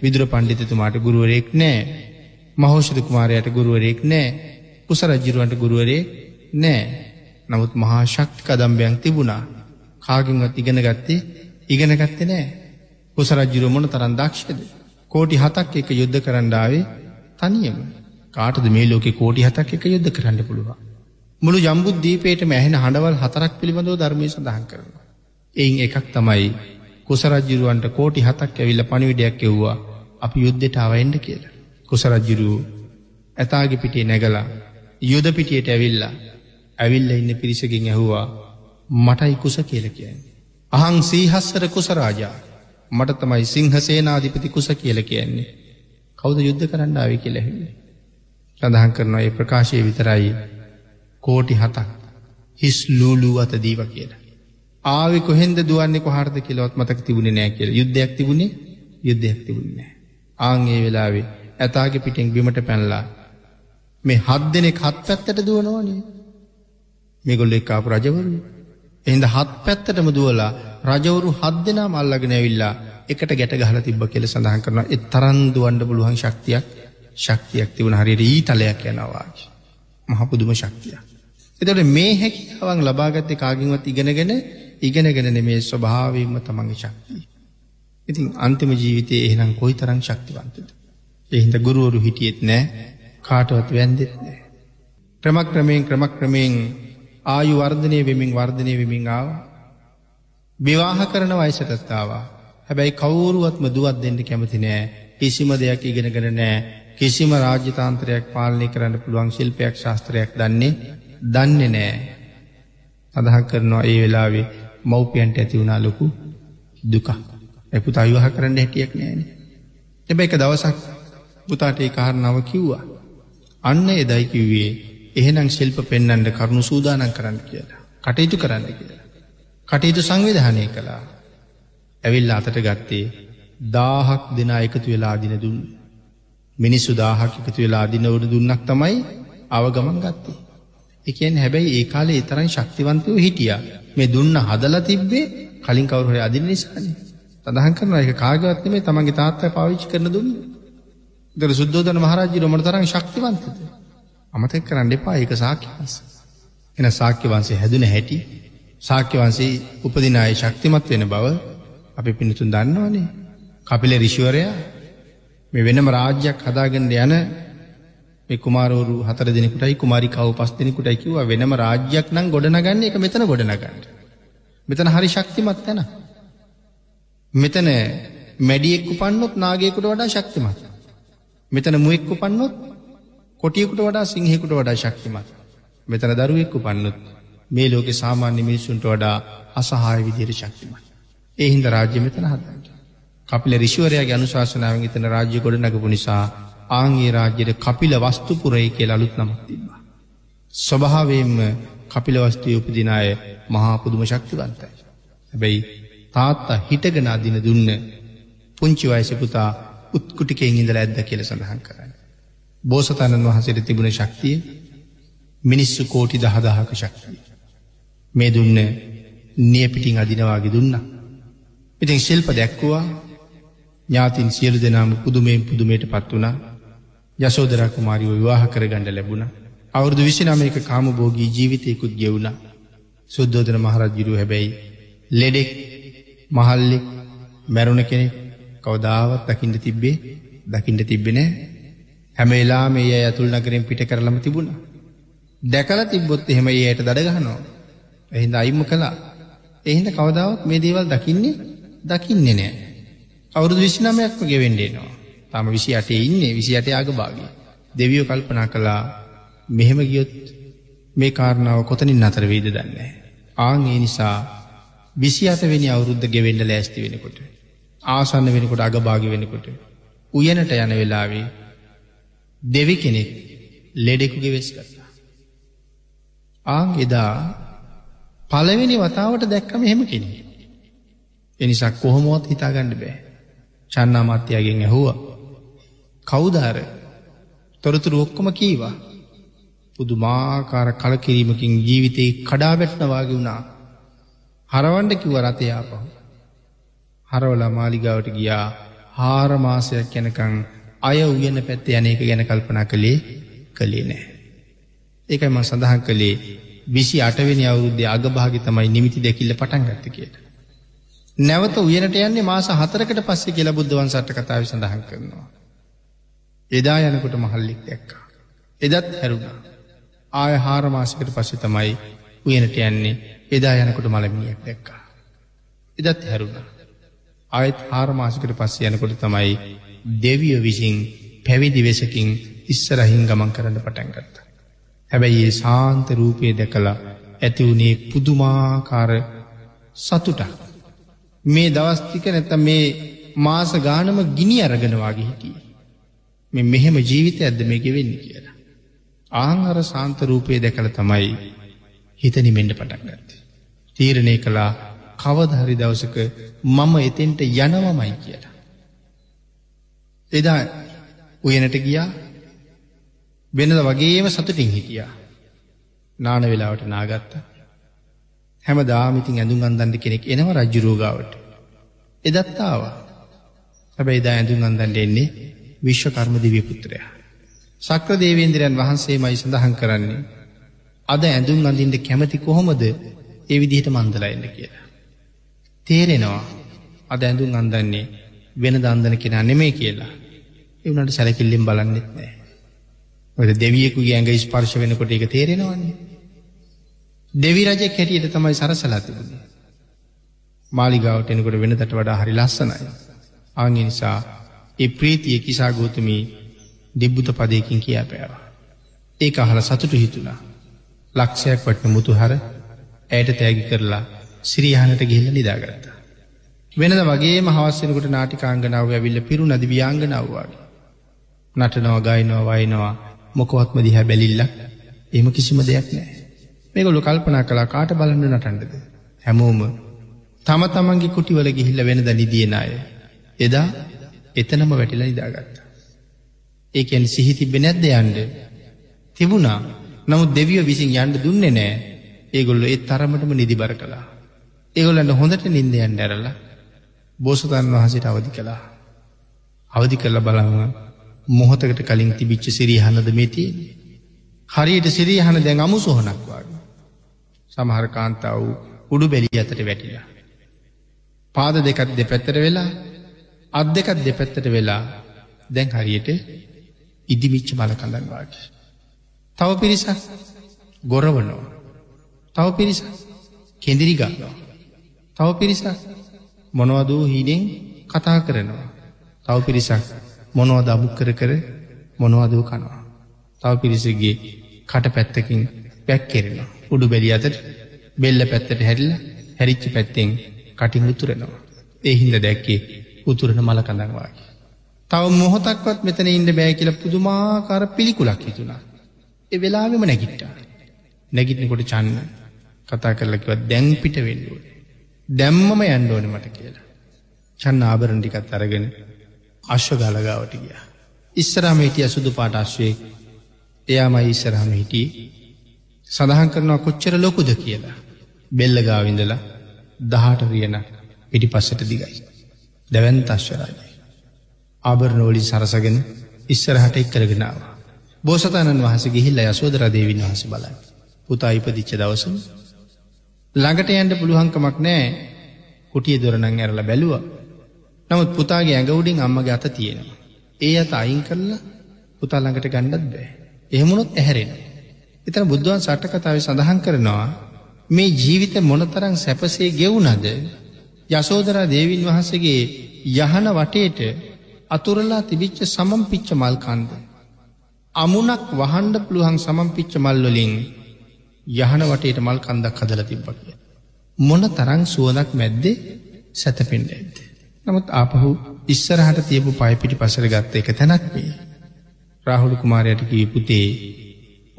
විදුර පණ්ඩිතතුමාට ගුරුවරයෙක් නෑ. මහෞෂධ කුමාරයාට ගුරුවරයෙක් නෑ. කුස රජුරන්ට ගුරුවරයෙක් නෑ. නමුත් මහා ශක්ති කදම්බයන් තිබුණා. කාගෙන්වත් ඉගෙන ගත්තේ නෑ. කුස රජුර මොන තරම් දක්ෂද? කෝටි 7ක් එක යුද්ධ කරන්න ආවේ තනියම. කාටද මේ ලෝකේ කෝටි 7ක් එක යුද්ධ කරන්න පුළුවන්? මුළු ජම්බුද්වීපයේම ඇහෙන හඬවල් 4ක් පිළිබඳව ධර්මයේ සඳහන් කරනවා. එයින් එකක් තමයි කුස රජුරවන්ට කෝටි 7ක් ඇවිල්ලා පණිවිඩයක් එව්වා අපි යුද්ධයට ආවෙන්න කියලා. කුස රජුරු ඇතාගේ පිටියේ නැගලා යුද පිටියට ඇවිල්ලා ඉන්න පිරිසකින් ඇහුවා මටයි කුස කියලා කියන්නේ. අහං සීහස්සර කුස රාජා, මට තමයි සිංහසේනාධිපති කුස කියලා කියන්නේ. කවුද යුද්ධ කරන්න ආවේ කියලා ඇහුවේ. සඳහන් කරනවා ඒ ප්‍රකාශයේ විතරයි කෝටි 7ක් හිස් ලූලු අත දීවා කියලා. ආවේ කොහෙන්ද, දුවන්නේ කොහටද කියලාවත් මතක තිබුණේ නැහැ කියලා. යුද්ධයක් තිබුණේ නැහැ. ආන් ඒ වෙලාවේ ඇතාගේ පිටින් බිමට පැනලා මේ 7 දෙනෙක් 7 පැත්තට දුවනෝනේ. මේගොල්ලෝ එක්ක ආපු රජවරු. එහෙනම් 7 පැත්තටම දුවලා රජවරු 7 දෙනාම අල්ලගෙන ඇවිල්ලා එකට ගැට ගහලා තිබ්බා කියලා සඳහන් කරනවා. ඒ තරම් දුවන්න පුළුවන් ශක්තියක් තිබුණා. හරියට ඊතලයක් යනවා. මහ පුදුම ශක්තියක්. එතකොට මේ හැකියාවන් ලබාගත්තේ කාගෙන්වත් ඉගෙනගෙන නෙමේ, ස්වභාවයෙන්ම තමන්ගේ ශක්තිය. ඉතින් අන්තිම ජීවිතයේ එහෙනම් කොයිතරම් ශක්තිවන්තද? ඒ හින්දා ගුරුවරු හිටියෙත් නැහැ, කාටවත් වැඳෙත් නැහැ. क्रमक्रमें आयु वर्धने विमिंग आव विवाह करन वयसटस्ताव හැබැයි කවුරුවත්ම දුවක් දෙන්න කැමති නෑ කිසිම දෙයක් ඉගෙනගෙන නෑ කිසිම රාජ්‍යතාන්ත්‍රයක් පාලනය කරන්න පුළුවන් ශිල්පයක් ශාස්ත්‍රයක් දන්නේ නෑ සඳහන් කරනවා ඒ වෙලාවේ මව්පියන්ට ඇති වුණා ලොකු දුක ඒ පුතා විවාහ කරන්න හැටියක් නෑනේ හැබැයි එක දවසක් පුතාට ඒ කාරණාව කිව්වා අන්න එදයි කිව්වේ එහෙනම් ශිල්ප පෙන්වන්න කරුණු සූදානම් කරන්න කියලා කටයුතු කරන්න කියලා කටයුතු සංවිධානය කළා ඇවිල්ලා අතට ගත්තේ 1000ක් දෙනා එකතු වෙලා අදින දුන්න මිනිස්සු 1000ක් එකතු වෙලා අදින උඩ දුන්නක් තමයි අවගමන් ගත්තේ. ඒ කියන්නේ හැබැයි ඒ කාලේ ඒ තරම් ශක්තිවන්තයෝ හිටියා. මේ දුන්න හදලා තිබ්බේ කලින් කවුරු හරි අදින නිසානේ. සඳහන් කරනවා ඒක කාගවත් නෙමෙයි තමන්ගේ තාත්තා පාවිච්චි කරන දුන්නේ. ඒතර සුද්ධෝදන මහරජුගේ මොන තරම් ශක්තිවන්තද? අමතක කරන්න එපා ඒක ශාක්‍ය වංශය. එන ශාක්‍ය වංශය හැදුන හැටි ශාක්‍ය වංශයේ උපදින අය ශක්තිමත් වෙන බව අපි පින්නතුන් දන්නවනේ කපිල ඍෂිවරයා මේ වෙනම රාජ්‍යයක් හදාගෙන යන මේ කුමාරවරු 4 දිනකටයි කුමාරිකාව 5 දිනකටයි කිව්වා වෙනම රාජ්‍යයක් නම් ගොඩනගන්නේ ඒක මෙතන ගොඩනගන්න. මෙතන හරි ශක්තිමත් තැන. මෙතන මැඩියෙක් උපන්නොත් නාගයෙකුට වඩා ශක්තිමත්. මෙතන මුවෙක් උපන්නොත් කොටියෙකුට වඩා සිංහයෙකුට වඩා ශක්තිමත්. මෙතන දරුවෙක් උපන්නොත් මේ ලෝකේ සාමාන්‍ය මිනිසුන්ට වඩා අසහාය විදියට ශක්තිමත්. ඒ හින්දා රාජ්‍ය මෙතන හදන්න. කපිල ඍෂිවරයාගේ අනුශාසනාවෙන් ඉතන රාජ්‍ය ගොඩනගපු නිසා ආන්ගේ රාජ්‍යෙට කපිල වස්තුපුරය කියලා අලුත් නමක් තිබ්බා. ස්වභාවයෙන්ම කපිල වස්තුවේ උපදින අය මහා පුදුම ශක්තිවන්තයි. හැබැයි තාත්තා හිටගෙන අදින දුන්න පුංචි වයසේ පුතා උත්කුටිකෙන් ඉඳලා ඇද්දා කියලා සඳහන් කරන්නේ. බෝසතාණන් වහන්සේට තිබුණ ශක්තිය මිනිස්සු කෝටි 10000ක ශක්තිය. මේ දුන්න නිය පිටින් අදිනවාගේ දුන්නා. ඉතින් ශිල්ප දැක්කුවා ඥාතින් සියලු දෙනාම පුදුමයෙන් පුදුමයට පත් වුණා යශෝදරා කුමාරිව විවාහ කරගන්න ලැබුණා අවුරුදු 29ක කාමභෝගී ජීවිතයකුත් ගෙවුණා සුද්ධෝදන මහරජුරු හැබැයි ලෙඩෙක් මහල්ලෙක් මැරුණ කෙනෙක් කවදාවත් දකින්න තිබ්බේ නෑ හැම වෙලාවෙම ඒ අය අතුල් නගරෙන් පිට කරලම තිබුණා දැකලා තිබ්බොත් එහෙම ඒ අයට දඩ ගහනවා එහෙනම් අයිම කළා එහෙනම් කවදාවත් මේ දේවල් දකින්නේ නෑ. අවුරුදු 29ක්ම ගෙවෙන්න එනවා. තාම 28 ඉන්නේ 28 ආග භාගයේ. දෙවියෝ කල්පනා කළා මෙහෙම ගියොත් මේ කාරණාව කොතනින් නතර වෙයිද දන්නේ නෑ. ආන් ඒ නිසා 28 වෙනි අවුරුද්ද ගෙවෙන්න ලෑස්ති වෙනකොට ආසන්න වෙනකොට ආග භාගයේ වෙනකොට උයනට යන වෙලාවේ දෙවි කෙනෙක් ලෙඩෙකුගේ වෙස් ගත්තා. ආන් එදා පළවෙනි වතාවට දැක්කම එහෙම කෙනෙක්. ඒ නිසා කොහොමවත් හිතා ගන්න බෑ. චන්නා මාත්‍යාගෙන් ඇහුවා. කවුද අර? තොරතුරු ඔක්කොම කීවා. පුදුමාකාර කලකිරීමකින් ජීවිතේ කඩා වැටෙනා වාගේ වුණා. හරවන්න කිව්ව රතේ ආපහු. හරවලා මාලිගාවට ගියා. 4 මාසයක් යනකම් අය උයන පැත්තේ යන එක ගැන කල්පනා කළේ නෑ. ඒකයි මම සඳහන් කළේ 28 වෙනි අවුරුද්දේ අගභාගයේ තමයි නිමිති දෙකිල්ල පටන් ගත්තේ කියලා. නැවත උයනට යන්නේ මාස 4කට පස්සේ කියලා බුද්ධ වංශාට කතාවේ සඳහන් කරනවා. එදා යනකොට මහල්ලෙක් දැක්කා. එදත් හැරුණා. ආය 4 මාසයකට පස්සේ තමයි උයනට යන්නේ. එදා යනකොට මලමිණියක් දැක්කා. එදත් හැරුණා. ආයත් 4 මාසයකට පස්සේ යනකොට තමයි දෙවියෝ විසින් පැවිදි වෙසකින් ඉස්සරහින් ගමන් කරන්න පටන් ගත්තා. හැබැයි ඒ ශාන්ත රූපය දැකලා ඇති වුණේ පුදුමාකාර සතුටක්. මේ දවස් ටික නැත්තම් මේ මාස ගානම ගිනි අරගෙන වාගේ හිටියේ මේ මෙහෙම ජීවිතයක්ද මේ ගෙවෙන්නේ කියලා. ආහාර ශාන්ත රූපය දැකලා තමයි හිත නිමෙන්න පටන් ගත්තේ. තීරණය කළා කවදා හරි දවසක මම එතෙන්ට යනවමයි කියලා. එදා උයනට ගියා වෙනද වගේම සතුටින් හිටියා. නාන වෙලාවට නාගත්තා. හැමදාම ඉතින් ඇඳුම් අඳින්න කෙනෙක් එනවා රජු රෝගාවට. එදත් ආවා. හැබැයි දා ඇඳුම් අඳින්න එන්නේ විශ්වකර්ම දිව්‍ය පුත්‍රයා. ශක්‍ර දේවේන්ද්‍රයන් වහන්සේමයි සඳහන් කරන්නේ අද ඇඳුම් අඳින්න කැමති කොහොමද ඒ විදිහට මන්දලා ඉන්න කියලා. තේරෙනවා අද ඇඳුම් අඳින්නේ වෙන දන්දන කෙනා නෙමෙයි කියලා. ඒ උනාට සැලකිල්ලෙන් බලන්නෙත් නෑ. මොකද දෙවියෙකුගේ ඇඟ ස්පර්ශ වෙනකොට ඒක තේරෙනවනේ. දෙවි රජෙක් හැටියට තමයි සරසලා තිබුණේ. මාලිගාවට එනකොට වෙනදට වඩා හරි ලස්සනයි. ආන් ඒ නිසා ඒ ප්‍රීතිය කිසා ගෞතමී දෙබ්බුත පදයකින් කියාපෑවා. ඒක අහලා සතුටු හිතුණා. ලක්ෂයක් වටන මුතුහර ඇයට තෑගි කරලා සිරියානට ගිහිල්ලා නිදාගත්තා. වෙනද වගේම හවස වෙනකොට නාටිකාංගනාව ඇවිල්ලා පිරුණදි ව්‍යාංගනාව වගේ. නටනවා ගායනවා වයින්නවා මොකවත්ම දිහා බැලිලා එහෙම කිසිම දෙයක් නැහැ. මේගොල්ලෝ කල්පනා කළා කාට බලන්න නටන්නද? හැමෝම තම තමන්ගේ කුටිවල ගිහිල්ලා වෙනද නිදින අය එදා එතනම වැටිලා නිදාගත්තා. ඒ කියන්නේ සිහි තිබ්බේ නැද්ද යන්න? තිබුණා. නමුත් දෙවියෝ විසින් යන්න දුන්නේ නැහැ. ඒගොල්ලෝ ඒ තරමටම නිදිබර කළා. ඒගොල්ලන්ට හොඳට නිින්ද යන්න ඇරලා බෝසතාණන් වහන්සේට අවදි කළා. අවදි කළා බලන්න මොහොතකට කලින් තිබිච්ච සිරියහනද මේ තියෙන්නේ. හරියට සිරියහන දැන් අමුසොහනක් වගේ. සමහර කාන්තාව උඩු බැලිය අතට වැටිලා. පාද දෙකක් දෙපැත්තට වෙලා අත් දෙකක් දෙපැත්තට වෙලා දැන් හරියට ඉදිමිච්ච මලකඳන් වගේ. තව පිරිසක් ගොරවනවා. තව පිරිසක් කෙඳිරි ගන්නවා. තව පිරිසක් මොනවද හීනෙන් කතා කරනවා. තව පිරිසක් මොනවද අමුක් කර කර මොනවද කනවා. තව පිරිසගේ කට පැත්තකින් පැක් කෙරෙනවා. උඩු බැලිය අතට බෙල්ල පැත්තට හැරිලා හැරිච්ච පැත්තෙන් කටින් උතුරනවා. ඒ හින්දා දැක්කේ උතුරන මල කඳක් වගේ. තව මොහොතක්වත් මෙතන ඉන්න බෑ කියලා පුදුමාකාර පිළිකුලක් හිතුණා. ඒ වෙලාවෙම නැගිට්ටා. නැගිටිනකොට චන්න කතා කරලා කිව්වා දැන් පිට වෙන්න ඕනේ. දැම්මම යන්න ඕනේ මට කියලා. චන්න ආභරණ ටිකත් අරගෙන අශ්ව ගලගාවට ගියා. ඉස්සරහම හිටිය සුදු පාට අශ්වයෙක්. එයාමයි ඉස්සරහම හිටියේ. සඳහන් කරනවා කොච්චර ලොකුද කියලා. බෙල්ලගාව ඉඳලා 18 රියන පිටිපස්සට දිගයි. දැවැන්ත අශ්ව රාජය. ආභරණ වලින් සරසගෙන ඉස්සරහට එක් කරගෙන ආවා. බෝසතාණන් වහන්සේ ගිහිල්ලා යසෝදරා දේවීන් වහන්සේ බලන්න. පුතා ඉපදිච්ච දවසම ළඟට යන්න පුළුවන්කමක් නැහැ. කුටියේ දොර නම් ඇරලා බැලුවා. නමුත් පුතාගේ ඇඟ උඩින් අම්මගේ අත තියෙනවා. ඒ අත අයින් කරලා පුතා ළඟට ගන්නත් බෑ. එහෙම වුණොත් ඇහැරෙනවා. ඊතන බුද්ධාන් සාට කතාවේ සඳහන් කරනවා මේ ජීවිත මොනතරම් සැපසේ ගෙවුණද යසෝදරා දේවීන් වහන්සේගේ යහන වටේට අතුරලා තිබිච්ච සමම්පිච්ච මල් කන්ද. අමුණක් වහන්න පුළුවන් සමම්පිච්ච මල් වලින් යහන වටේට මල් කන්දක් හදලා තිබ්බා කියලා. මොනතරම් සුවඳක් මැද්දේ සැතපෙන්නේ නැද්ද? නමුත් ආපහු ඉස්සරහට තියපු පය පිටිපසට ගත්ත එක තැනක් මේ. රාහුල කුමාරයාට කිව්වේ පුතේ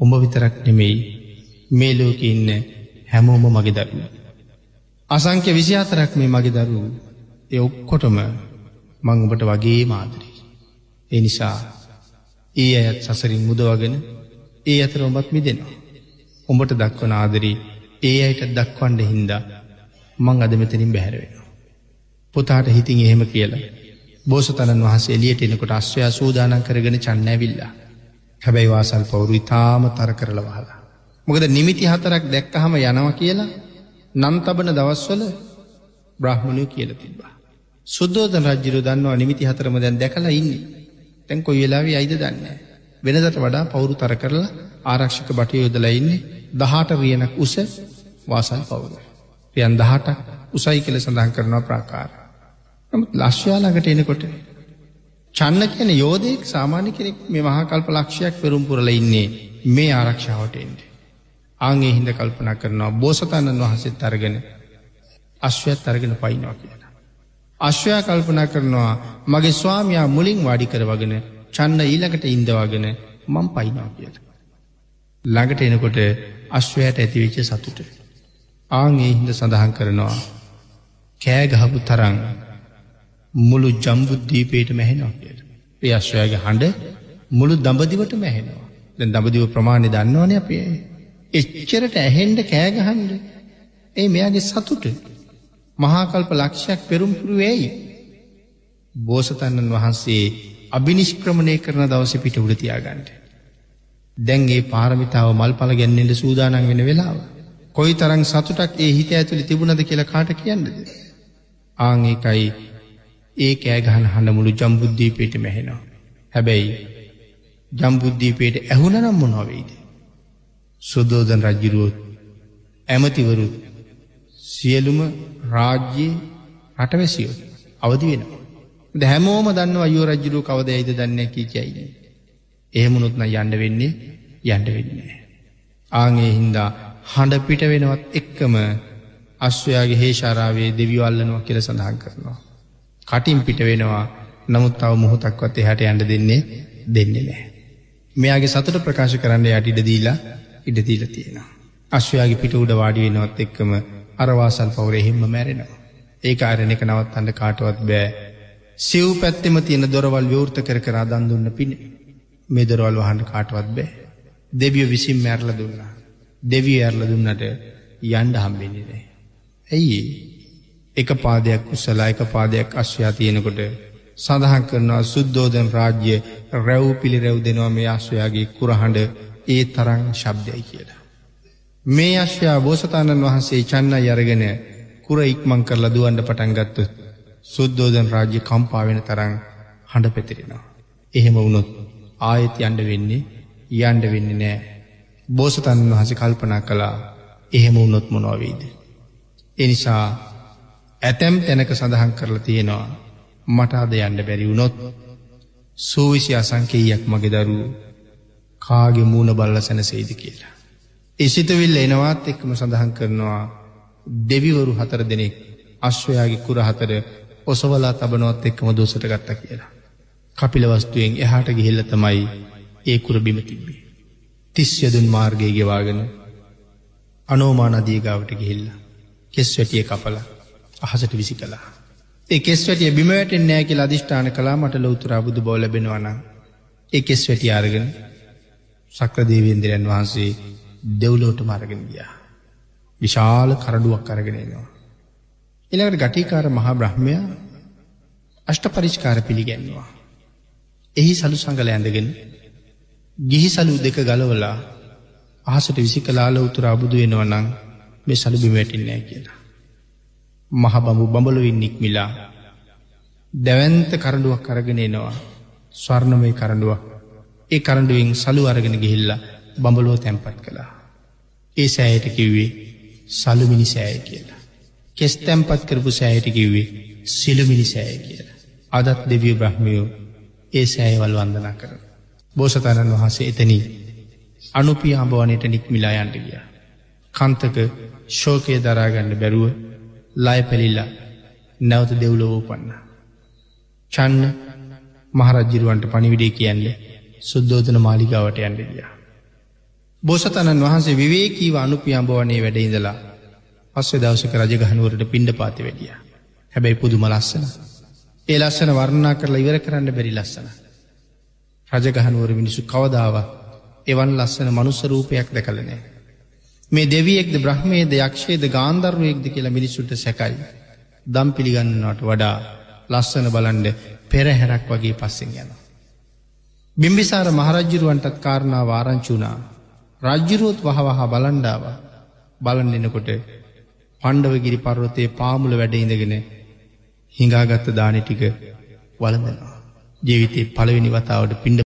උඹ විතරක් නෙමෙයි මේ ලෝකේ ඉන්න හැමෝම මගේ දරුවෝ. අසංඛ්‍ය 24ක් මේ මගේ දරුවෝ. ඒ ඔක්කොටම මම උඹට වගේම ආදරේ. ඒ නිසා ඒ අයත් සසරින් මුදවාගෙන ඒ අතර උඹත් මිදෙනවා. උඹට දක්වන ආදරේ ඒ අයට දක්වන්න හින්දා මං අද මෙතනින් බැහැර වෙනවා. පුතාට හිතින් එහෙම කියලා බෝසතාණන් වහන්සේ එළියට එනකොට අශ්වයා සූදානම් කරගෙන චන්න ඇවිල්ලා. හැබැයි වාසල් පවුරු ඉතාම තර කරලා වහලා. මොකද නිමිති හතරක් දැක්කහම යනවා කියලා නම් තබන දවස්වල බ්‍රාහ්මණයෝ කියලා තිබ්බා. සුද්ධෝදන රජුරෝ දන්නවා නිමිති හතරම දැන් දැකලා ඉන්නේ. දැන් කොයි වෙලාවෙයි ඇයිද දන්නේ නැහැ. වෙනදට වඩා පවුරු තර කරලා ආරක්ෂක බටය යොදලා ඉන්නේ 18 රියනක් උස වාසල් පවුරු. රියන් 18ක් උසයි කියලා සඳහන් කරනවා ප්‍රාකාර. නමුත් ලක්ෂ්‍යා ළඟට එනකොට චන්න කියන යෝධයෙක් සාමාන්‍ය කෙනෙක් මේ මහා කල්ප ලක්ෂයක් පෙරම් පුරලා ඉන්නේ මේ ආරක්ෂාවට එන්නේ. ආන් ඒ හිඳ කල්පනා කරනවා බෝසතාණන් වහන්සේත් අරගෙන අශ්වයත් අරගෙන පයින්නවා කියලා. අශ්වයා කල්පනා කරනවා මගේ ස්වාමියා මුලින් වාඩි කරවගෙන චන්න ඊළඟට ඉඳවගෙන මම පයින්නවා කියලා. ළඟට එනකොට අශ්වයාට ඇතිවෙච්ච සතුට. ආන් ඒ හිඳ සඳහන් කරනවා කෑ ගහපු තරම් මුළු ජම්බුද්වීපයටම ඇහෙනවා කියලා. ඒ අශ්වයාගේ හඬ මුළු දඹදිවටම ඇහෙනවා. දැන් දඹදිව ප්‍රමාණය දන්නවනේ අපි. එච්චරට ඇහෙන්න කෑ ගහන්න. ඒ මෙයාගේ සතුට. මහා කල්ප ලක්ෂයක් පෙරම්පුරු වෙයි. බෝසතාණන් වහන්සේ අබිනිෂ්ක්‍රමණය කරන දවසේ පිට උඩ තියාගන්න. දැන් ඒ පාරමිතාව මල්පල ගැන්නෙන්න සූදානම් වෙන වෙලාව. කොයිතරම් සතුටක් ඒ හිත ඇතුලේ තිබුණද කියලා කාට කියන්නද? ආන් ඒකයි ඒ කෑ ගහන හඬ මුළු ජම්බුද්වීපයටම ඇහෙනවා. හැබැයි ජම්බුද්දීපයට ඇහුණා නම් මොනවා වෙයිද? සුද්ධෝදන රජුරුවෝ ඇමතිවරු සියලුම රාජ්‍ය රටවැසියෝ අවදි වෙනවා. දැන් හැමෝම දන්නවා අයෝ රජුරුවෝ කවද ඇයිද දන්නේ කීචයි. එහෙම වුණොත් නම් යන්න වෙන්නේ නැහැ. ආන් ඒ හින්දා හඬ පිට වෙනවත් එක්කම අශ්වයාගේ හේෂාරාවේ දෙවියෝ අල්ලනවා කියලා සඳහන් කරනවා. කටින් පිට වෙනවා. නමුත් තව මොහොතක්වත් එහාට යන්න දෙන්නේ නැහැ. මෙයාගේ සතුට ප්‍රකාශ කරන්න යට ඉඩ දීලා තියෙනවා. අශ්වයාගේ පිට උඩ වාඩි වෙනවත් එක්කම අර වාසල් පවුරේ හිම්ම මැරෙනවා. ඒ කාර්යණේක නවත්තන්න කාටවත් බෑ. සිව් පැත්තෙම තියෙන දොරවල් විවෘත කර දන් දුන්න පින මේ දොරවල් වහන්න කාටවත් බෑ. දෙවියෝ විසින් මැරලා දුන්නා. දෙවියෝ ඇරලා දුන්නට යන්න හම්බෙන්නේ නැහැ. ඇයි? එක පාදයක් කුසලා එක පාදයක් අශ්වයා තියෙනකොට සඳහන් කරනවා සුද්ධෝදන රාජ්‍ය රැව් පිළිරැව් දෙනවා මේ අශ්වයාගේ කුරහඬ ඒ තරම් ශබ්දයි කියලා. මේ අශ්වයා බෝසතාණන් වහන්සේ චන්නයි අරගෙන කුර ඉක්මන් කරලා දුවන්න පටන් ගත්තොත් සුද්ධෝදන රාජ්‍ය කම්පා වෙන තරම් හඬ පෙතිරෙනවා. එහෙම වුණොත් ආයෙත් යන්න වෙන්නේ නැහැ. බෝසතාණන් වහන්සේ කල්පනා කළා එහෙම වුණොත් මොනවා වෙයිද? ඒ නිසා ඇතැම් තැනක සඳහන් කරලා තියෙනවා මට අද යන්න බැරි වුණොත් සූවිසි අසංකේයයක් මගේ දරුවෝ කාගේ මූණ බලලා සැනසෙයිද කියලා. ඒ සිතුවිල්ල එනවත් එක්කම සඳහන් කරනවා දෙවිවරු 4 දෙනෙක් අශ්වයාගේ කුර 4 ඔසවලා තබනවත් එක්කම දොසට ගත්තා කියලා. කපිලවස්තුයෙන් එහාට ගිහිල්ලා තමයි ඒ කුර බිම තිබ්බේ. 30 යදුන් මාර්ගයේ ගෙවාගෙන අනෝමා නදිය ගාවට ගිහිල්ලා කෙස්වැටිය කපලා අහසට විසි කළා. ඒ කෙස්වැටිය බිම වැටෙන්නේ නැහැ කියලා අදිෂ්ඨාන කළා මට ලෞතර බුදු බව ලැබෙනවා නම්. ඒ කෙස්වැටිය අරගෙන ශක්‍ර දේවේන්ද්‍රයන් වහන්සේ දෙව්ලොවටම අරගෙන ගියා. විශාල කරඬුවක් අරගෙන එනවා. ඊළඟට ගටිකාර මහ බ්‍රහ්මයා අෂ්ටපරිස්කාර පිළිගන්නවා. එහි සලු සංගල ඇඳගෙන ගිහි සලු දෙක ගලවලා අහසට විසි කළා ලෞතර බුදු වෙනවා නම් මේ සලු බිම වැටෙන්නේ නැහැ කියලා. මහ බඹු බඹලොවින් නික්මිලා දැවැන්ත කරඬුවක් අරගෙන එනවා. ස්වර්ණමය කරඬුවක්. ඒ කරඬුවෙන් සලු අරගෙන ගිහිල්ලා බඹලොව තැම්පත් කළා. ඒ සෑයට කිව්වේ සලුමිනි සෑය කියලා. කෙස් තැම්පත් කරපු සෑයට කිව්වේ සිළුමිනි සෑය කියලා. අදත් දෙවියෝ බ්‍රහ්මයෝ ඒ සෑයවල වන්දනා කරනවා. බෝසතාණන් වහන්සේ එතනින් අනුපිය අඹවණේට නික්මිලා යන්න ගියා. කන්තක ශෝකය දරා ගන්න බැරුව ලය පැලිලා නැවත දෙව්ලොව උපන්නා. චන්න මහරජුරවන්ට පණිවිඩය කියන්නේ සුද්ධෝදන මාලිගාවට යන්න ගියා. බෝසතාණන් වහන්සේ විවේකීව අනුපියඹවණේ වැඩ ඉඳලා පස්සේ දවසක රජගහ නුවරට පිණ්ඩපාතේ වැඩියා. හැබැයි පුදුම ලස්සන. ඒ ලස්සන වර්ණනා කරලා ඉවර කරන්න බැරි ලස්සන. රජගහ නුවර මිනිසු කවදාවත් එවන් ලස්සන මනුස්ස රූපයක් දැකලා නැහැ. මේ දෙවියෙක්ද බ්‍රහ්මයේද යක්ෂයේද ගාන්ධර්වයෙක්ද කියලා මිනිසුන්ට සැකයි. දම් පිළිගන්නනට වඩා ලස්සන බලන්න පෙරහැරක් වගේ පස්සෙන් යනවා. බිම්බිසාර මහරජුරවන්ටත් කාරණාව ආරංචි වුණා. රජුරුවත් වහවහ බලන් ආවා. බලන් ඉනකොට පණ්ඩවගිරි පර්වතයේ පාමුල වැඩ ඉඳගෙන හිඟාගත් දානි ටික වළඳනවා. ජීවිතේ පළවෙනි වතාවට පින්ඩ